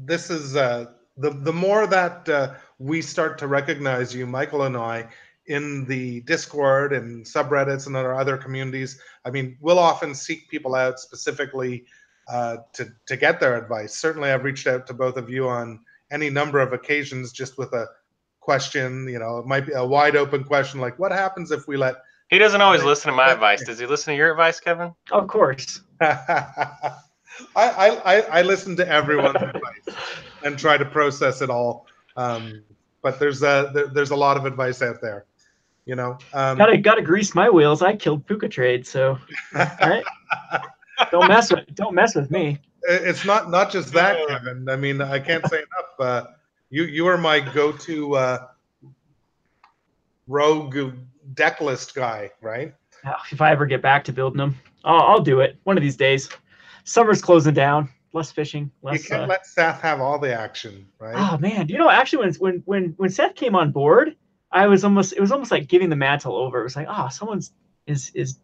This is uh, the the more that uh, we start to recognize you, Michael and I, in the Discord and subreddits and our other communities. I mean, we'll often seek people out specifically uh, to to get their advice. Certainly, I've reached out to both of you on any number of occasions, just with a question. You know, it might be a wide open question like, "What happens if we let..." He doesn't always listen to my advice. Does he listen to your advice, Kevin? Of course. I, I I listen to everyone's advice and try to process it all. Um, but there's a there, there's a lot of advice out there, you know. Um, gotta gotta grease my wheels. I killed Puka Trade, so right? don't mess with don't mess with me. It's not not just that, Kevin. I mean, I can't say enough. Uh, you you are my go-to uh, rogue deck list guy, right? If I ever get back to building them, I'll, I'll do it one of these days. Summer's closing down, less fishing, less... You can't uh, let Seth have all the action, right? Oh man, you know, actually, when when when when Seth came on board, I was almost it was almost like giving the mantle over. It was like, oh, someone's is is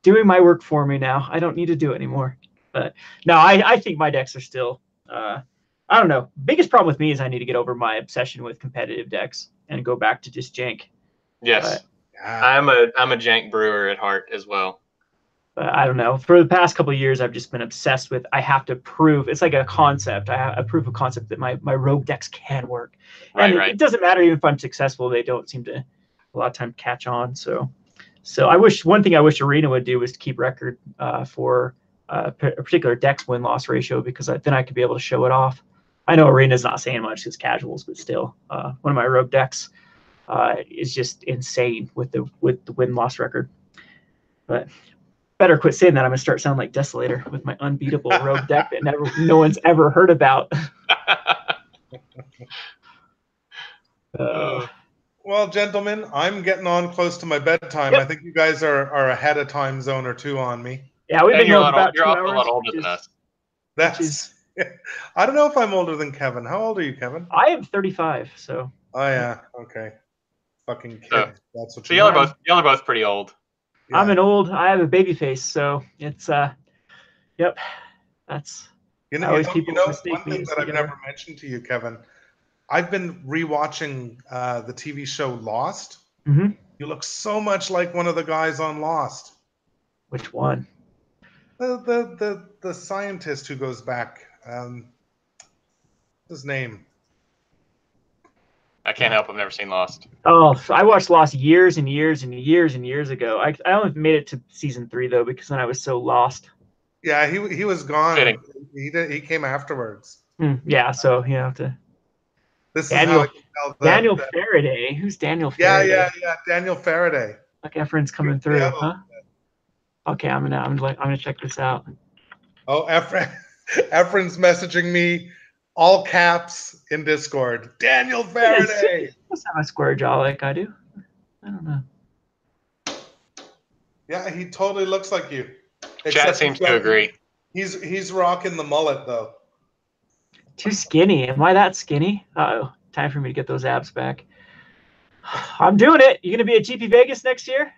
doing my work for me now. I don't need to do it anymore. But no, I I think my decks are still... Uh, I don't know. Biggest problem with me is I need to get over my obsession with competitive decks and go back to just jank. Yes. But, I'm a I'm a jank brewer at heart as well. I don't know. For the past couple of years, I've just been obsessed with... I have to prove... It's like a concept. I have a proof of concept that my, my rogue decks can work. Right, and right. It, it doesn't matter even if I'm successful. They don't seem to, a lot of time, catch on. So so I wish... One thing I wish Arena would do is to keep record uh, for uh, a particular deck's win-loss ratio, because I, then I could be able to show it off. I know Arena's not saying much because casuals, but still. Uh, one of my rogue decks... Uh, is just insane with the with the win loss record, but better quit saying that. I'm gonna start sounding like Desolator with my unbeatable rogue deck that never no one's ever heard about. uh, well, gentlemen, I'm getting on close to my bedtime. Yep. I think you guys are are ahead of time zone or two on me. Yeah, we've and been you're going about you're two off hours, a lot older is, than us. That's... Is, I don't know if I'm older than Kevin. How old are you, Kevin? I am thirty-five. So. Oh yeah. Okay. Fucking kid. So, that's what so y'all are both y'all are both pretty old. Yeah. I'm an old. I have a baby face, so it's uh, yep. That's... you know, you know, you know one thing that I've never mentioned to you, Kevin. I've been rewatching uh, the T V show Lost. Mm-hmm. You look so much like one of the guys on Lost. Which one? The the the the scientist who goes back. Um, what's his name? I can't help. I've never seen Lost. Oh, I watched Lost years and years and years and years ago. I I only made it to season three though, because then I was so lost. Yeah, he he was gone. Fitting. He did, he came afterwards. Mm, yeah, so you have to... This Daniel, is how that, Daniel that, Faraday. Who's Daniel Faraday? Yeah, yeah, yeah. Daniel Faraday. Like Efren's coming through, yeah, huh? Yeah. Okay, I'm gonna I'm like I'm gonna check this out. Oh, Efren, Efren's messaging me. All caps in Discord. Daniel Faraday. He must have a square jaw like I do. I don't know. Yeah, he totally looks like you. Chat seems to agree. He's he's rocking the mullet though. Too skinny. Am I that skinny? Uh oh. Time for me to get those abs back. I'm doing it. You gonna be at G P Vegas next year?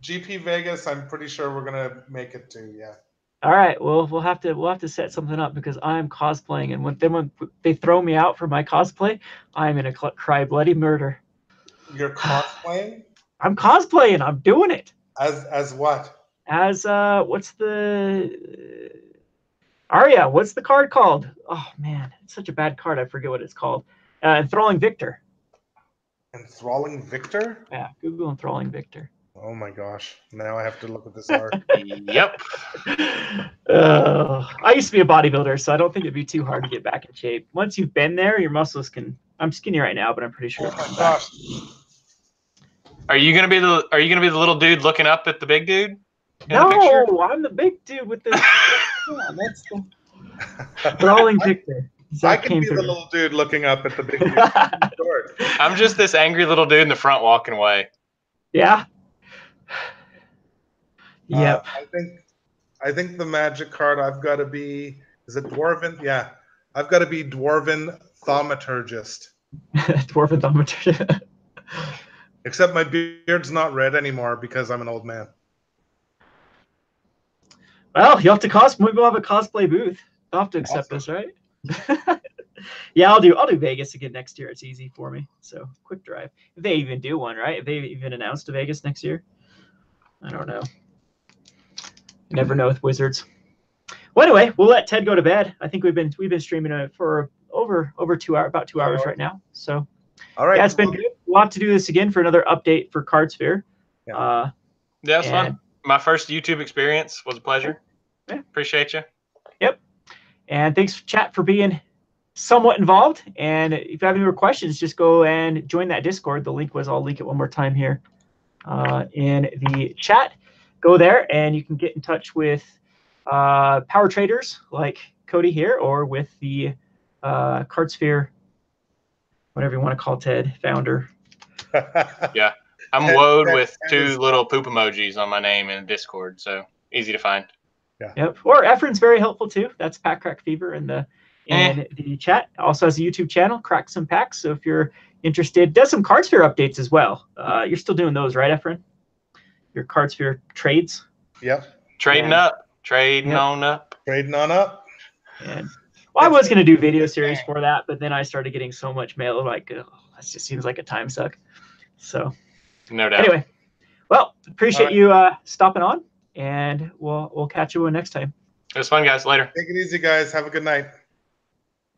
G P Vegas, I'm pretty sure we're gonna make it to, yeah. All right, well, we'll have to we'll have to set something up because I'm cosplaying, and when, then when they throw me out for my cosplay, I'm gonna cry bloody murder. You're cosplaying? I'm cosplaying. I'm doing it. As as what? As uh, what's the uh, Arya? What's the card called? Oh man, it's such a bad card. I forget what it's called. Uh, Enthralling Victor. Enthralling Victor? Yeah, Google Enthralling Victor. Oh my gosh! Now I have to look at this art. Yep. Uh, I used to be a bodybuilder, so I don't think it'd be too hard to get back in shape. Once you've been there, your muscles can... I'm skinny right now, but I'm pretty sure... Oh my gosh! Are you gonna be the Are you gonna be the little dude looking up at the big dude? No, the I'm the big dude with the... yeah, that's the Rolling Victor. Zach I can be through. The little dude looking up at the big dude. I'm just this angry little dude in the front walking away. Yeah. Yep. Uh, I think I think the magic card I've got to be... is it Dwarven? Yeah. I've got to be Dwarven Thaumaturgist. Dwarven Thaumaturgist. Except my beard's not red anymore because I'm an old man. Well, you'll have to cos. Maybe we'll have a cosplay booth. You'll have to accept awesome. This, right? Yeah, I'll do. I'll do Vegas again next year. It's easy for me. So quick drive. If they even do one, right? If they even announced a Vegas next year, I don't know. You never know with Wizards. Well, anyway, we'll let Ted go to bed. I think we've been we've been streaming for over over two hours, about two hours right now. So, all right, yeah, it's been good. We'll have to do this again for another update for Cardsphere. Yeah, uh, yeah, that's fun. My first YouTube experience was a pleasure. Yeah. Appreciate you. Yep, and thanks, chat, for being somewhat involved. And if you have any more questions, just go and join that Discord. The link was, I'll link it one more time here uh, in the chat. Go there, and you can get in touch with uh, power traders like Cody here, or with the uh, Cardsphere, whatever you want to call Ted, founder. Yeah. I'm Ted, woed Ted, with Ted two is... little poop emojis on my name in Discord, so easy to find. Yeah. Yep. Or Efren's very helpful too. That's Pack Crack Fever in the in eh. the chat. Also has a YouTube channel, Crack Some Packs. So if you're interested, does some Cardsphere updates as well. Uh, you're still doing those, right, Efren? Your Cardsphere trades. Yep. Trading and, up. Trading yep. on up. Trading on up. And well, I was gonna do video series for that, but then I started getting so much mail. Like, oh, that just seems like a time suck. So. No doubt. Anyway, well, appreciate right. you uh, stopping on, and we'll we'll catch you next time. It was fun, guys. Later. Take it easy, guys. Have a good night.